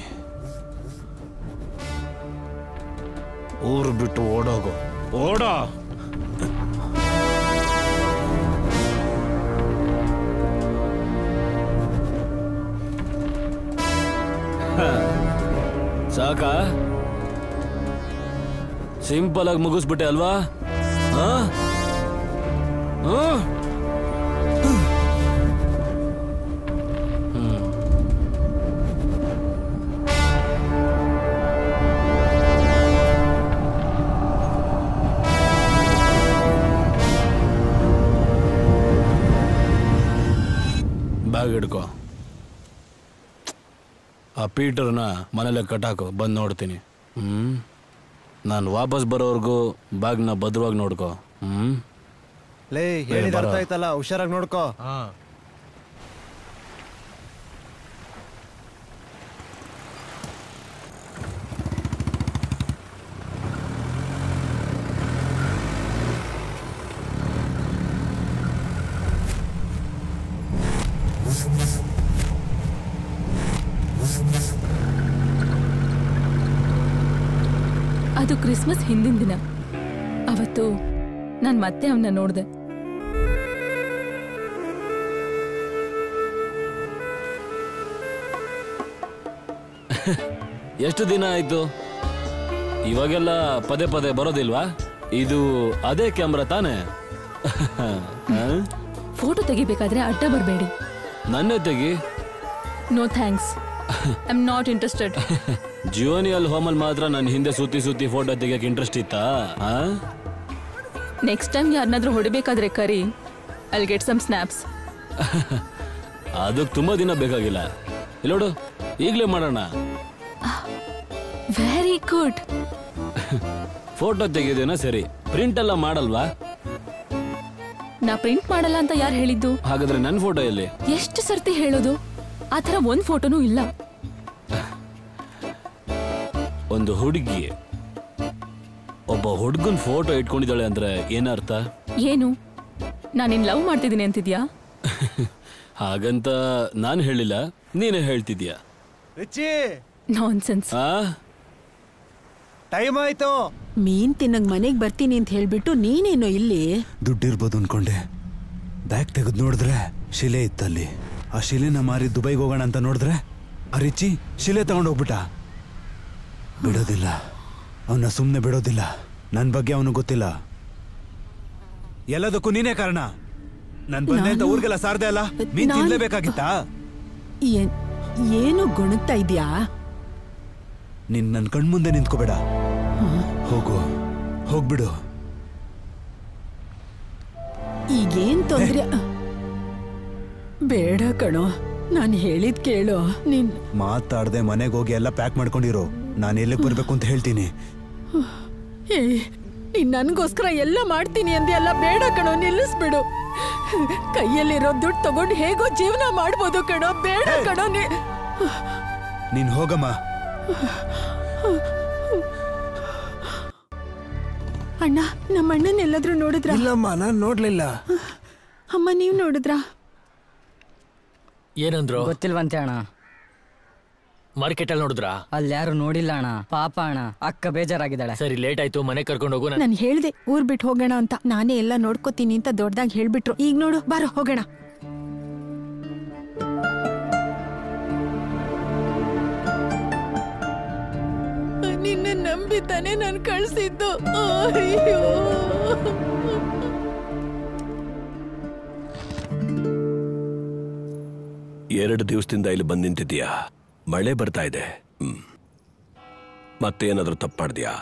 ಊರು ಬಿಟ್ಟು ಓಡೋಗು, ಓಡೋ. ಸಾಕಾ? ಸಿಂಪಲ್ ಆಗಿ ಮುಗಿಸ್ಬಿಟ್ಟೆ ಅಲ್ವಾ? ಬ್ಯಾಗ್ ಹಿಡ್ಕೋ, ಆ ಪೀಟರ್ನ ಮನೇಲೆ ಕಟ್ಟಾಕು, ಬಂದು ನೋಡ್ತೀನಿ. ಹ್ಞೂ, ನಾನು ವಾಪಸ್ ಬರೋವರೆಗೂ ಬ್ಯಾಗ್ನ ಭದ್ರವಾಗಿ ನೋಡ್ಕೋ. ಹ್ಞೂ, ಲೇ ಹೇಳಿದ ಅರ್ಥ ಆಯ್ತಲ್ಲ, ಹುಷಾರಾಗಿ ನೋಡ್ಕೋ. ಹಾಂ, ಅದು ಕ್ರಿಸ್ಮಸ್ ಹಿಂದಿನ ದಿನ. ಅವತ್ತು ನಾನು ಮತ್ತೆ ಅವನ್ನ ನೋಡಿದೆ. ಎಷ್ಟು ದಿನ ಆಯ್ತು? ಇವಾಗೆಲ್ಲ ಪದೇ ಪದೇ ಬರೋದಿಲ್ವಾ? ಇದು ಅದೇ ಕ್ಯಾಮ್ರಾ ತಾನೆ? ಫೋಟೋ ತೆಗಿಬೇಕಾದ್ರೆ ಅಡ್ಡ ಬರಬೇಡಿ, ನನ್ನೇ ತೆಗಿ. No thanks, I am not interested. ಜೀವನಿಯಲ್ ಹೋಮಲ್ ಮಾತ್ರ ನನ್ನ ಹಿಂದೆ ಸುತ್ತಿ ಸುತ್ತಿ ಫೋಟೋ ತೆಗಿಯಕ್ಕೆ ಇಂಟ್ರೆಸ್ಟ್ ಇತ್ತಾ? ನೆಕ್ಸ್ಟ್ ಟೈಮ್ ಯಾರನ್ನಾದ್ರೂ ಹೊಡಿಬೇಕಾದ್ರೆ ಕರಿ, ಐಲ್ ಗೆಟ್ ಸಮ್ ಸ್ನ್ಯಾಪ್ಸ್. ಅದಕ್ಕೆ ತುಂಬಾ ದಿನ ಬೇಕಾಗಿಲ್ಲ, ಇಲ್ಲ ನೋಡು, ಈಗಲೇ ಮಾಡೋಣ. Very good. ಫೋಟೋ ತೆಗಿಯೋದೇನೋ ಸರಿ, ಪ್ರಿಂಟ್ ಎಲ್ಲ ಮಾಡಲ್ವಾ? ನಾ ಪ್ರಿಂಟ್ ಮಾಡಲ್ಲ ಅಂತ ಯಾರು ಹೇಳಿದ್ದು? ಹಾಗಾದ್ರೆ ನನ್ನ ಫೋಟೋ ಎಲ್ಲಿ? ಎಷ್ಟು ಸರ್ತಿ ಹೇಳೋದು, ಆ ಥರ ಒಂದು ಫೋಟೋನೂ ಇಲ್ಲ. ಒಂದು ಹುಡುಗಿ ಒಬ್ಬ ಹುಡುಗನ ಫೋಟೋ ಇಟ್ಕೊಂಡಿದ್ದಾಳೆ ಅಂದ್ರೆ ಏನರ್ಥ? ಏನು, ನಾನು ನಿನ್ನ ಲವ್ ಮಾಡ್ತಿದ್ದೀನಿ ಅಂತಿದ್ಯಾ? ಹಾಗಂತ ನಾನು ಹೇಳಿಲ್ಲ, ನೀನೇ ಹೇಳ್ತಿದ್ಯಾ. ನಾನ್ಸೆನ್ಸ್. ಟೈಮ್ ಆಯ್ತು. ಮೀನ್ ತಿನ್ನಂಗ್ ಮನೆಗೆ ಬರ್ತೀನಿ ಅಂತ ಹೇಳಿಬಿಟ್ಟು ನೀನೇನೋ ಇಲ್ಲಿ. ದುಡ್ಡಿರ್ಬೋದು ಅನ್ಕೊಂಡೆ. ಬ್ಯಾಗ್ ತೆಗೆದು ನೋಡಿದ್ರೆ ಶಿಲೆ ಇತ್ತಲ್ಲಿ. ಆ ಶಿಲೆನ ಮಾರಿ ದುಬೈಗೆ ಹೋಗೋಣ ಅಂತ ನೋಡಿದ್ರೆ ಆ ರಿಚಿ ಶಿಲೆ ತಗೊಂಡು ಹೋಗ್ಬಿಟ್ಟ. ಬಿಡೋದಿಲ್ಲ, ಅವನ್ನ ಸುಮ್ಮನೆ ಬಿಡೋದಿಲ್ಲ. ನನ್ನ ಬಗ್ಗೆ ಅವನು ಗೊತ್ತಿಲ್ಲ, ಎಲ್ಲದಕ್ಕೂ ನೀನೇ ಕಾರಣ. ನಾನು ಬಂದೆ ಅಂತ ಊರಿಗೆಲ್ಲ ಸಾರದೆ ಅಲ್ಲ, ಮೀನ್ ತಿನ್ನಲೇಬೇಕಾಗಿತ್ತಾ? ಏನು ಗುಣಗ್ತಾ ಇದೆಯಾ ನೀನ್? ನನ್ನ ಕಣ್ಮುಂದೆ ನಿಂತ್ಕೋಬೇಡ, ಹೋಗು, ಹೋಗ್ಬಿಡು. ಈಗೇನ್ ತೊಂದ್ರೆ ಬೇಡ ಕಣೋ, ನಾನು ಹೇಳಿದ್ ಕೇಳು. ನೀನ್ ಮಾತಾಡದೆ ಮನೆಗೆ ಹೋಗಿ ಎಲ್ಲ ಪ್ಯಾಕ್ ಮಾಡ್ಕೊಂಡಿರೋ, ನಾನು ಎಲ್ಲಿಗೆ ಬರ್ಬೇಕು ಅಂತ ಹೇಳ್ತೀನಿ. ನೀನ್ ನನ್ಗೋಸ್ಕರ ಎಲ್ಲ ಮಾಡ್ತೀನಿ ಅಂದೆ ಅಲ್ಲ, ಬೇಡ ಕಣೋ, ನಿಲ್ಲಿಸ್ಬಿಡು. ಕೈಯಲ್ಲಿರೋ ದುಡ್ಡು ತಗೊಂಡು ಹೇಗೋ ಜೀವನ ಮಾಡ್ಬೋದು ಕಣೋ, ಬೇಡ ಕಣೋ. ನೀನ್ ಹೋಗಮ್ಮ. ಅಣ್ಣ, ನಮ್ಮ ಅಣ್ಣನ ಎಲ್ಲಾದ್ರೂ ನೋಡಿದ್ರ? ಇಲ್ಲಮ್ಮ, ನಾನು ನೋಡ್ಲಿಲ್ಲ. ಅಮ್ಮ, ನೀವು ನೋಡಿದ್ರಾ? ಏನಂದ್ರು ಗೊತ್ತಿಲ್ವಂತೆ ಅಣ್ಣ. ಮಾರ್ಕೆಟ್ ಅಲ್ಲಿ ನೋಡಿದ್ರಾ? ಅಲ್ಲಿ ಯಾರು ನೋಡಿಲ್ಲ ಅಣ್ಣ. ಪಾಪ ಅಣ್ಣ, ಅಕ್ಕ ಬೇಜಾರಾಗಿದ್ದಾಳೆ. ಸರಿ, ಲೇಟ್ ಆಯ್ತು, ಮನೆ ಕರ್ಕೊಂಡು ಹೋಗು. ನಾನು ಹೇಳ್ದೆ ಊರ್ ಬಿಟ್ಟು ಹೋಗೋಣ ಅಂತ. ನಾನೇ ಎಲ್ಲ ನೋಡ್ಕೋತೀನಿ ಅಂತ ದೊಡ್ಡದಾಗಿ ಹೇಳ್ಬಿಟ್ರು. ಈಗ ನೋಡು, ಬಾರೋ ಹೋಗೋಣ. ನಿನ್ನ ನಂಬಿ ತಾನೆ ನಾನು ಕಳ್ಸಿದ್ದು. ಅಯ್ಯೋ, ಎರಡು ದಿವಸದಿಂದ ಇಲ್ಲಿ ಬಂದು ನಿಂತಿದ್ದೀಯಾ. ಮಳೆ ಬರ್ತಾ ಇದೆ. ಹ್ಮ್, ಮತ್ತೇನಾದ್ರೂ ತಪ್ಪು ಮಾಡಿದ್ಯಾ?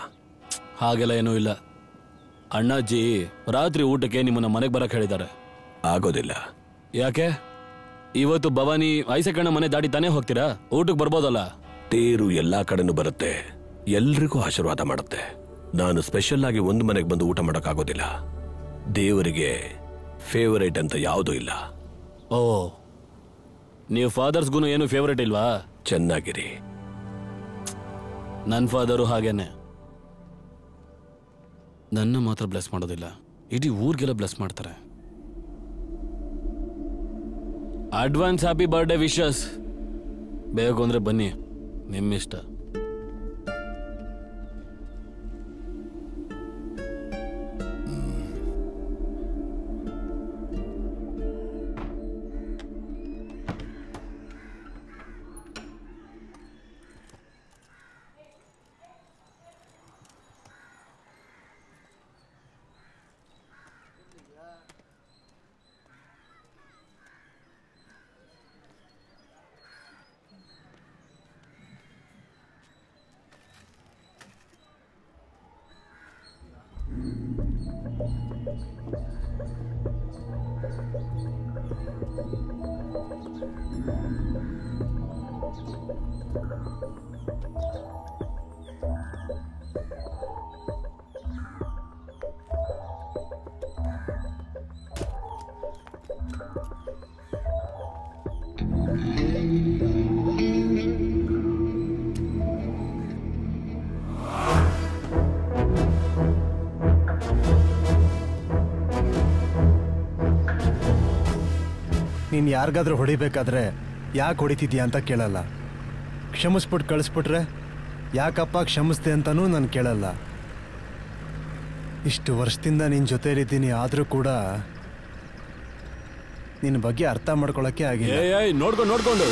ಹಾಗೆಲ್ಲ ಏನೂ ಇಲ್ಲ ಅಣ್ಣಾಜಿ. ರಾತ್ರಿ ಊಟಕ್ಕೆ ನಿಮ್ಮನ್ನ ಮನೆಗೆ ಬರಕ್ಕೆ ಹೇಳಿದ್ದಾರೆ. ಆಗೋದಿಲ್ಲ. ಯಾಕೆ? ಇವತ್ತು ಭವಾನಿ ಐಸಕಣ್ಣ ಮನೆ ದಾಟಿ ತಾನೇ ಹೋಗ್ತೀರಾ, ಊಟಕ್ಕೆ ಬರ್ಬೋದಲ್ಲ? ತೇರು ಎಲ್ಲಾ ಕಡೆನೂ ಬರುತ್ತೆ, ಎಲ್ರಿಗೂ ಆಶೀರ್ವಾದ ಮಾಡುತ್ತೆ. ನಾನು ಸ್ಪೆಷಲ್ ಆಗಿ ಒಂದು ಮನೆಗೆ ಬಂದು ಊಟ ಮಾಡೋಕ್ಕಾಗೋದಿಲ್ಲ. ದೇವರಿಗೆ ಫೇವರೇಟ್ ಅಂತ ಯಾವುದೂ ಇಲ್ಲ. ಓ, ನೀವು ಫಾದರ್ಸ್ಗೂ ಏನು ಫೇವರೇಟ್ ಇಲ್ವಾ? ಚೆನ್ನಾಗಿರಿ. ನನ್ನ ಫಾದರು ಹಾಗೇನೆ, ನನ್ನ ಮಾತ್ರ ಬ್ಲೆಸ್ ಮಾಡೋದಿಲ್ಲ, ಇಡೀ ಊರಿಗೆಲ್ಲ ಬ್ಲೆಸ್ ಮಾಡ್ತಾರೆ. Advance happy birthday wishes. ಬೇಕು ಅಂದರೆ ಬನ್ನಿ, ನಿಮ್ಮಿಷ್ಟ. ನೀನು ಯಾರಿಗಾದ್ರೂ ಹೊಡಿಬೇಕಾದ್ರೆ ಯಾಕೆ ಹೊಡಿತಿದ್ಯಾ ಅಂತ ಕೇಳಲ್ಲ. ಕ್ಷಮಿಸ್ಬಿಟ್ಟು ಕಳಿಸ್ಬಿಟ್ರೆ ಯಾಕಪ್ಪ ಕ್ಷಮಿಸ್ದೆ ಅಂತನೂ ನಾನು ಕೇಳಲ್ಲ. ಇಷ್ಟು ವರ್ಷದಿಂದ ನಿನ್ನ ಜೊತೆಲಿದ್ದೀನಿ, ಆದರೂ ಕೂಡ ನಿನ್ನ ಬಗ್ಗೆ ಅರ್ಥ ಮಾಡ್ಕೊಳ್ಳೋಕ್ಕೆ ಆಗಿಲ್ಲ. ನೋಡ್ಕೊಂಡು ನೋಡ್ಕೊಂಡು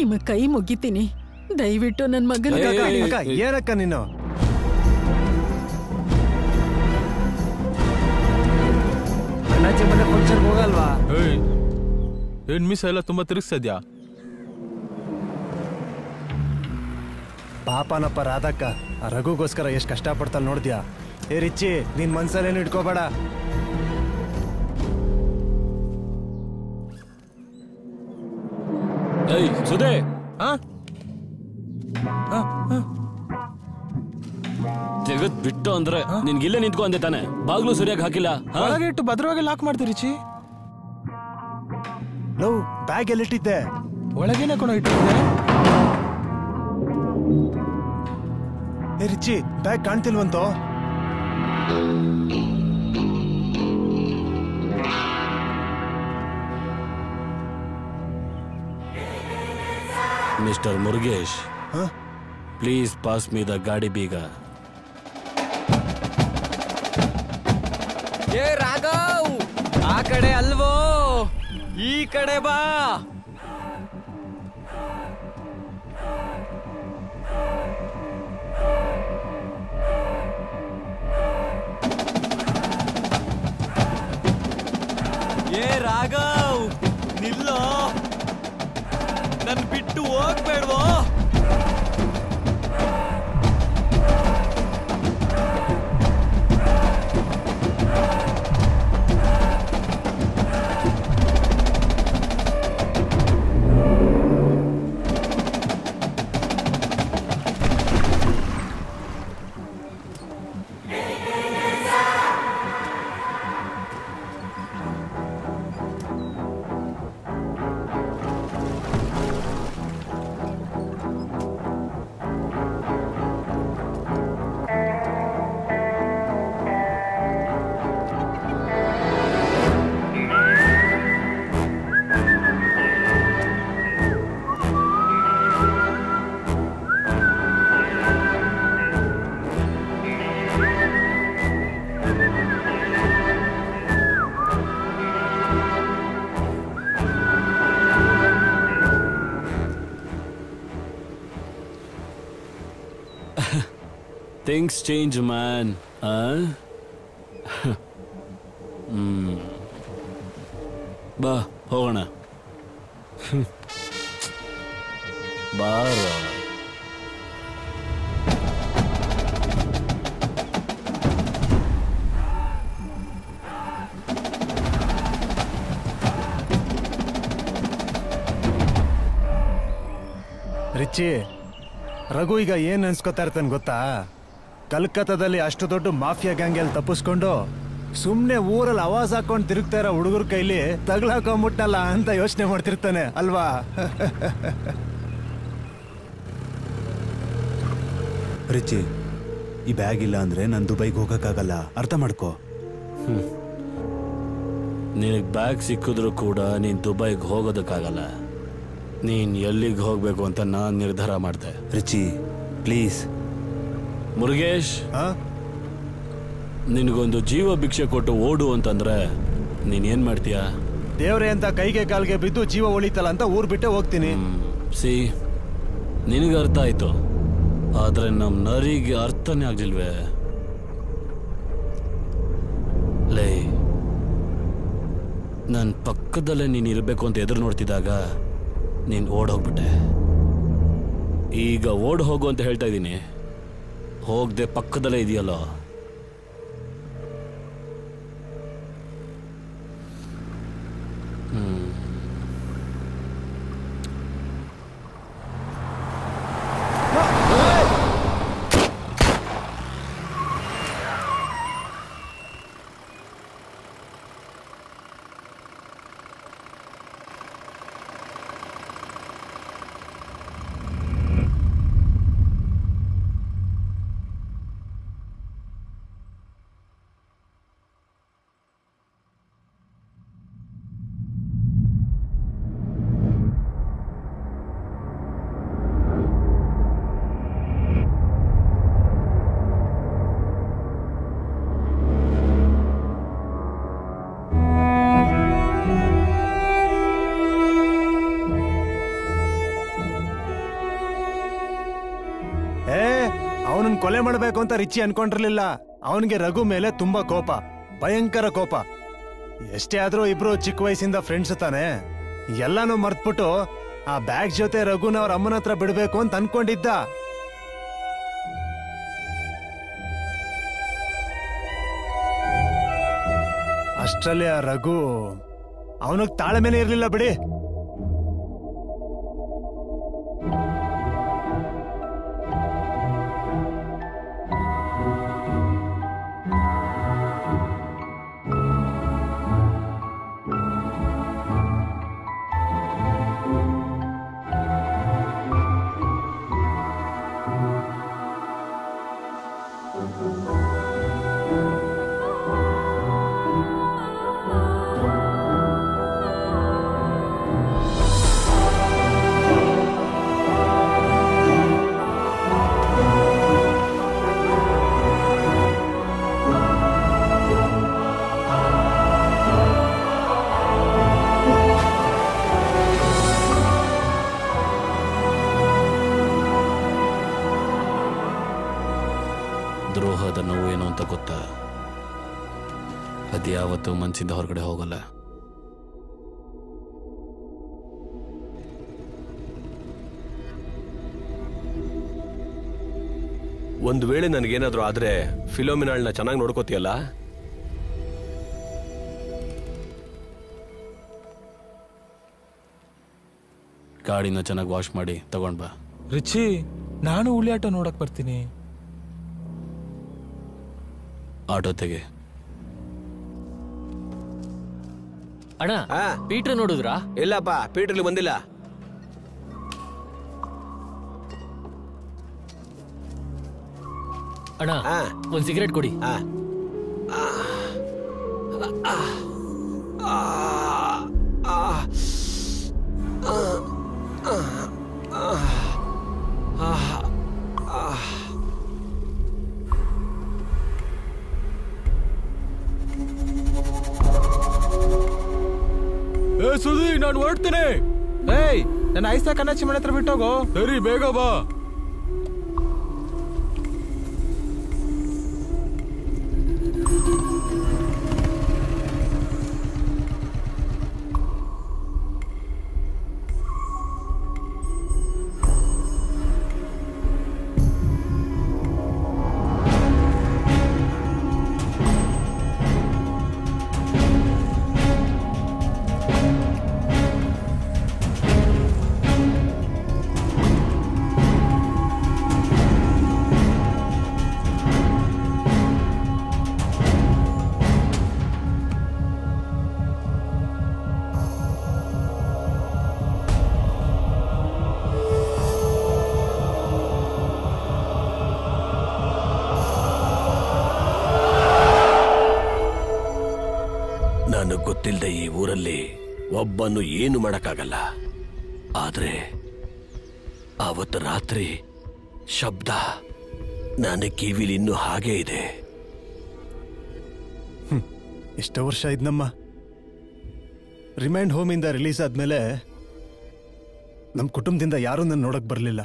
ನಿಮ್ಮ ಕೈ ಮುಗಿತೀನಿ, ದಯವಿಟ್ಟು ನನ್ನ ಮಗನ. ಏನಕ್ಕ ನೀನು? ಹೋಗಲ್ವಾ? ಏನ್ ಮಿಸ್ ಎಲ್ಲ ತುಂಬಾ ತಿರುಗಿಸ್ತಿದ್ಯಾ? ಪಾಪನಪ್ಪ ರಾಧಕ್ಕ, ಆ ರಘುಗೋಸ್ಕರ ಎಷ್ಟು ಕಷ್ಟಪಡ್ತಾ ನೋಡಿದ್ಯಾ. ಏ ರಿಚಿ, ನಿನ್ ಮನ್ಸಲ್ಲೇನು ಇಟ್ಕೋಬೇಡ. ಏಯ್ ಸುಧೇ, ಜಗತ್ ಬಿಟ್ಟು ಅಂದ್ರೆ ನಿನ್ಗಿಲ್ಲೇ ನಿಂತ್ಕೊ ಅಂದೆ ತಾನೆ. ಬಾಗ್ಲು ಸರಿಯಾಗಿ ಹಾಕಿಲ್ಲ, ಹಾಗೆ ಇಟ್ಟು ಭದ್ರವಾಗಿ ಲಾಕ್ ಮಾಡ್ತೀರಿ. ರಿಚಿ, ನಾವು ಬ್ಯಾಗ್ ಎಲ್ಲಿಟ್ಟಿದ್ದೆ? ಒಳಗೇನೆ ಕೊಣ ಇಟ್ಟಿದ್ದೆ. ರಿಚಿ, ಬ್ಯಾಗ್ ಕಾಣ್ತಿಲ್ವಂತೋ? Mister Murugesh, huh? Please pass me the gadi biga. Hey Raghav, aa kade alvo, ee kade ba. Hey Raghav, nillo. Nannu bittu hogbedvo. Things change, man. Huh? Hmm. Ba, hogana. Baro. Richie, Raghu iga yen ansukotare tan gotta? ಕಲ್ಕತ್ತಾದಲ್ಲಿ ಅಷ್ಟು ದೊಡ್ಡ mafia gang ಅಲ್ಲಿ ತಪ್ಪಿಸ್ಕೊಂಡು ಸುಮ್ಮನೆ ಊರಲ್ಲಿ ಆವಾಜ್ ಹಾಕೊಂಡು ತಿರುಗ್ತಾ ಇರೋ ಹುಡುಗರ ಕೈಲಿ ತಗಲಾಕೊಂಡ್ಬಿಟ್ಟಲ್ಲ ಅಂತ ಯೋಚನೆ ಮಾಡ್ತಿರ್ತಾನೆ ಅಲ್ವಾ. ರಿಚಿ, ಈ ಬ್ಯಾಗ್ ಇಲ್ಲ ಅಂದ್ರೆ ನಾನು ದುಬೈಗೆ ಹೋಗಕ್ಕಾಗಲ್ಲ, ಅರ್ಥ ಮಾಡ್ಕೋ. ನಿನಗೆ ಬ್ಯಾಗ್ ಸಿಕ್ಕಿದ್ರು ಕೂಡ ನೀನು ದುಬೈಗೆ ಹೋಗೋದಕ್ಕಾಗಲ್ಲ. ನೀನ್ ಎಲ್ಲಿಗೆ ಹೋಗ್ಬೇಕು ಅಂತ ನಾನು ನಿರ್ಧಾರ ಮಾಡ್ದೆ. Richie please. ಮುರುಗೇಶ್, ನಿನಗೊಂದು ಜೀವ ಭಿಕ್ಷೆ ಕೊಟ್ಟು ಓಡು ಅಂತಂದ್ರೆ ನೀನೇನ್ ಮಾಡ್ತೀಯ? ದೇವ್ರೆ ಅಂತ ಕೈಗೆ ಕಾಲ್ಗೆ ಬಿದ್ದು ಜೀವ ಒಳಿತಲ್ಲ ಅಂತ ಊರ್ ಬಿಟ್ಟೆ ಹೋಗ್ತೀನಿ. ಸಿ, ನಿನಗೆ ಅರ್ಥ ಆಯ್ತು, ಆದ್ರೆ ನಮ್ಮ ನರಿಗೆ ಅರ್ಥನೇ ಆಗ್ಲಿಲ್ವೇ? ಲೇ, ನನ್ನ ಪಕ್ಕದಲ್ಲೇ ನೀನು ಇರಬೇಕು ಅಂತ ಎದುರು ನೋಡ್ತಿದ್ದಾಗ ನೀನು ಓಡ್ ಹೋಗ್ಬಿಟ್ಟೆ. ಈಗ ಓಡ್ ಹೋಗು ಅಂತ ಹೇಳ್ತಾ ಇದ್ದೀನಿ, ಹೋಗದೆ ಪಕ್ಕದಲ್ಲೇ ಇದೆಯಲ್ಲ. ಕೊಲೆ ಮಾಡಬೇಕು ಅಂತ ರಿಚಿ ಅನ್ಕೊಂಡಿರ್ಲಿಲ್ಲ. ಅವನಿಗೆ ರಘು ಮೇಲೆ ತುಂಬಾ ಕೋಪ, ಭಯಂಕರ ಕೋಪ. ಎಷ್ಟೇ ಆದ್ರೂ ಇಬ್ರು ಚಿಕ್ಕ ವಯಸ್ಸಿಂದ ಫ್ರೆಂಡ್ಸ್ ತಾನೆ. ಎಲ್ಲಾನು ಮರ್ತ್ಬಿಟ್ಟು ಆ ಬ್ಯಾಗ್ ಜೊತೆ ರಘುನ ಅವ್ರ ಅಮ್ಮನ ಹತ್ರ ಬಿಡ್ಬೇಕು ಅಂತ ಅನ್ಕೊಂಡಿದ್ದ. ಅಷ್ಟರಲ್ಲಿ ಆ ರಘು ಅವನಿಗೆ ತಾಳ್ಮೆನೇ ಇರ್ಲಿಲ್ಲ ಬಿಡಿ. ಅದು ಯಾವತ್ತೂ ಮನಸ್ಸಿಂದ ಹೊರಗಡೆ ಹೋಗಲ್ಲ. ಒಂದು ವೇಳೆ ನನಗೇನಾದರೂ ಆದರೆ ಫಿಲೋಮಿನಾಲ್ನ ಚೆನ್ನಾಗಿ ನೋಡ್ಕೋತೀಯಲ್ಲ? ಗಾಡಿನ ಚೆನ್ನಾಗಿ ವಾಶ್ ಮಾಡಿ ತಗೊಂಡು ಬಾ. ರಿಚಿ, ನಾನು ಹುಲಿ ಆಟೋ ನೋಡಕ್ಕೆ ಬರ್ತೀನಿ. ಆಟೋ ತೆಗೆ. ಅಣ್ಣ, ಪೀಟರ್ ನೋಡಿದ್ರಾ? ಇಲ್ಲಪ್ಪ, ಪೀಟರ್ಲಿ ಬಂದಿಲ್ಲ. ಅಣ್ಣ, ಒಂದು ಸಿಗರೇಟ್ ಕೊಡಿ. ಸುದಿ, ನಾನು ಹೊರಡ್ತೀನಿ. ಏಯ್, ನನ್ನ ಐಸ ಕನ್ನಚ್ಚಿ ಮನೆ ಹತ್ರ ಬಿಟ್ಟೋಗೋ. ಸರಿ, ಬೇಗ ಬಾ. ಗೊತ್ತಿಲ್ಲದೆ ಈ ಊರಲ್ಲಿ ಒಬ್ಬನು ಏನು ಮಾಡಕ್ಕಾಗಲ್ಲ. ಆದ್ರೆ ಆವತ್ತು ರಾತ್ರಿ ಶಬ್ದ ನನ್ನ ಕಿವಿಲಿ ಇನ್ನೂ ಹಾಗೆ ಇದೆ. ಇಷ್ಟು ವರ್ಷ ಇದ್ನಮ್ಮ ರಿಮೈಂಡ್ ಹೋಮಿಂದ ರಿಲೀಸ್ ಆದ್ಮೇಲೆ ನಮ್ಮ ಕುಟುಂಬದಿಂದ ಯಾರೂ ನನ್ನ ನೋಡಕ್ ಬರಲಿಲ್ಲ.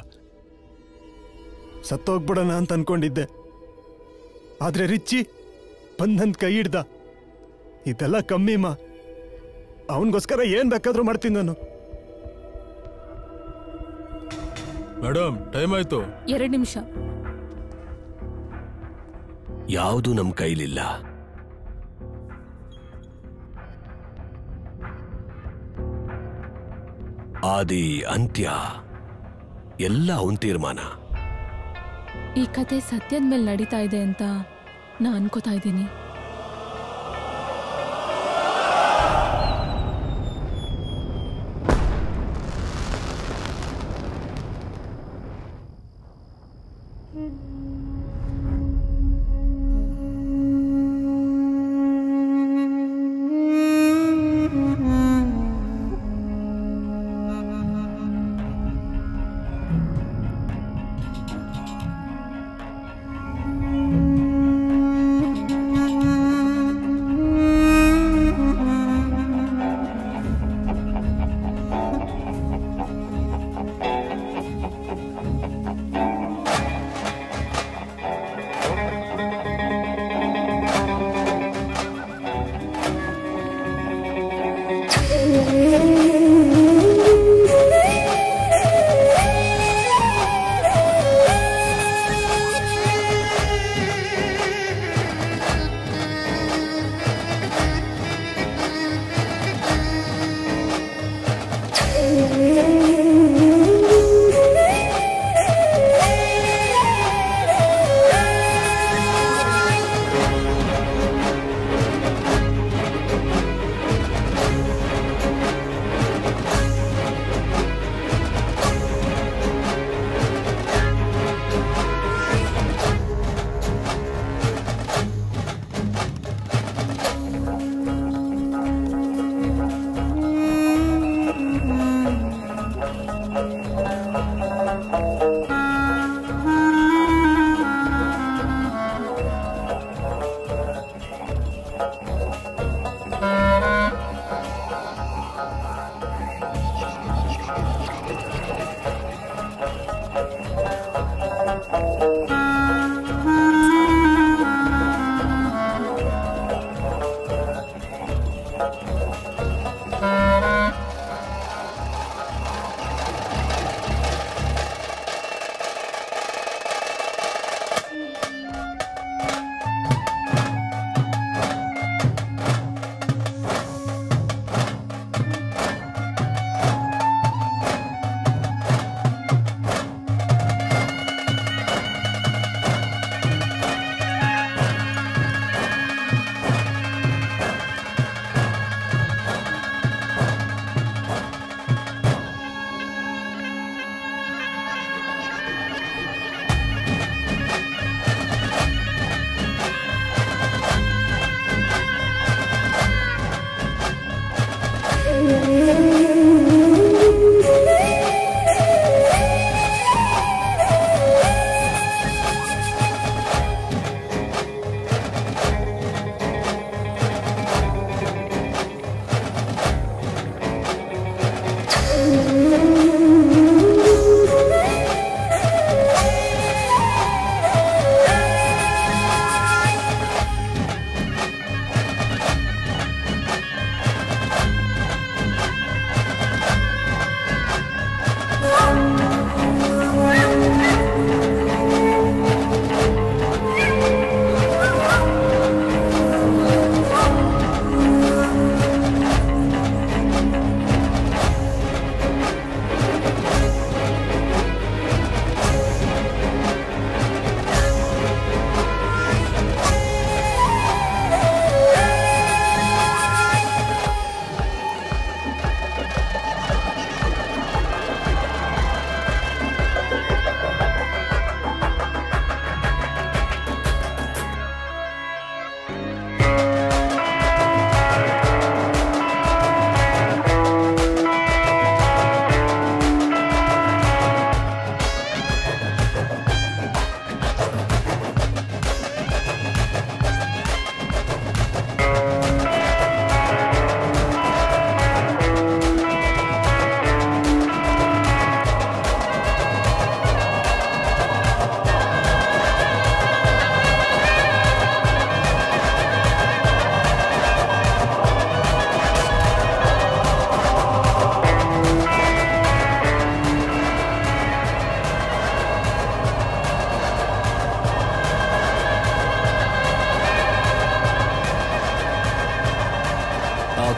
ಸತ್ತೋಗ್ಬಿಡೋಣ ಅಂತ ಅನ್ಕೊಂಡಿದ್ದೆ. ಆದ್ರೆ ರಿಚ್ಚಿ ಬಂದು ನನ್ನ ಕೈ ಹಿಡ್ದ. ಇದೆಲ್ಲ ಕಮ್ಮಿ ಮಾ, ಅವನಿಗೋಸ್ಕರ ಏನ್ ಬೇಕಾದ್ರೂ ಮಾಡ್ತೀನಿ ನಾನು. ಮೇಡಮ್, ಟೈಮ್ ಆಯ್ತು. ಎರಡು ನಿಮಿಷ. ಯಾವುದು ನಮ್ಮ ಕೈಲಿಲ್ಲ. ಆದಿ ಅಂತ್ಯ ಎಲ್ಲ ಅವನ ತೀರ್ಮಾನ. ಈ ಕತೆ ಸತ್ಯದ ಮೇಲೆ ನಡೀತಾ ಇದೆ ಅಂತ ನಾ ಅನ್ಕೋತಾ ಇದ್ದೀನಿ.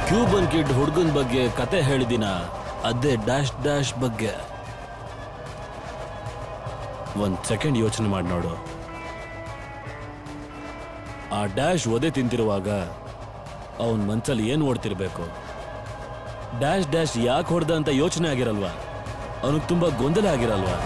क्यूबन किड हुडगन बग्गे कते हेळिदिन अदे डैश डैश बग्गे ओंदु सेकेंड योचने माडि नोडु आ डैश ओदे तिंतिरुवाग अवन मनसल्लि एनु ओड्तिरबेकु डैश डैश याके होड्द अंत योचने आगिरल्वा अवनिगे तुंबा गोंदल आगिरल्वा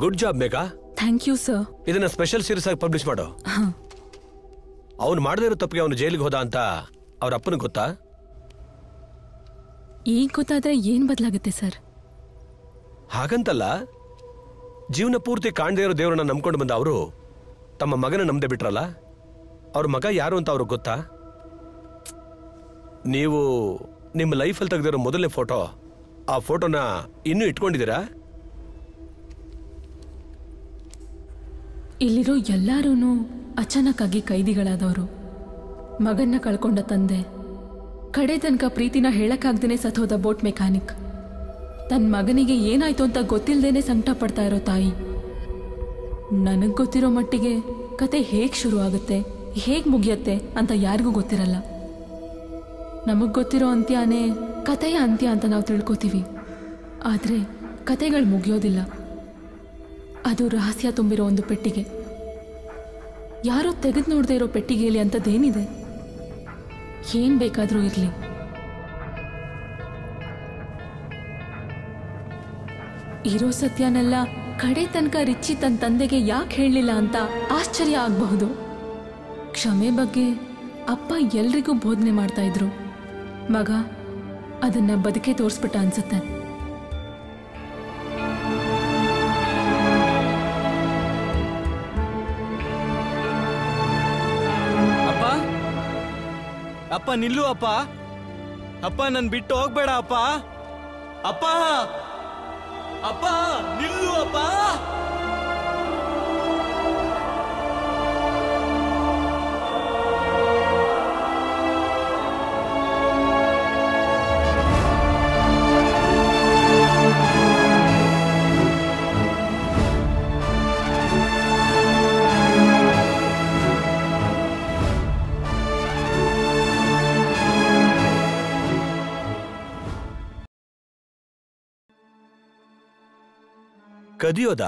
good job Megha thank you sir इदन्न स्पेशल सीरीस आगे पब्लिश माडो हां ಅವನು ಮಾಡಿದಿರೋ ತಪ್ಪಿಗೆ ಅವನು ಜೈಲಿಗೆ ಹೋದ ಅಂತ ಅವರ ಅಪ್ಪನಿಗೆ ಗೊತ್ತಾ ಈ ಗೊತ್ತಾದ್ರೆ ಏನು ಬದಲಾಗುತ್ತೆ ಸರ್ ಹಾಗಂತಲ್ಲ ಜೀವನ ಪೂರ್ತಿ ಕಾಣದೇ ಇರೋ ದೇವರನ್ನ ನಂಬಿಕೊಂಡು ಬಂದ ಅವರು ತಮ್ಮ ಮಗನ ನಂಬದೆ ಬಿಟ್ರಲ್ಲ ಅವರ ಮಗ ಯಾರು ಅಂತ ಅವರಿಗೆ ಗೊತ್ತಾ ನೀವು ನಿಮ್ಮ ಲೈಫ್ ಅಲ್ಲಿ ತೆಗೆದಿರೋ ಮೊದಲನೇ ಫೋಟೋ ಆ ಫೋಟೋನ ಇನ್ನೂ ಇಟ್ಕೊಂಡಿದ್ದೀರಾ ಇಲ್ಲಿರೋ ಎಲ್ಲಾರೂನು ಅಚಾನಕಾಗಿ ಕೈದಿಗಳಾದವರು ಮಗನ್ನ ಕಳ್ಕೊಂಡ ತಂದೆ ಕಡೆ ತನಕ ಪ್ರೀತಿನ ಹೇಳಕಾಗ್ದೇನೆ ಸತ್ತೋದ ಬೋಟ್ ಮೆಕ್ಯಾನಿಕ್ ತನ್ನ ಮಗನಿಗೆ ಏನಾಯ್ತು ಅಂತ ಗೊತ್ತಿಲ್ಲದೇನೆ ಸಂಕಟ ಪಡ್ತಾ ಇರೋ ತಾಯಿ ನನಗೆ ಗೊತ್ತಿರೋ ಮಟ್ಟಿಗೆ ಕತೆ ಹೇಗೆ ಶುರು ಆಗುತ್ತೆ ಹೇಗೆ ಮುಗಿಯುತ್ತೆ ಅಂತ ಯಾರಿಗೂ ಗೊತ್ತಿರಲ್ಲ ನಮಗೆ ಗೊತ್ತಿರೋ ಅಂತ್ಯನೇ ಕತೆಯ ಅಂತ್ಯ ಅಂತ ನಾವು ತಿಳ್ಕೋತೀವಿ ಆದರೆ ಕತೆಗಳು ಮುಗಿಯೋದಿಲ್ಲ ಅದು ರಹಸ್ಯ ತುಂಬಿರೋ ಒಂದು ಪೆಟ್ಟಿಗೆ ಯಾರು ತೆಗೆದು ನೋಡದೇ ಇರೋ ಪೆಟ್ಟಿಗೆಯಲ್ಲಿ ಅಂತದೇನಿದೆ ಏನು ಬೇಕಾದರೂ ಇರಲಿ ಇರೋ ಸತ್ಯನಲ್ಲ ಕಡೆ ತನಕ ರಿಚಿ ತನ್ನ ತಂದೆಗೆ ಯಾಕೆ ಹೇಳಲಿಲ್ಲ ಅಂತ ಆಶ್ಚರ್ಯ ಆಗಬಹುದು ಕ್ಷಮೆ ಬಗ್ಗೆ ಅಪ್ಪ ಎಲ್ಲರಿಗೂ ಬೋಧನೆ ಮಾಡ್ತಾ ಇದ್ರು ಮಗ ಅದನ್ನ ಬದುಕೇ ತೋರಿಸ್ಬಿಟ್ಟ ಅನ್ಸುತ್ತೆ ಅಪ್ಪ ನಿಲ್ಲು ಅಪ್ಪ ಅಪ್ಪ ನನ್ನ ಬಿಟ್ಟು ಹೋಗಬೇಡ ಅಪ್ಪ ಅಪ್ಪ ಅಪ್ಪ ನಿಲ್ಲು ಅಪ್ಪ ಕದಿಯೋದ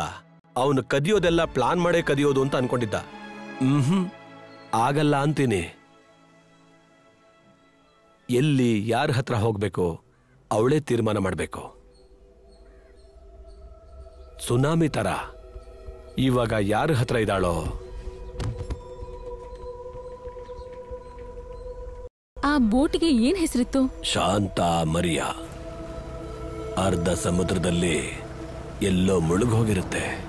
ಅವನು ಕದಿಯೋದೆಲ್ಲ ಪ್ಲಾನ್ ಮಾಡೇ ಕದಿಯೋದು ಅಂತ ಅನ್ಕೊಂಡಿದ್ದ ಆಗಲ್ಲ ಅಂತೀನಿ. ಎಲ್ಲಿ ಯಾರ ಹತ್ರ ಹೋಗಬೇಕು ಅವಳೇ ತೀರ್ಮಾನ ಮಾಡಬೇಕು. ಸುನಾಮಿ ತರ ಇವಾಗ ಯಾರ ಹತ್ರ ಇದ್ದಾಳೋ. ಆ ಬೋಟ್ಗೆ ಏನ್ ಹೆಸರಿತ್ತು? ಶಾಂತ ಮರಿಯಾ. ಅರ್ಧ ಸಮುದ್ರದಲ್ಲಿ ಎಲ್ಲೋ ಮುಳುಗೋಗಿರುತ್ತೆ.